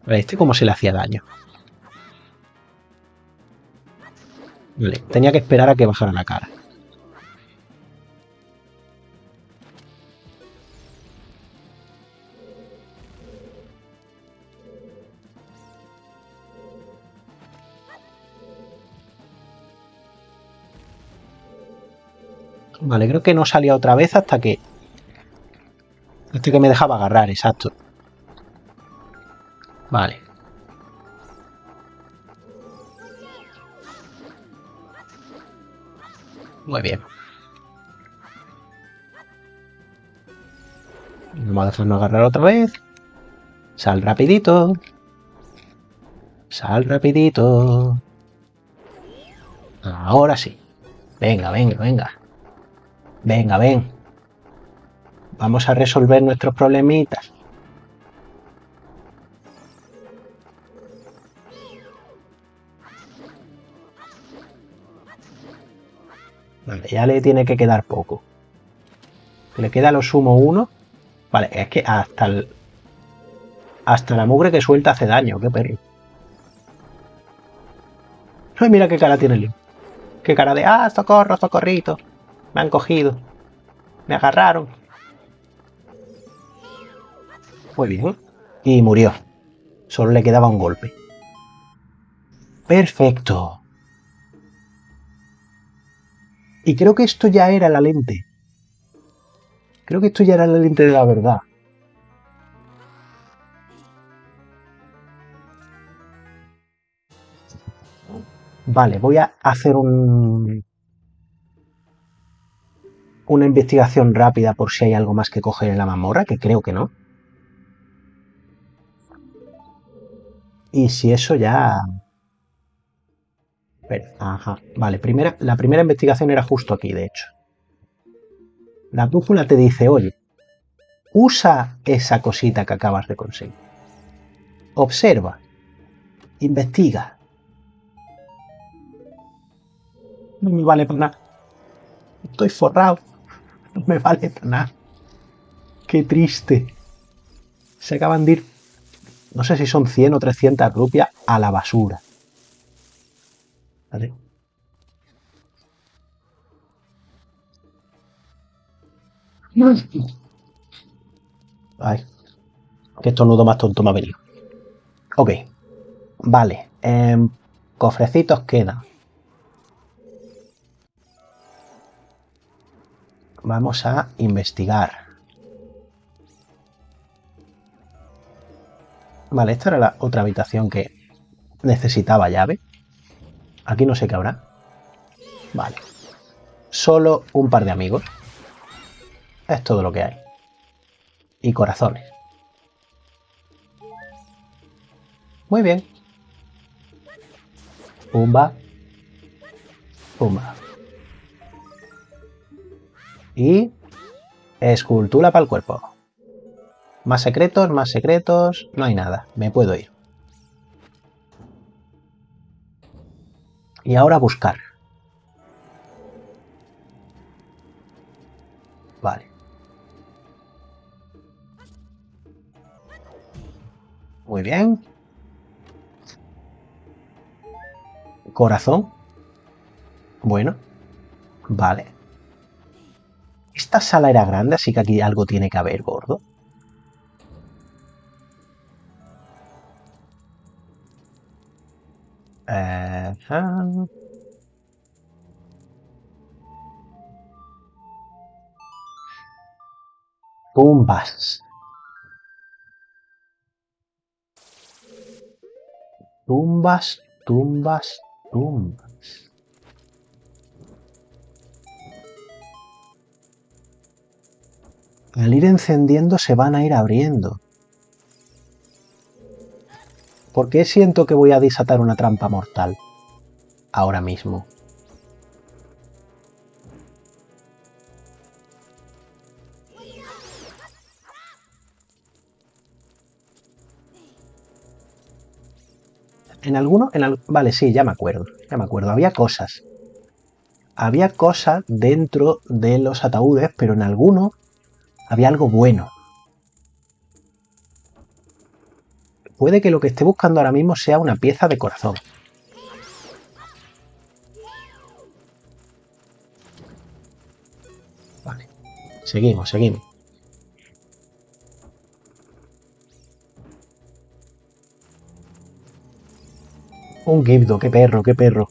Vale, este como se le hacía daño. Vale, tenía que esperar a que bajara la cara. Vale, creo que no salía otra vez hasta que... Hasta que me dejaba agarrar, exacto. Vale. Muy bien. Vamos a dejarnos agarrar otra vez. Sal rapidito. Sal rapidito. Ahora sí. Venga, venga, venga. Venga, ven. Vamos a resolver nuestros problemitas. Vale, ya le tiene que quedar poco. Le queda lo sumo uno. Vale, es que hasta la mugre que suelta hace daño. Qué perro. Ay, mira qué cara tiene el... Qué cara de... ¡Ah, socorro, socorrito! Me han cogido. Me agarraron. Muy bien. Y murió. Solo le quedaba un golpe. Perfecto. Y creo que esto ya era la lente. Creo que esto ya era la lente de la verdad. Vale, voy a hacer una investigación rápida por si hay algo más que coger en la mazmorra, que creo que no. Y si eso ya... Ajá, vale, la primera investigación era justo aquí, de hecho. La brújula te dice, oye, usa esa cosita que acabas de conseguir. Observa, investiga. No me vale para nada. Estoy forrado. No me vale para nada. Qué triste. Se acaban de ir, no sé si son 100 o 300 rupias a la basura. Vale. Ay, qué estornudo más tonto me ha venido. Ok. Vale. Cofrecitos quedan. Vamos a investigar. Vale, esta era la otra habitación que necesitaba llave. Aquí no sé qué habrá. Vale. Solo un par de amigos. Es todo lo que hay. Y corazones. Muy bien. Pumba. Pumba. Y escultura para el cuerpo. Más secretos, más secretos. No hay nada. Me puedo ir. Y ahora buscar. Vale. Muy bien. Corazón. Bueno. Vale. Esta sala era grande, así que aquí algo tiene que haber, gordo. Tumbas. Tumbas, tumbas, tumbas. Al ir encendiendo se van a ir abriendo. ¿Por qué siento que voy a desatar una trampa mortal? Ahora mismo. En alguno... Vale, sí, ya me acuerdo. Ya me acuerdo. Había cosas. Había cosas dentro de los ataúdes, pero en alguno había algo bueno. Puede que lo que esté buscando ahora mismo sea una pieza de corazón. Vale. Seguimos, seguimos. Un Gibdo, qué perro, qué perro.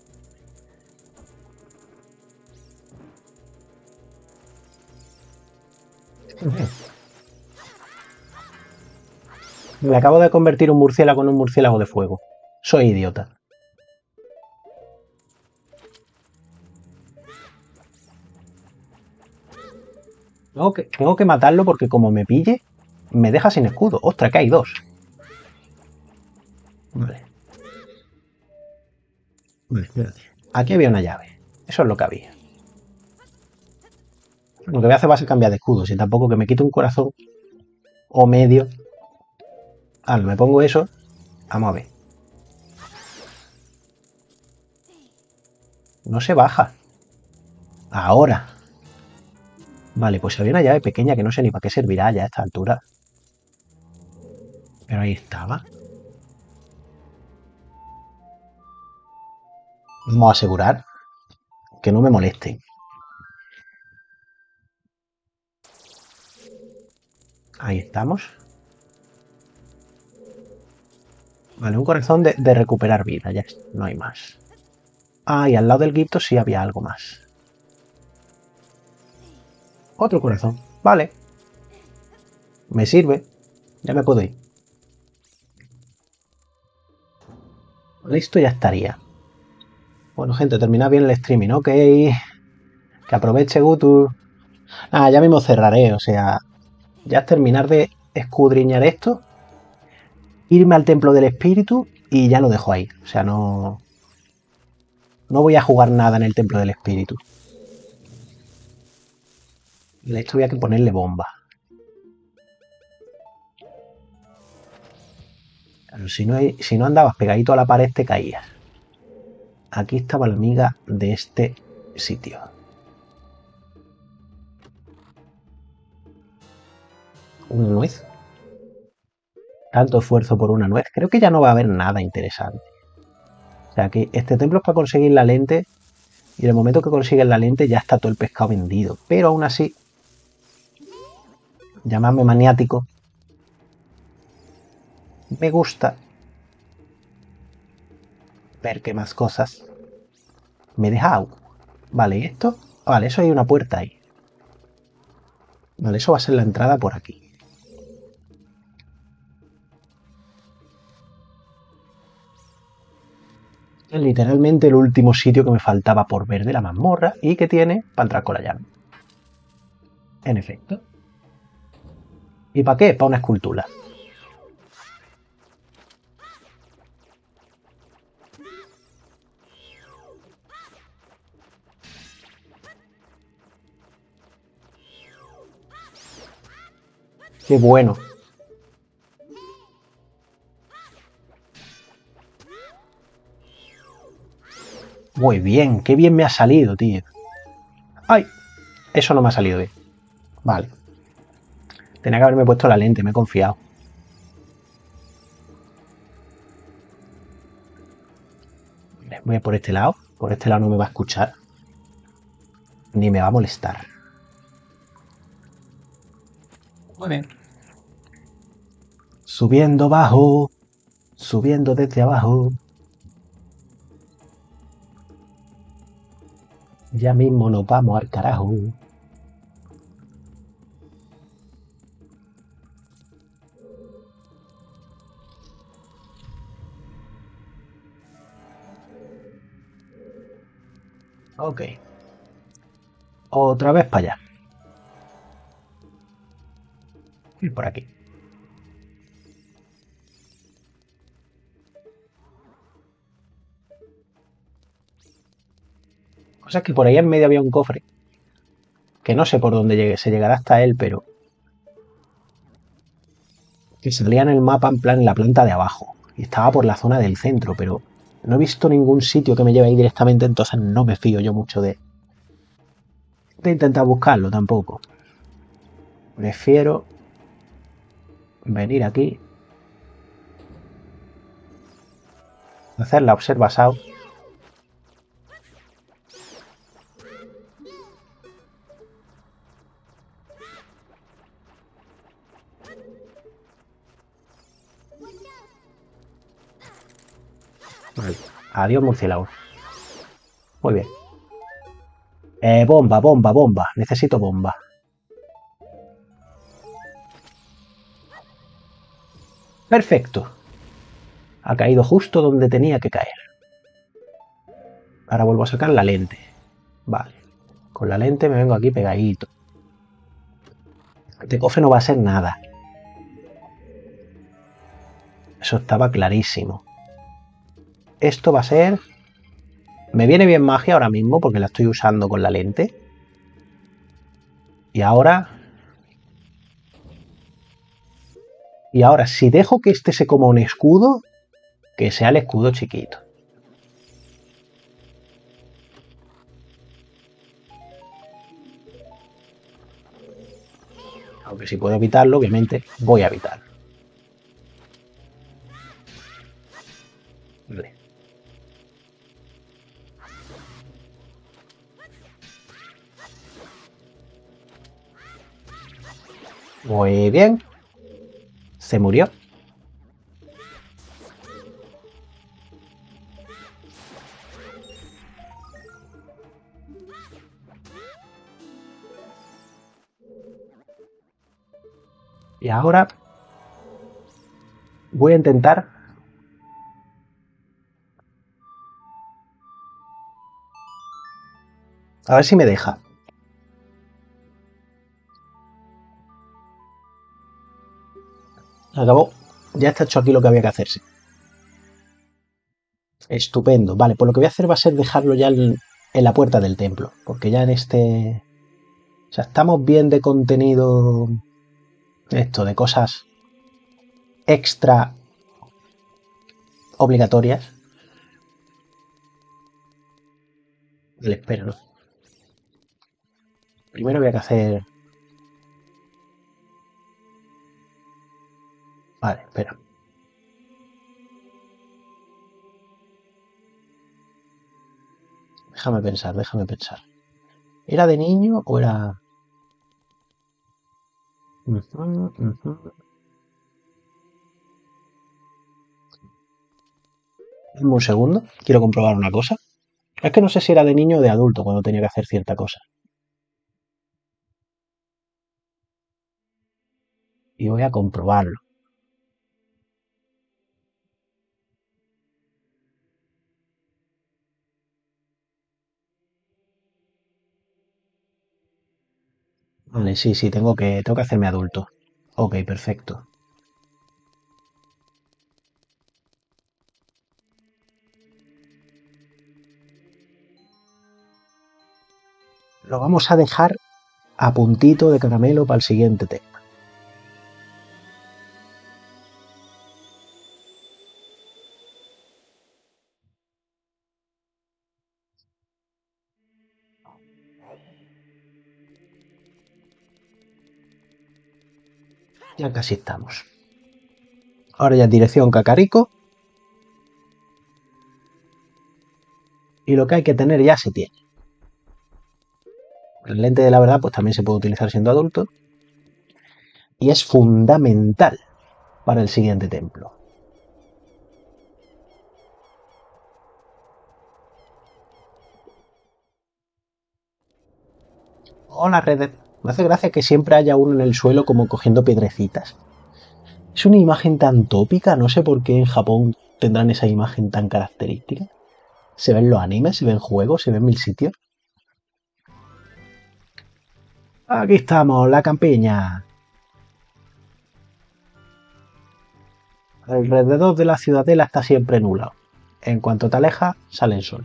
Me acabo de convertir un murciélago en un murciélago de fuego. Soy idiota. Tengo que matarlo porque como me pille, me deja sin escudo. ¡Ostras, que hay dos! Vale. Vale, espérate. Aquí había una llave. Eso es lo que había. Lo que voy a hacer va a ser cambiar de escudo. Si tampoco que me quite un corazón o medio... Ah, no, me pongo eso. Vamos a ver. No se baja. Ahora. Vale, pues había una llave pequeña que no sé ni para qué servirá ya a esta altura. Pero ahí estaba. Vamos a asegurar que no me moleste. Ahí estamos. Vale, un corazón de recuperar vida, ya no hay más. Ah, y al lado del Gibdo sí había algo más. Otro corazón, vale. Me sirve, ya me puedo ir. Listo, ya estaría. Bueno, gente, terminad bien el streaming, ok. Que aproveche Gutur. Ah, ya mismo cerraré, o sea, ya es terminar de escudriñar esto. Irme al templo del espíritu y ya lo dejo ahí. O sea, no voy a jugar nada en el templo del espíritu. Y a esto voy a ponerle bomba. Claro, si no andabas pegadito a la pared te caías. Aquí estaba la amiga de este sitio. ¿Una nuez? Tanto esfuerzo por una nuez. Creo que ya no va a haber nada interesante. O sea que este templo es para conseguir la lente. Y en el momento que consigues la lente ya está todo el pescado vendido. Pero aún así, llamadme maniático, me gusta ver que más cosas me deja agua. Vale, ¿y esto? Vale, eso hay una puerta ahí. Vale, eso va a ser la entrada por aquí. Es literalmente el último sitio que me faltaba por ver de la mazmorra y que tiene para entrar con la llave. En efecto. ¿Y para qué? Para una escultura. ¡Qué bueno! Muy bien, qué bien me ha salido, tío. ¡Ay! Eso no me ha salido bien. Vale. Tenía que haberme puesto la lente, me he confiado. Voy a por este lado. Por este lado no me va a escuchar. Ni me va a molestar. Muy bien. Subiendo abajo. Subiendo desde abajo. Ya mismo nos vamos al carajo. Ok. Otra vez para allá. Y por aquí. O sea que por ahí en medio había un cofre. Que no sé por dónde llegué. Se llegará hasta él, pero... que salía en el mapa en plan en la planta de abajo. Y estaba por la zona del centro, pero... no he visto ningún sitio que me lleve ahí directamente, entonces no me fío yo mucho de intentar buscarlo tampoco. Prefiero venir aquí, hacer la observación. Vale. Adiós, murciélago. Muy bien. Bomba. Necesito bomba. Perfecto. Ha caído justo donde tenía que caer. Ahora vuelvo a sacar la lente. Vale. Con la lente me vengo aquí pegadito. Este cofre no va a ser nada. Eso estaba clarísimo. Esto va a ser... me viene bien magia ahora mismo porque la estoy usando con la lente. Y ahora... y ahora, si dejo que este se coma un escudo, que sea el escudo chiquito. Aunque si puedo evitarlo, obviamente voy a evitarlo. Vale. Muy bien. Se murió. Y ahora voy a intentar... a ver si me deja. Acabó. Ya está hecho aquí lo que había que hacerse. Estupendo. Vale, pues lo que voy a hacer va a ser dejarlo ya en la puerta del templo. Porque ya en este... o sea, estamos bien de contenido... esto, de cosas extra obligatorias. Le espero, ¿no? Primero voy a hacer... vale, espera. Déjame pensar. ¿Era de niño o era...? Dame un segundo, quiero comprobar una cosa. Es que no sé si era de niño o de adulto cuando tenía que hacer cierta cosa. Y voy a comprobarlo. Vale, sí, tengo que hacerme adulto. Ok, perfecto. Lo vamos a dejar a puntito de caramelo para el siguiente tema. Ya casi estamos. Ahora ya en dirección Kakariko. Y lo que hay que tener ya se tiene. El lente de la verdad pues también se puede utilizar siendo adulto. Y es fundamental para el siguiente templo. Hola, ReDead. Me hace gracia que siempre haya uno en el suelo como cogiendo piedrecitas. Es una imagen tan tópica, no sé por qué en Japón tendrán esa imagen tan característica. Se ven los animes, se ven juegos, se ven mil sitios. Aquí estamos, la campiña. Alrededor de la ciudadela está siempre nublado. En cuanto te alejas, sale el sol.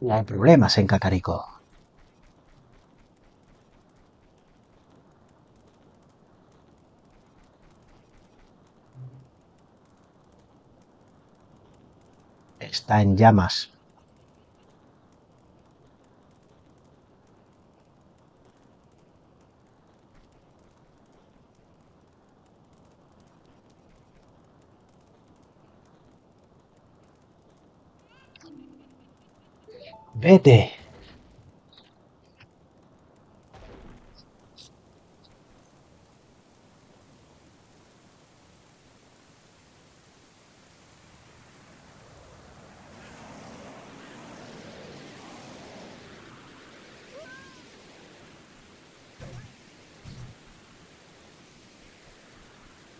No hay problemas en Kakariko. Está en llamas. Vete.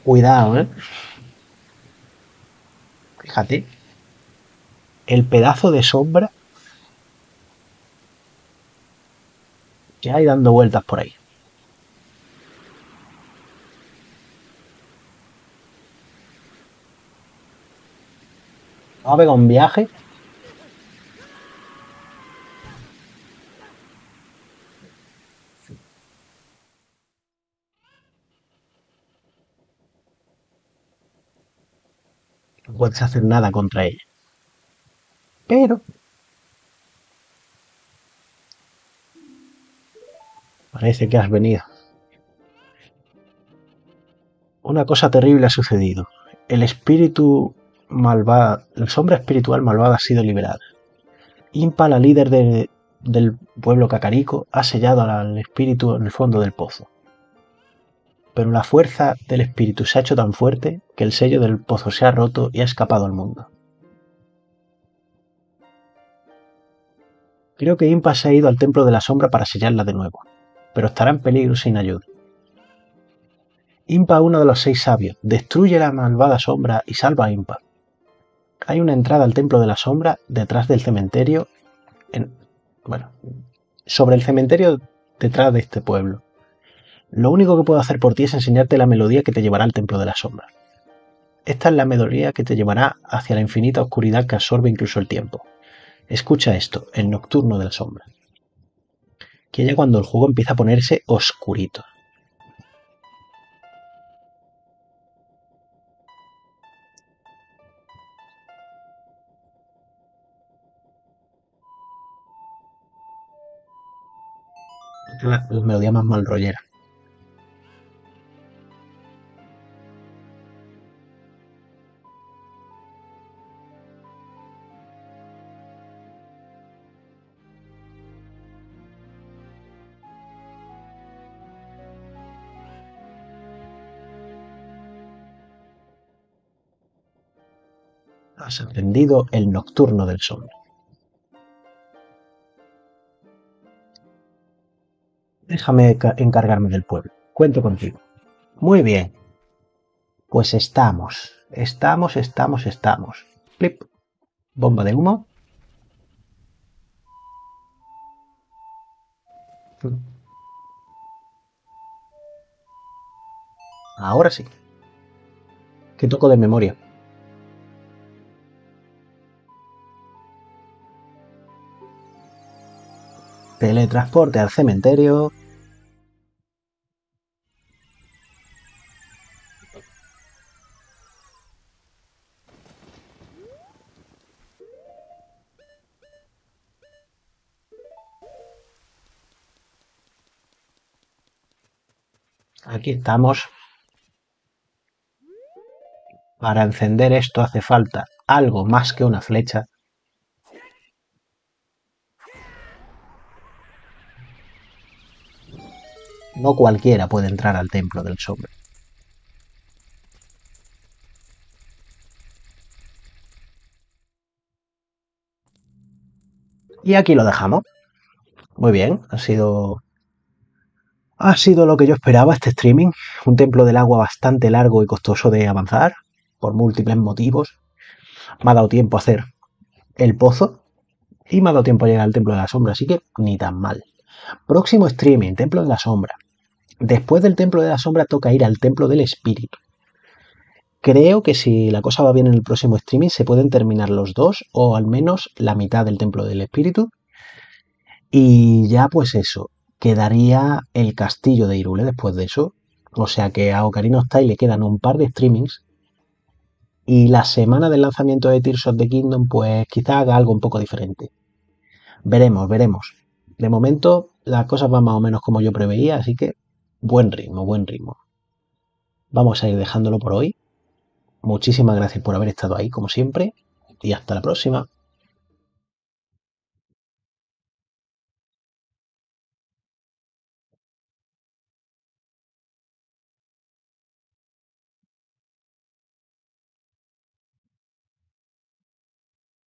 Cuidado, ¿eh? Fíjate. El pedazo de sombra que hay dando vueltas por ahí. Vamos a pegar un viaje. No puedes hacer nada contra ella. Pero... parece que has venido. Una cosa terrible ha sucedido. La sombra espiritual malvada ha sido liberada. Impa, la líder del pueblo Kakariko, ha sellado al espíritu en el fondo del pozo. Pero la fuerza del espíritu se ha hecho tan fuerte que el sello del pozo se ha roto y ha escapado al mundo. Creo que Impa se ha ido al templo de la sombra para sellarla de nuevo, pero estará en peligro sin ayuda. Impa, uno de los 6 sabios, destruye la malvada sombra y salva a Impa. Hay una entrada al templo de la sombra detrás del cementerio, sobre el cementerio detrás de este pueblo. Lo único que puedo hacer por ti es enseñarte la melodía que te llevará al templo de la sombra. Esta es la melodía que te llevará hacia la infinita oscuridad que absorbe incluso el tiempo. Escucha esto, el nocturno de la sombra. Que ya cuando el juego empieza a ponerse oscurito. Esta es la melodía más malrollera. Has aprendido el nocturno del sombra. Déjame encargarme del pueblo. Cuento contigo. Muy bien. Pues estamos. Flip. Bomba de humo. Ahora sí. Que toco de memoria. Teletransporte al cementerio. Aquí estamos. Para encender esto hace falta algo más que una flecha. No cualquiera puede entrar al templo del sombra. Y aquí lo dejamos. Muy bien, ha sido lo que yo esperaba este streaming. Un templo del agua bastante largo y costoso de avanzar, por múltiples motivos. Me ha dado tiempo a hacer el pozo y me ha dado tiempo a llegar al templo de la sombra, así que ni tan mal. Próximo streaming, templo de la sombra. Después del templo de la sombra toca ir al templo del espíritu. Creo que si la cosa va bien en el próximo streaming se pueden terminar los dos o al menos la mitad del templo del espíritu. Y ya pues eso, quedaría el castillo de Hyrule después de eso. O sea que a Ocarina of Time le quedan un par de streamings. Y la semana del lanzamiento de Tears of the Kingdom pues quizá haga algo un poco diferente. Veremos, veremos. De momento las cosas van más o menos como yo preveía, así que buen ritmo, buen ritmo. Vamos a ir dejándolo por hoy. Muchísimas gracias por haber estado ahí como siempre y hasta la próxima.